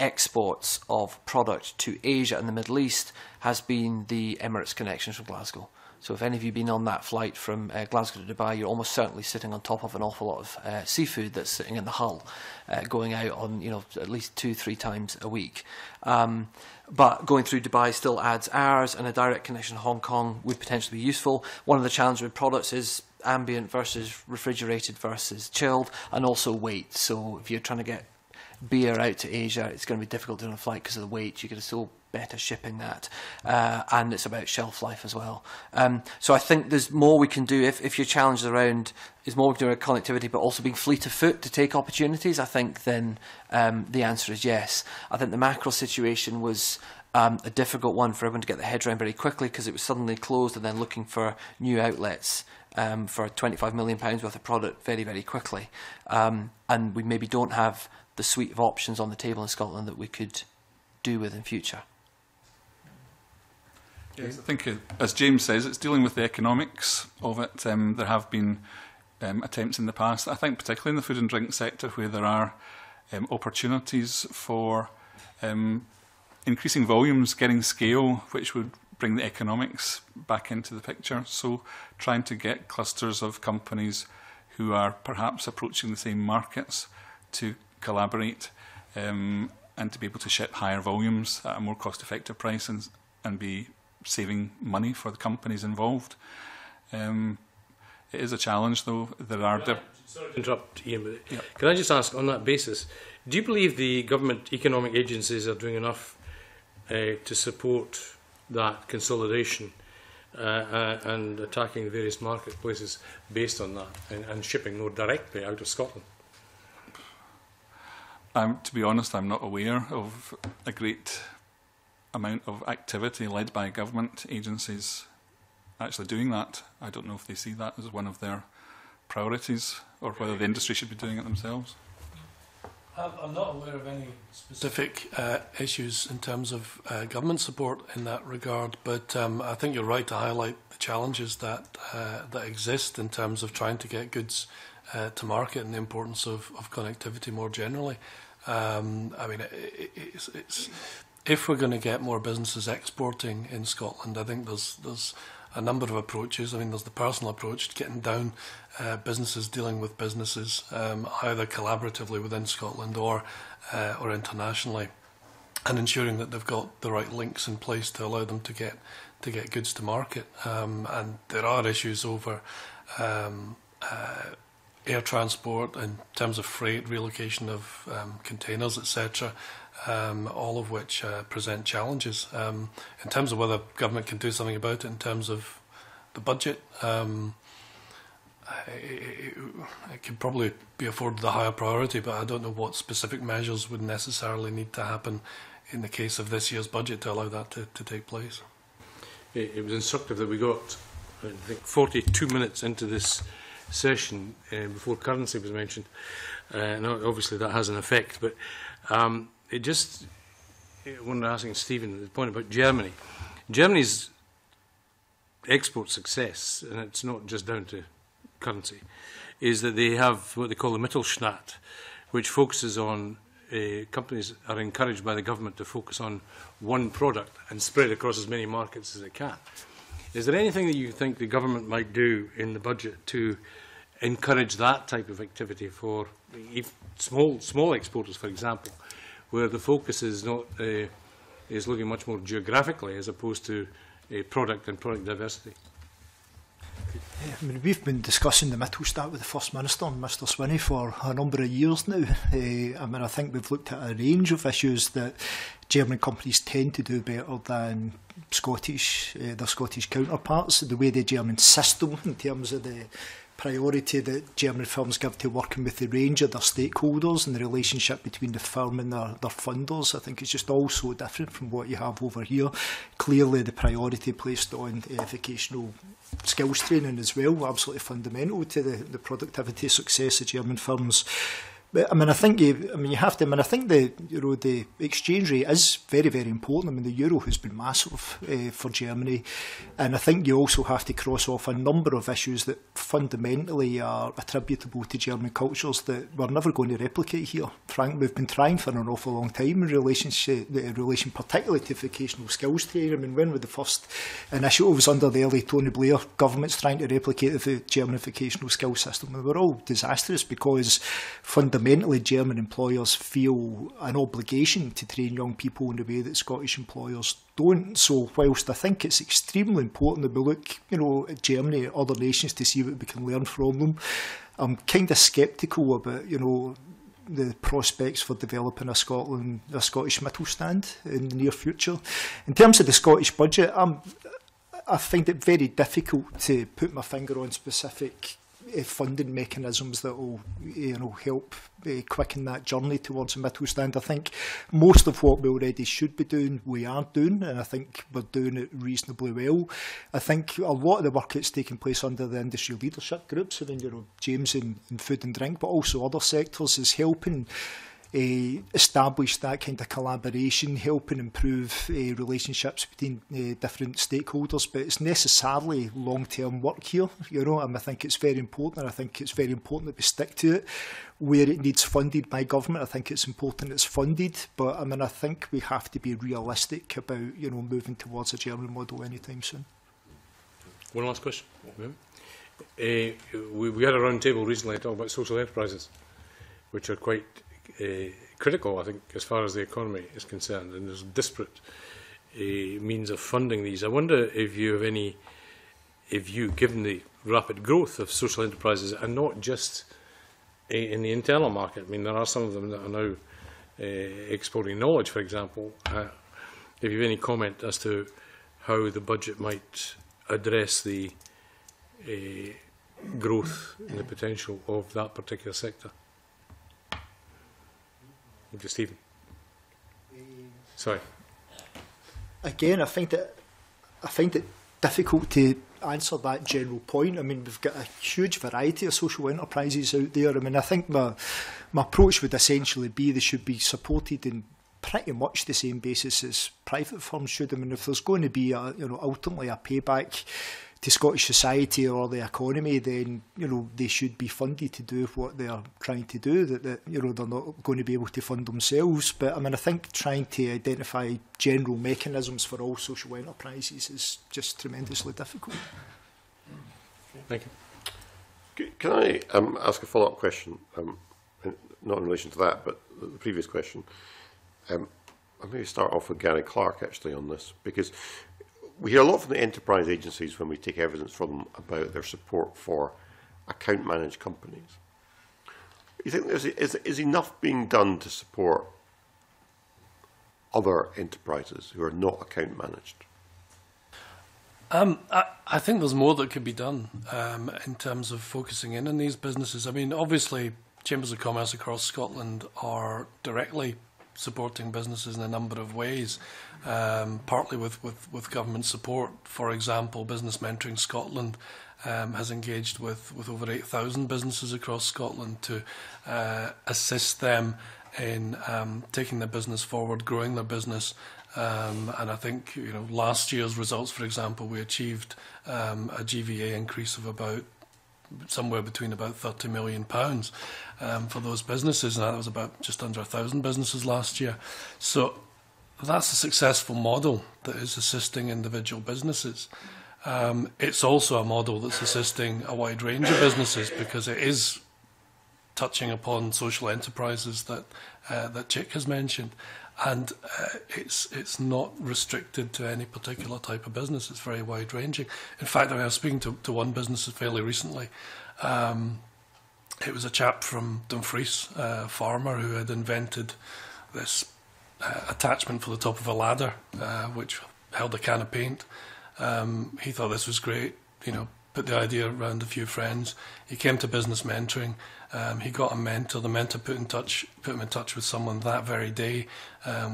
exports of product to Asia and the Middle East has been the Emirates connections from Glasgow. So if any of you have been on that flight from Glasgow to Dubai, you're almost certainly sitting on top of an awful lot of seafood that's sitting in the hull, going out on at least 2-3 times a week. But going through Dubai still adds hours, and a direct connection to Hong Kong would potentially be useful. One of the challenges with products is ambient versus refrigerated versus chilled, and also weight. So if you're trying to get beer out to Asia, it's going to be difficult to do on a flight because of the weight. You can still better shipping that, and it's about shelf life as well. So I think there's more we can do if your challenge is around connectivity, but also being fleet of foot to take opportunities. I think then the answer is yes. I think the mackerel situation was a difficult one for everyone to get their head around very quickly because it was suddenly closed and then looking for new outlets for £25 million worth of product very, very quickly. And we maybe don't have the suite of options on the table in Scotland that we could do with in future. Yes, I think, as James says, it's dealing with the economics of it. There have been attempts in the past, I think particularly in the food and drink sector, where there are opportunities for increasing volumes, getting scale, which would bring the economics back into the picture. So trying to get clusters of companies who are perhaps approaching the same markets to collaborate and to be able to ship higher volumes at a more cost-effective price and be saving money for the companies involved. It is a challenge, though. There are. Sorry to interrupt, Ian. Yeah. Can I just ask, on that basis, do you believe the government economic agencies are doing enough to support that consolidation and attacking the various marketplaces based on that, and shipping more directly out of Scotland? To be honest, I'm not aware of a great amount of activity led by government agencies actually doing that. I don't know if they see that as one of their priorities or whether the industry should be doing it themselves. I'm not aware of any specific issues in terms of government support in that regard, but I think you're right to highlight the challenges that that exist in terms of trying to get goods to market and the importance of connectivity more generally. I mean, it's if we're going to get more businesses exporting in Scotland, I think there's a number of approaches. I mean, there's the personal approach to getting down businesses dealing with businesses, either collaboratively within Scotland or internationally, and ensuring that they've got the right links in place to allow them to get goods to market. And there are issues over air transport in terms of freight, relocation of containers, etc. All of which present challenges in terms of whether government can do something about it in terms of the budget. It could probably be afforded the higher priority, but I don't know what specific measures would necessarily need to happen in the case of this year's budget to allow that to take place. It was instructive that we got, I think, 42 minutes into this session before currency was mentioned, and obviously that has an effect, but it just, when asking Stephen the point about Germany, Germany's export success, and it's not just down to currency, is that they have what they call the Mittelstand, which focuses on, companies are encouraged by the government to focus on one product and spread across as many markets as it can. Is there anything that you think the government might do in the budget to encourage that type of activity for small exporters, for example, where the focus is not is looking much more geographically as opposed to a product and product diversity? I mean, we've been discussing the Mittelstand with the First Minister, Mr Swinney, for a number of years now. I mean, I think we've looked at a range of issues that German companies tend to do better than Scottish, their Scottish counterparts, the way the German system, in terms of the priority that German firms give to working with the range of their stakeholders and the relationship between the firm and their funders. I think it's just all so different from what you have over here. Clearly the priority placed on educational skills training as well, absolutely fundamental to the productivity success of German firms. But I mean, I mean you have to. I mean, I think the exchange rate is very, very important. I mean, the euro has been massive for Germany, and I think you also have to cross off a number of issues that fundamentally are attributable to German cultures that we're never going to replicate here. Frankly, we've been trying for an awful long time in relation particularly to vocational skills training. I mean, when were the first initiatives under the early Tony Blair governments trying to replicate the German vocational skills system? They were all disastrous because fundamentally, German employers feel an obligation to train young people in the way that Scottish employers don't. So whilst I think it's extremely important that we look, you know, at Germany and other nations to see what we can learn from them, I'm kind of sceptical about, you know, the prospects for developing a Scottish Mittelstand in the near future. In terms of the Scottish budget, I find it very difficult to put my finger on specific funding mechanisms that will, you know, help quicken that journey towards a Mittelstand. I think most of what we already should be doing, we are doing, and I think we're doing it reasonably well. I think a lot of the work that's taking place under the industry leadership groups, I mean, you know, James in food and drink, but also other sectors, is helping establish that kind of collaboration, helping improve relationships between different stakeholders, but it's necessarily long-term work here, you know, and I think it's very important, and I think it's very important that we stick to it. Where it needs funded by government, I think it's important it's funded, but I mean, I think we have to be realistic about, you know, moving towards a German model anytime soon. One last question. We had a round table recently talking about social enterprises, which are quite critical, I think, as far as the economy is concerned, and there's disparate means of funding these. I wonder if you have any, given the rapid growth of social enterprises, and not just in the internal market, I mean, there are some of them that are now exporting knowledge, for example, if you have any comment as to how the budget might address the growth and the potential of that particular sector. Over to Stephen. Sorry. Again, I find it difficult to answer that general point. I mean, we've got a huge variety of social enterprises out there. I mean, I think my approach would essentially be they should be supported in pretty much the same basis as private firms should. I mean, if there's going to be a, you know, ultimately a payback to Scottish society or the economy, then, you know, they should be funded to do what they're trying to do, that you know, they're not going to be able to fund themselves. But I mean, I think trying to identify general mechanisms for all social enterprises is just tremendously difficult. Thank you. Can I ask a follow-up question, not in relation to that, but the previous question? I'll maybe start off with Gary Clark, actually, on this, because we hear a lot from the enterprise agencies when we take evidence from them about their support for account-managed companies. You think there's is enough being done to support other enterprises who are not account-managed? I think there's more that could be done in terms of focusing in on these businesses. I mean, obviously, Chambers of Commerce across Scotland are directly supporting businesses in a number of ways, partly with government support. For example, Business Mentoring Scotland has engaged with over 8,000 businesses across Scotland to assist them in taking their business forward, growing their business. And I think, you know, last year's results, for example, we achieved a GVA increase of about somewhere between about £30 million for those businesses, and that was about just under 1,000 businesses last year. So that's a successful model that is assisting individual businesses. It's also a model that's assisting a wide range of businesses, because it is touching upon social enterprises that that Chick has mentioned, and it's not restricted to any particular type of business. It's very wide ranging. In fact, I mean, I was speaking to one business fairly recently. It was a chap from Dumfries, a farmer who had invented this attachment for the top of a ladder, which held a can of paint. He thought this was great, you know. Put the idea around a few friends. He came to Business Mentoring. He got a mentor. The mentor put him in touch with someone that very day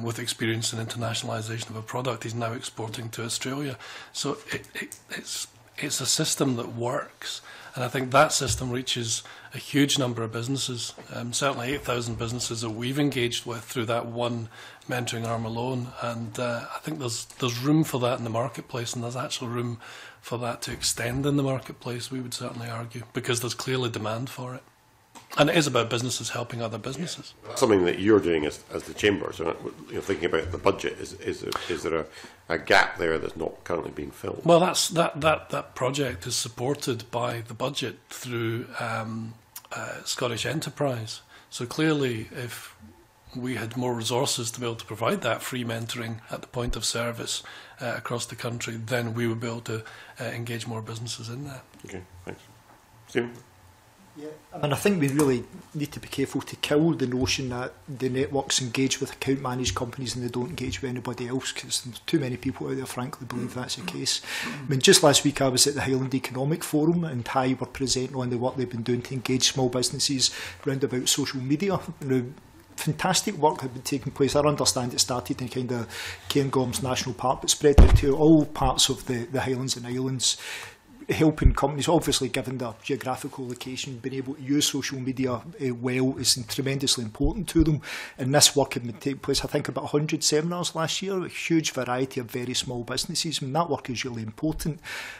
with experience in internationalisation of a product. He's now exporting to Australia. So it's a system that works, and I think that system reaches a huge number of businesses. Certainly 8,000 businesses that we've engaged with through that one mentoring arm alone, and I think there's room for that in the marketplace, and there's actual room for that to extend in the marketplace, we would certainly argue, because there's clearly demand for it. And it is about businesses helping other businesses. Yeah. Something that you're doing as the Chambers, you know, thinking about the budget, is there a gap there that's not currently being filled? Well, that project is supported by the budget through Scottish Enterprise. So clearly, if we had more resources to be able to provide that free mentoring at the point of service across the country, then we would be able to engage more businesses in that. Okay, thanks. Stephen? Yeah, and I think we really need to be careful to kill the notion that the networks engage with account-managed companies and they don't engage with anybody else, because too many people out there, frankly, believe that's the case. I mean, just last week I was at the Highland Economic Forum, and High were presenting on the work they've been doing to engage small businesses round about social media. Now, fantastic work had been taking place. I understand it started in kind of Cairngorms National Park, but spread out to all parts of the Highlands and Islands, helping companies, obviously given their geographical location, being able to use social media well is tremendously important to them. And this work had been taking place, I think, about 100 seminars last year, a huge variety of very small businesses, and that work is really important.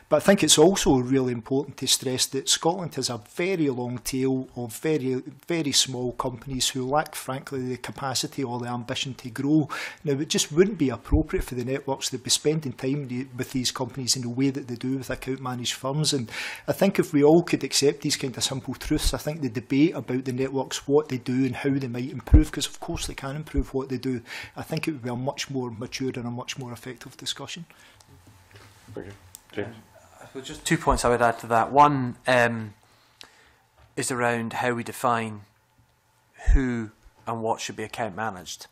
But I think it's also really important to stress that Scotland has a very long tail of very, very small companies who lack, frankly, the capacity or the ambition to grow. Now, it just wouldn't be appropriate for the networks to be spending time with these companies in the way that they do with account managed firms. And I think if we all could accept these kind of simple truths, I think the debate about the networks, what they do and how they might improve, because of course they can improve what they do, I think it would be a much more mature and a much more effective discussion. Okay. James? So just 2 points I would add to that. One is around how we define who and what should be account managed.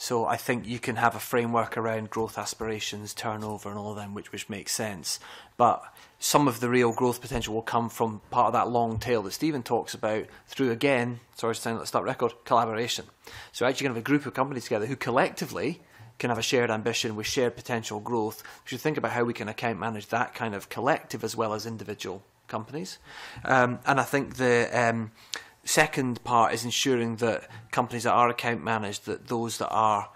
So I think you can have a framework around growth aspirations, turnover and all of them, which makes sense. But some of the real growth potential will come from part of that long tail that Stephen talks about through, again, sorry to sound like a stuck record, collaboration. So actually you can have a group of companies together who collectively can have a shared ambition with shared potential growth. We should think about how we can account manage that kind of collective as well as individual companies. And I think the second part is ensuring that companies that are account managed, that those that are,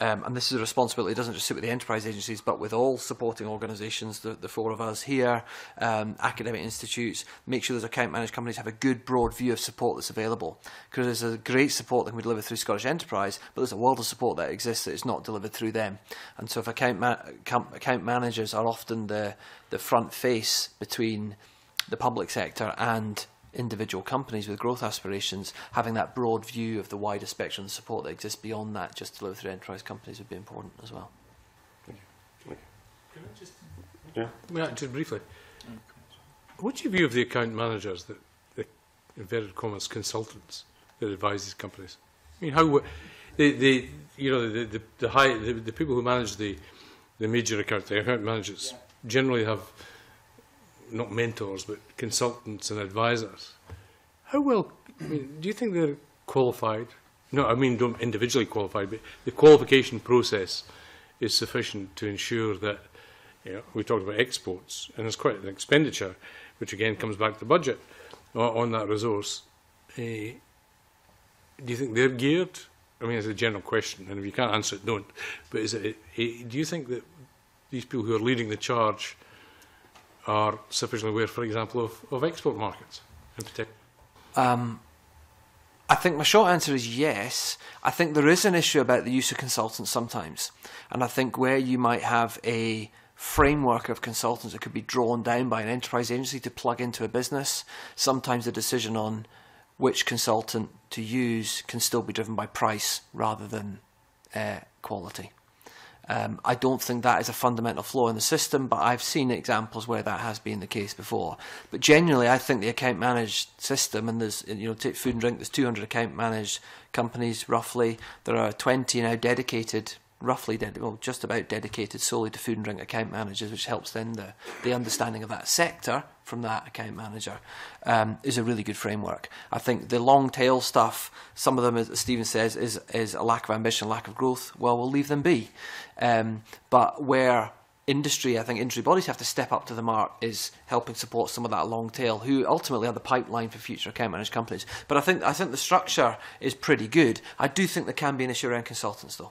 and this is a responsibility that doesn't just sit with the enterprise agencies, but with all supporting organisations, the four of us here, academic institutes, make sure those account managed companies have a good broad view of support that's available. Because there's a great support that can be delivered through Scottish Enterprise, but there's a world of support that exists that is not delivered through them. And so if account managers are often the front face between the public sector and individual companies with growth aspirations, having that broad view of the wider spectrum of support that exists beyond that just to deliver through enterprise companies would be important as well. Thank you. Thank you. Can I just, just briefly, what's your view of the account managers, the inverted commas consultants that advise these companies? I mean, how the people who manage the major accounts, the account managers, generally have not mentors, but consultants and advisors. How well, I mean, do you think they're qualified? No, I mean, don't individually qualified, but the qualification process is sufficient to ensure that, you know, we talked about exports, and it's quite an expenditure, which again comes back to the budget on that resource. Do you think they're geared? I mean, it's a general question, and if you can't answer it, don't. But is it, do you think that these people who are leading the charge are sufficiently aware, for example, of export markets in particular? I think my short answer is yes. I think there is an issue about the use of consultants sometimes. And I think where you might have a framework of consultants that could be drawn down by an enterprise agency to plug into a business, sometimes the decision on which consultant to use can still be driven by price rather than quality. I don't think that is a fundamental flaw in the system, but I've seen examples where that has been the case before. But generally, I think the account managed system, and there's, you know, take food and drink, there's 200 account managed companies roughly. There are 20 now dedicated, roughly, well, just about dedicated solely to food and drink account managers, which helps then the understanding of that sector from that account manager, is a really good framework. I think the long tail stuff, some of them, as Stephen says, is a lack of ambition, lack of growth. Well, we'll leave them be. But where industry, I think industry bodies have to step up to the mark is helping support some of that long tail, who ultimately are the pipeline for future account managed companies. But I think the structure is pretty good. I do think there can be an issue around consultants, though.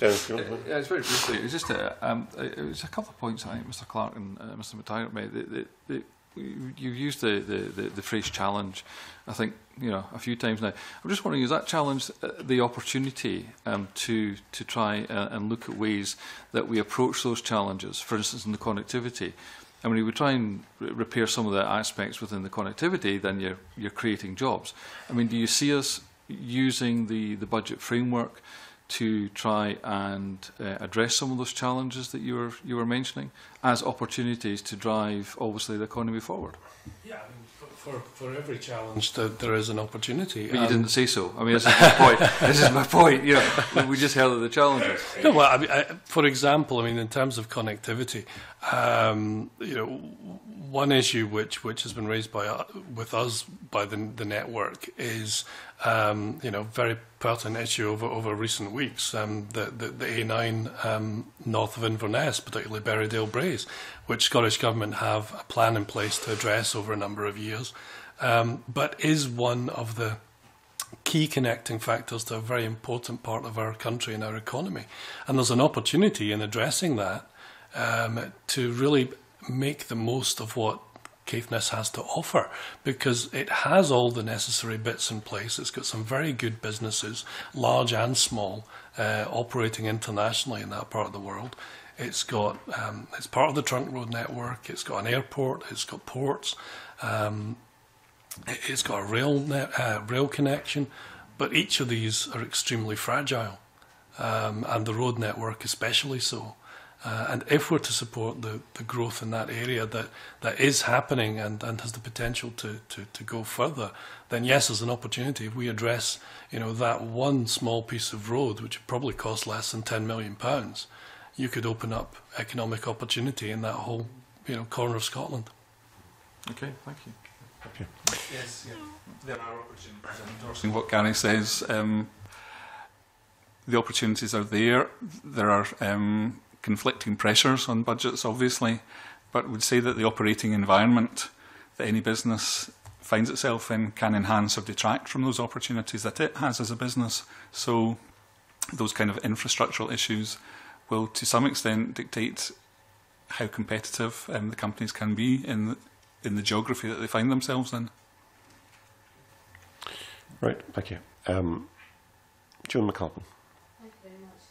Yeah, it's very briefly. It was just it was a couple of points I think Mr. Clark and Mr. McTaggart made. You used the phrase challenge, I think, you know, a few times now. I'm just wondering, is that challenge the opportunity to try and look at ways that we approach those challenges? For instance, in the connectivity. I mean, if we try and repair some of the aspects within the connectivity, then you're creating jobs. I mean, do you see us using the budget framework to try and address some of those challenges that you were mentioning as opportunities to drive, obviously, the economy forward? Yeah, I mean, for every challenge there is an opportunity. But you didn't say so. I mean, this is my point. This is my point. You know, we just held the challenges. No, well, I mean, for example, I mean, in terms of connectivity, you know, one issue which has been raised by with us by the network is, you know, very pertinent issue over recent weeks, the A9 north of Inverness, particularly Berrydale-Braes, which Scottish Government have a plan in place to address over a number of years, but is one of the key connecting factors to a very important part of our country and our economy. And there's an opportunity in addressing that to really make the most of what Caithness has to offer, because it has all the necessary bits in place. It's got some very good businesses, large and small, operating internationally in that part of the world. It's got, it's part of the trunk road network. It's got an airport. It's got ports. It's got a rail connection, but each of these are extremely fragile, and the road network especially so. And if we're to support the growth in that area that is happening and has the potential to go further, then yes, there's an opportunity. If we address, you know, that one small piece of road, which would probably cost less than £10 million, you could open up economic opportunity in that whole, you know, corner of Scotland. Okay, thank you. Okay. Yes, yeah, there are opportunities. Endorsing what Gary says, the opportunities are there. There are conflicting pressures on budgets, obviously, but would say that the operating environment that any business finds itself in can enhance or detract from those opportunities that it has as a business. So those kind of infrastructural issues will, to some extent, dictate how competitive the companies can be in the geography that they find themselves in. Right, thank you. Joan McAlpin. Thank you very much.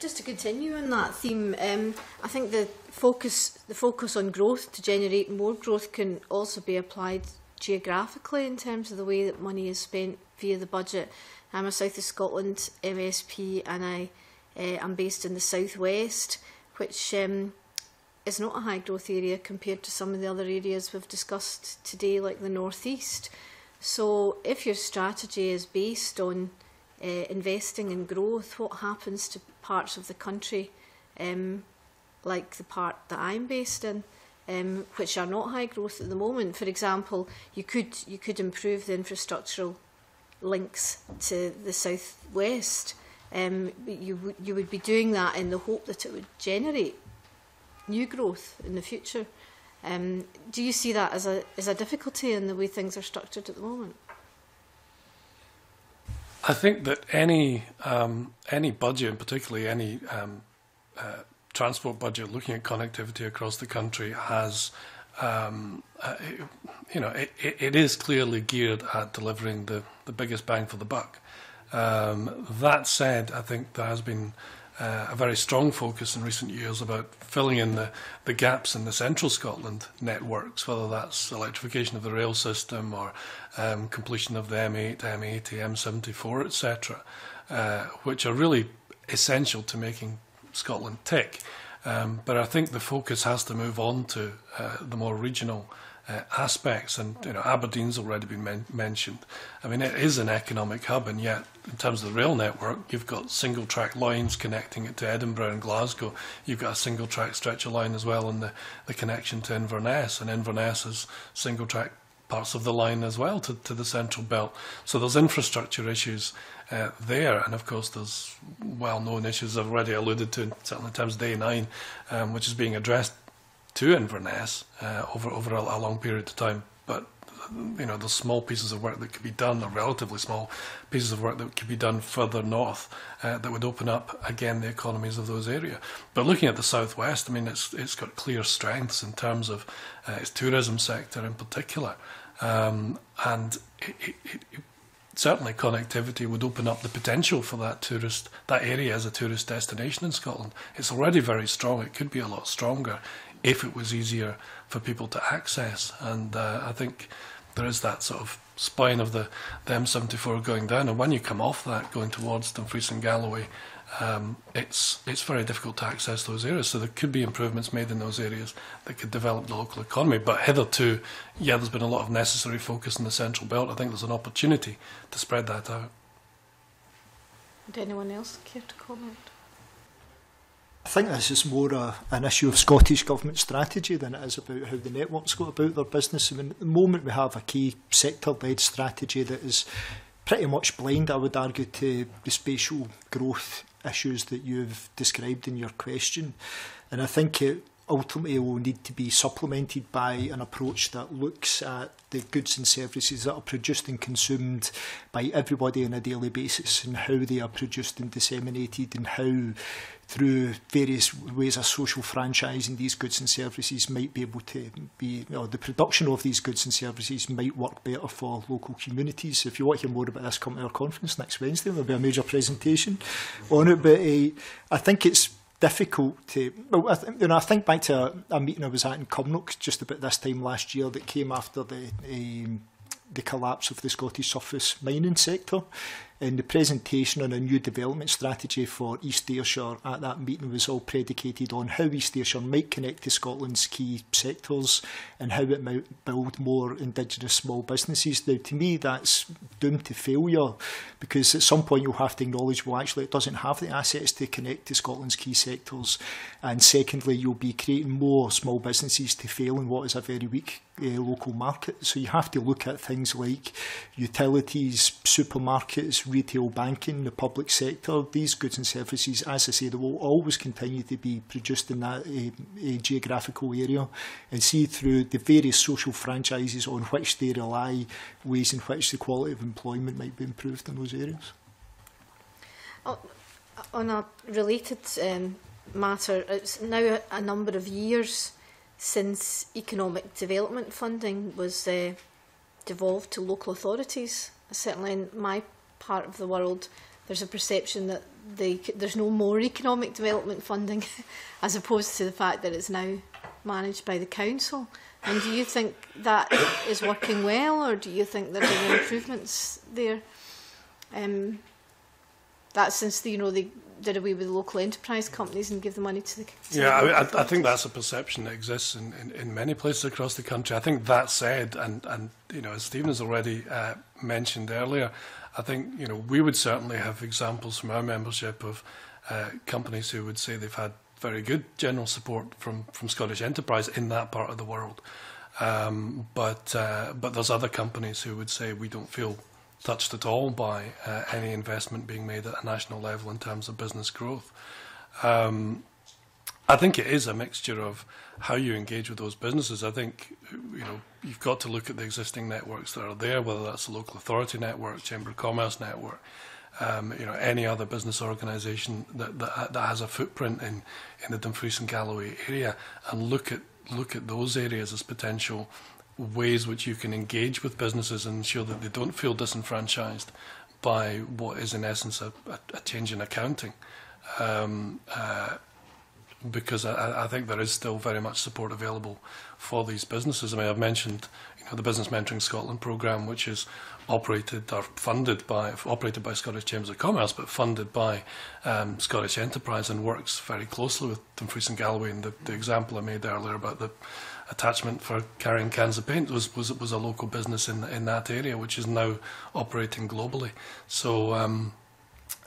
Just to continue on that theme, I think the focus on growth to generate more growth can also be applied geographically in terms of the way that money is spent via the budget. I'm a South of Scotland MSP, and I'm based in the southwest, which is not a high growth area compared to some of the other areas we've discussed today, like the northeast. So, if your strategy is based on investing in growth, what happens to parts of the country, like the part that I'm based in, which are not high growth at the moment? For example, you could improve the infrastructural links to the southwest. You would be doing that in the hope that it would generate new growth in the future. Do you see that as a difficulty in the way things are structured at the moment? I think that any budget, and particularly any transport budget, looking at connectivity across the country, has it is clearly geared at delivering the biggest bang for the buck. That said, I think there has been a very strong focus in recent years about filling in the gaps in the central Scotland networks, whether that's electrification of the rail system or completion of the M8, M80, M74, etc., which are really essential to making Scotland tick. But I think the focus has to move on to the more regional aspects, and you know, Aberdeen's already been mentioned. I mean, it is an economic hub, and yet in terms of the rail network, you've got single track lines connecting it to Edinburgh and Glasgow. You've got a single track stretcher line as well, and the connection to Inverness, and Inverness has single track parts of the line as well to the central belt. So there's infrastructure issues there, and of course there's well-known issues I've already alluded to, certainly in terms of Day 9, which is being addressed to Inverness over a long period of time. But you know, there's small pieces of work that could be done, or relatively small pieces of work that could be done further north that would open up again the economies of those areas. But looking at the southwest, I mean, it's got clear strengths in terms of its tourism sector in particular, and it certainly connectivity would open up the potential for that area as a tourist destination in Scotland. It's already very strong. It could be a lot stronger if it was easier for people to access. And I think there is that sort of spine of the M74 going down, and when you come off that, going towards Dumfries and Galloway, it's very difficult to access those areas. So there could be improvements made in those areas that could develop the local economy. But hitherto, yeah, there's been a lot of necessary focus in the central belt. I think there's an opportunity to spread that out. Would anyone else care to comment? I think this is more an issue of Scottish Government strategy than it is about how the networks go about their business. I mean, at the moment we have a key sector-led strategy that is pretty much blind, I would argue, to the spatial growth issues that you've described in your question. And I think it ultimately will need to be supplemented by an approach that looks at the goods and services that are produced and consumed by everybody on a daily basis, and how they are produced and disseminated, and how through various ways of social franchising these goods and services might be able to be, or the production of these goods and services might work better for local communities. If you want to hear more about this, come to our conference next Wednesday. There'll be a major presentation on it. But I think it's difficult to, well, I think back to a meeting I was at in Cumnock just about this time last year that came after the collapse of the Scottish surface mining sector, And the presentation on a new development strategy for East Ayrshire at that meeting was all predicated on how East Ayrshire might connect to Scotland's key sectors and how it might build more Indigenous small businesses. Now, to me, that's doomed to failure, because at some point you'll have to acknowledge, well, actually, it doesn't have the assets to connect to Scotland's key sectors. And secondly, you'll be creating more small businesses to fail in what is a very weak local market. So you have to look at things like utilities, supermarkets, retail banking, the public sector. These goods and services, as I say, they will always continue to be produced in that geographical area, and see through the various social franchises on which they rely, ways in which the quality of employment might be improved in those areas. On a related matter, it's now a number of years since economic development funding was devolved to local authorities. Certainly in my part of the world, there's a perception that there's no more economic development funding as opposed to the fact that it's now managed by the council. And do you think that is working well, or do you think there are any improvements there? That since the, you know, they did away with local enterprise companies and give the money to the council. Yeah, I think that's a perception that exists in many places across the country. I think that said, and you know, as Stephen has already mentioned earlier, I think, you know, we would certainly have examples from our membership of companies who would say they've had very good general support from Scottish Enterprise in that part of the world, but there's other companies who would say we don't feel touched at all by any investment being made at a national level in terms of business growth. I think it is a mixture of how you engage with those businesses. I think, you know, you've got to look at the existing networks that are there, whether that's the local authority network, Chamber of Commerce network, you know, any other business organisation that has a footprint in the Dumfries and Galloway area, and look at those areas as potential ways which you can engage with businesses and ensure that they don't feel disenfranchised by what is in essence a change in accounting, because I think there is still very much support available for these businesses. I mean, I've mentioned, you know, the Business Mentoring Scotland programme, which is operated by Scottish Chambers of Commerce, but funded by Scottish Enterprise, and works very closely with Dumfries and Galloway. And the example I made earlier about the attachment for carrying cans of paint was a local business in that area, which is now operating globally. So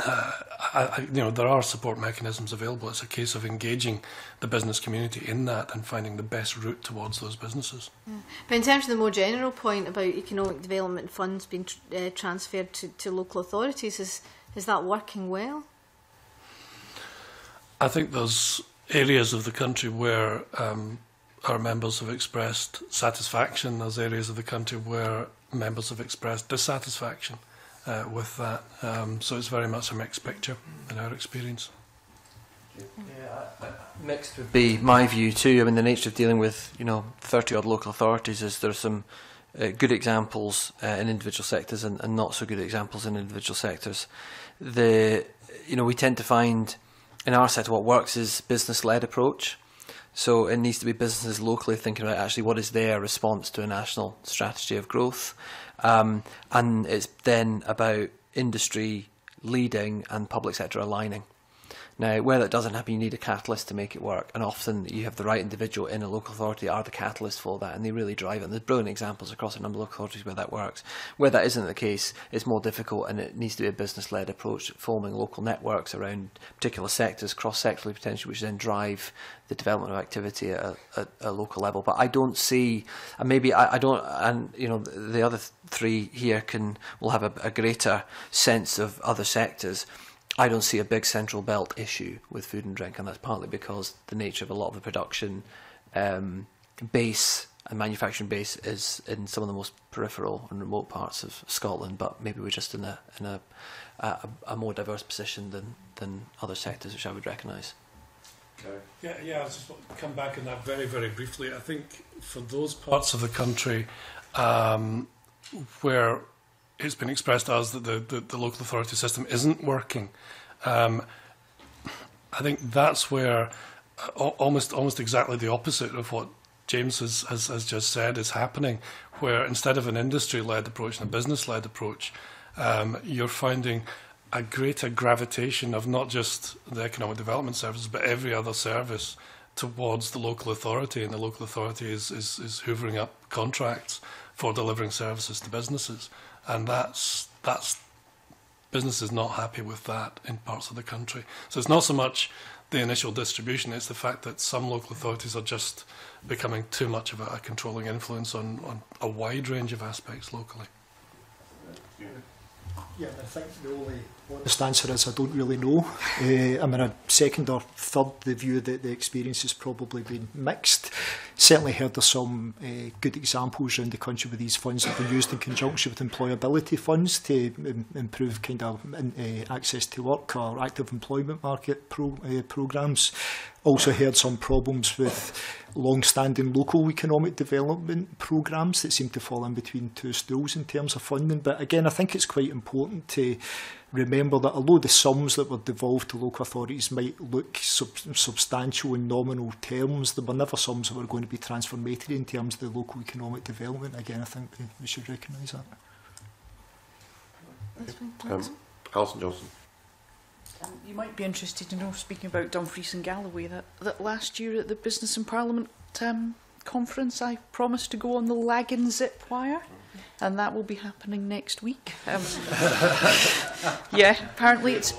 you know, there are support mechanisms available. It's a case of engaging the business community in that and finding the best route towards those businesses. Yeah. But in terms of the more general point about economic development funds being transferred to local authorities, is that working well? I think there's areas of the country where our members have expressed satisfaction. There's areas of the country where members have expressed dissatisfaction with that. So it's very much a mixed picture in our experience. Yeah, mixed would be my view too. I mean, the nature of dealing with, you know, 30-odd local authorities is there's some good examples in individual sectors and not so good examples in individual sectors. You know, we tend to find in our sector what works is business-led approach. So it needs to be businesses locally thinking about actually what is their response to a national strategy of growth. And it's then about industry leading and public sector aligning. Now, where that doesn't happen, you need a catalyst to make it work. And often you have the right individual in a local authority are the catalyst for that, and they really drive it. And there's brilliant examples across a number of local authorities where that works. Where that isn't the case, it's more difficult, and it needs to be a business-led approach, forming local networks around particular sectors, cross-sectorally potentially, which then drive the development of activity at a local level. But I don't see, and maybe I don't, and you know, the other three here will have a greater sense of other sectors. I don't see a big central belt issue with food and drink, and that's partly because the nature of a lot of the production base and manufacturing base is in some of the most peripheral and remote parts of Scotland, but maybe we're just in a more diverse position than other sectors, which I would recognise. Okay. Yeah, I'll just come back on that very, very briefly. I think for those parts of the country where it's been expressed to us that the local authority system isn't working, I think that's where almost exactly the opposite of what James has just said is happening, where instead of an industry-led approach and a business-led approach, you're finding a greater gravitation of not just the Economic Development Service, but every other service towards the local authority, and the local authority is hoovering up contracts for delivering services to businesses, and that's businesses not happy with that in parts of the country. So it's not so much the initial distribution, it's the fact that some local authorities are just becoming too much of a controlling influence on a wide range of aspects locally. Yeah, I think the only honest answer is I don't really know. I mean, I'd second or third the view that the experience has probably been mixed. Certainly heard of some good examples around the country where these funds have been used in conjunction with employability funds to improve kind of access to work or active employment market programmes. Also heard some problems with long-standing local economic development programmes that seem to fall in between two stools in terms of funding. But again, I think it's quite important to remember that although the sums that were devolved to local authorities might look substantial in nominal terms, they were never sums that were going to be transformative in terms of the local economic development. Again, I think we should recognise that. Alison Johnson. You might be interested to know, speaking about Dumfries and Galloway, that last year at the Business and Parliament conference, I promised to go on the lag and zip wire, and that will be happening next week. Yeah, apparently it's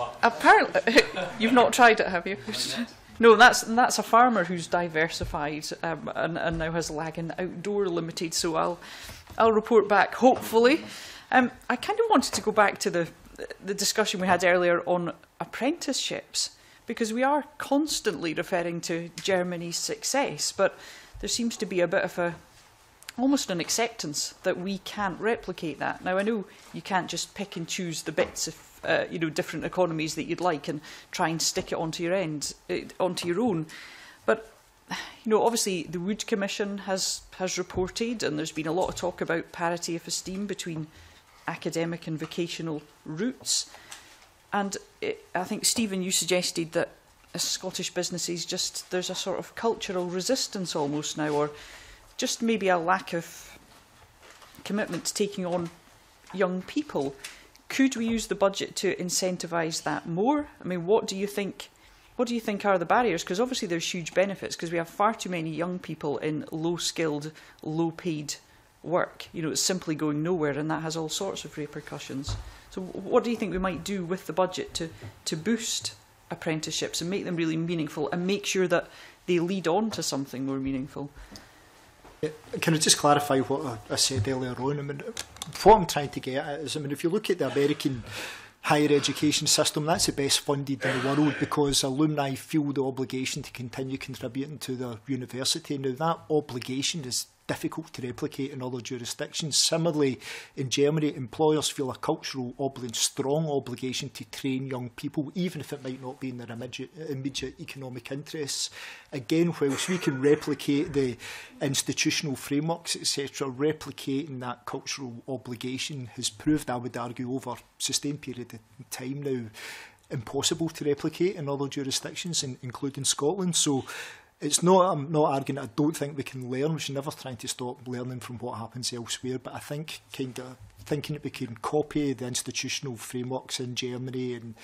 you've not tried it, have you? No, that's a farmer who's diversified and now has lag and outdoor limited. So I'll report back hopefully. I kind of wanted to go back to the discussion we had earlier on apprenticeships, because we are constantly referring to Germany's success, but there seems to be a bit of almost an acceptance that we can't replicate that. Now, I know you can't just pick and choose the bits of you know, different economies that you'd like and try and stick it onto your own, but you know, obviously the Wood Commission has reported, and there's been a lot of talk about parity of esteem between academic and vocational routes. And I think, Stephen, you suggested that as Scottish businesses, there's a sort of cultural resistance almost now, or just maybe a lack of commitment to taking on young people. Could we use the budget to incentivise that more? I mean, what do you think? What do you think are the barriers? Because obviously there's huge benefits, because we have far too many young people in low-skilled, low-paid work. You know, it's simply going nowhere, and that has all sorts of repercussions. So what do you think we might do with the budget to boost apprenticeships and make them really meaningful and make sure that they lead on to something more meaningful? Yeah, can I just clarify what I said earlier on? I mean, what I'm trying to get at is, I mean, if you look at the American higher education system, that's the best funded in the world because alumni feel the obligation to continue contributing to their university. Now, that obligation is difficult to replicate in other jurisdictions. Similarly, in Germany, employers feel a cultural and strong obligation to train young people, even if it might not be in their immediate economic interests. Again, whilst we can replicate the institutional frameworks, etc., replicating that cultural obligation has proved, I would argue, over a sustained period of time now, impossible to replicate in other jurisdictions, including Scotland. So it's not, I'm not arguing, I don't think we can learn. We should never try to stop learning from what happens elsewhere, but I think kind of thinking that we can copy the institutional frameworks in Germany and,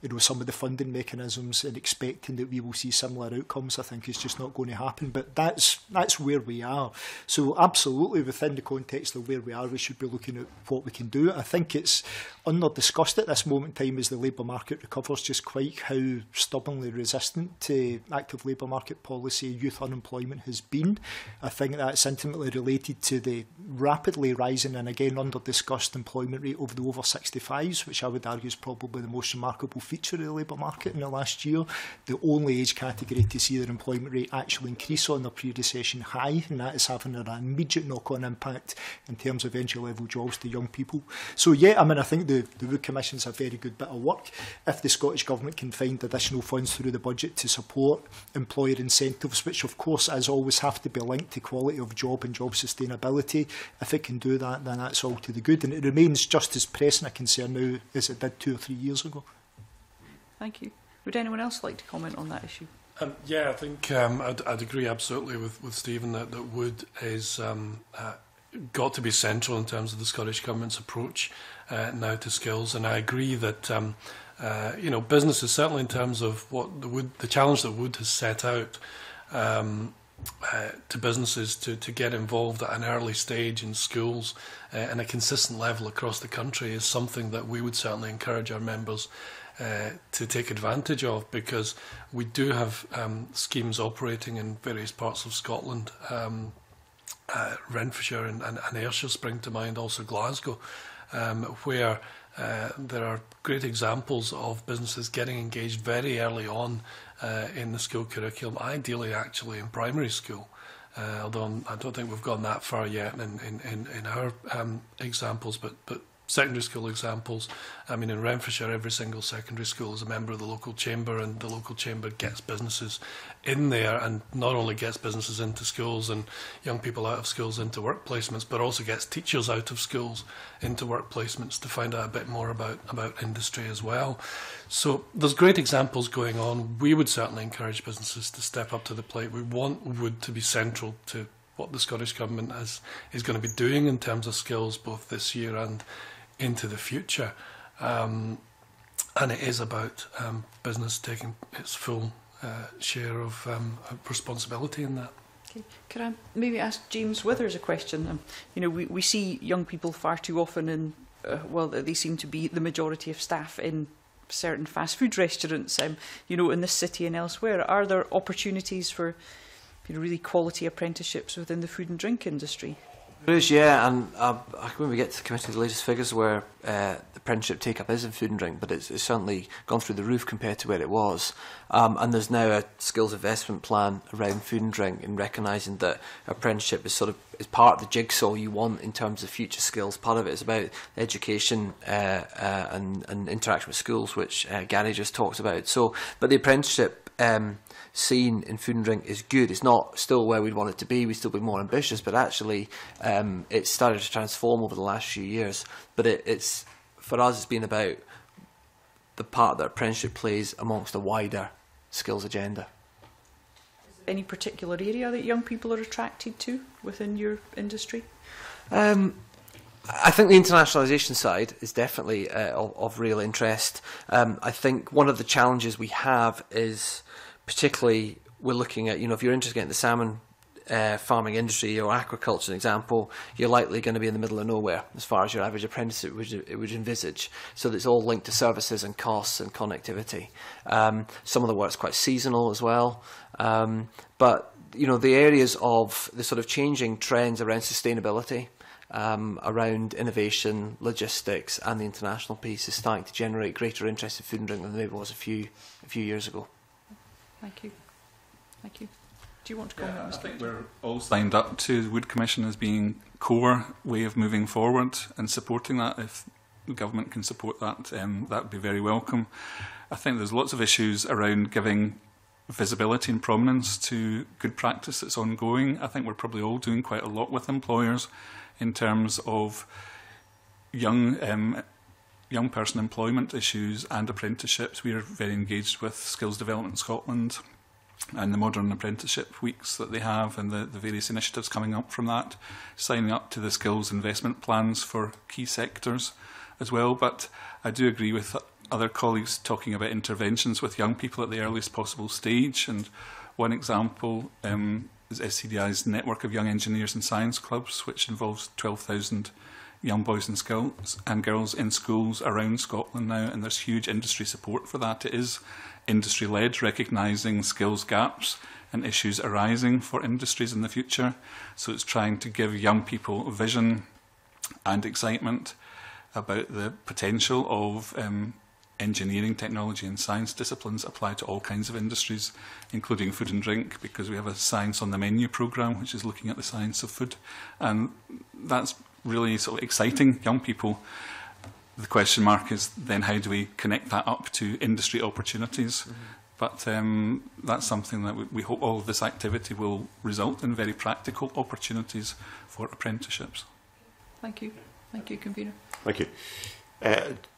you know, some of the funding mechanisms and expecting that we will see similar outcomes, I think is just not going to happen. But that's where we are. So absolutely, within the context of where we are, we should be looking at what we can do. I think it's under-discussed at this moment in time as the labour market recovers, just quite how stubbornly resistant to active labour market policy youth unemployment has been. I think that's intimately related to the rapidly rising and again under-discussed employment rate of the over-65s, which I would argue is probably the most remarkable feature of the labour market in the last year, the only age category to see their employment rate actually increase on their pre-recession high, and that is having an immediate knock-on impact in terms of entry-level jobs to young people. So yeah, I mean, I think the Wood Commission's a very good bit of work. If the Scottish Government can find additional funds through the budget to support employer incentives, which of course, as always, have to be linked to quality of job and job sustainability, if it can do that, then that's all to the good, and it remains just as pressing a concern now as it did 2 or 3 years ago. Thank you. Would anyone else like to comment on that issue? Yeah, I think I'd agree absolutely with Stephen that Wood is got to be central in terms of the Scottish Government's approach now to skills. And I agree that you know, businesses, certainly in terms of what the Wood, the challenge that Wood has set out to businesses to get involved at an early stage in schools and a consistent level across the country, is something that we would certainly encourage our members to take advantage of, because we do have schemes operating in various parts of Scotland. Renfrewshire and Ayrshire spring to mind, also Glasgow, where there are great examples of businesses getting engaged very early on in the school curriculum, ideally actually in primary school, although I don't think we've gone that far yet in our examples, but secondary school examples. I mean, in Renfrewshire, every single secondary school is a member of the local chamber, and the local chamber gets businesses in there, and not only gets businesses into schools and young people out of schools into work placements, but also gets teachers out of schools into work placements to find out a bit more about industry as well. So there's great examples going on. We would certainly encourage businesses to step up to the plate. We want Wood to be central to what the Scottish Government is going to be doing in terms of skills, both this year and into the future, and it is about business taking its full share of responsibility in that. Okay. Could I maybe ask James Withers a question? You know, we see young people far too often in, well, they seem to be the majority of staff in certain fast food restaurants, you know, in this city and elsewhere. Are there opportunities for, you know, really quality apprenticeships within the food and drink industry? There is, yeah, and when we get to the committee, the latest figures where the apprenticeship take-up is in food and drink, but it's certainly gone through the roof compared to where it was. And there's now a skills investment plan around food and drink, and recognising that apprenticeship is sort of is part of the jigsaw you want in terms of future skills. Part of it is about education and interaction with schools, which Gary just talked about. So, but the apprenticeship scene in food and drink is good. It's not still where we'd want it to be. We'd still be more ambitious, but actually it's started to transform over the last few years. But it's for us, it's been about the part that apprenticeship plays amongst a wider skills agenda. Is there any particular area that young people are attracted to within your industry? I think the internationalisation side is definitely of real interest. I think one of the challenges we have is, particularly, we're looking at, you know, if you're interested in the salmon farming industry or aquaculture, as an example, you're likely going to be in the middle of nowhere as far as your average apprenticeship would envisage. So it's all linked to services and costs and connectivity. Some of the work's quite seasonal as well, but you know, the areas of the sort of changing trends around sustainability, around innovation, logistics, and the international piece is starting to generate greater interest in food and drink than maybe was a few years ago. Thank you. Thank you. Do you want to comment? Yeah, I think we're all signed up to the Wood Commission as being a core way of moving forward and supporting that. If the government can support that, that would be very welcome. I think there's lots of issues around giving visibility and prominence to good practice that's ongoing. I think we're probably all doing quite a lot with employers in terms of young person employment issues and apprenticeships. We are very engaged with Skills Development Scotland and the modern apprenticeship weeks that they have, and the various initiatives coming up from that, signing up to the skills investment plans for key sectors as well. But I do agree with other colleagues talking about interventions with young people at the earliest possible stage, and one example is SCDI's network of young engineers and science clubs, which involves 12,000 young boys and girls in schools around Scotland now, and there's huge industry support for that. It is industry-led, recognising skills gaps and issues arising for industries in the future. So it's trying to give young people vision and excitement about the potential of engineering, technology and science disciplines applied to all kinds of industries, including food and drink, because we have a Science on the Menu programme which is looking at the science of food, and that's really sort of exciting young people. The question mark is then how do we connect that up to industry opportunities? Mm-hmm. But that's something that we hope all of this activity will result in very practical opportunities for apprenticeships. Thank you. Thank you, Convener. Thank you.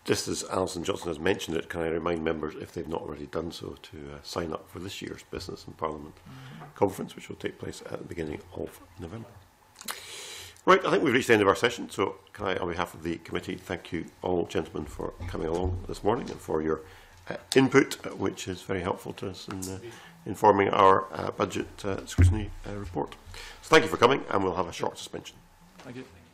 Just as Alison Johnson has mentioned it, can I remind members, if they've not already done so, to sign up for this year's Business and Parliament conference, which will take place at the beginning of November. Right, I think we've reached the end of our session, so can I, on behalf of the committee, thank you all, gentlemen, for coming along this morning and for your input, which is very helpful to us in informing our budget scrutiny report. So thank you for coming, and we'll have a short suspension. Thank you.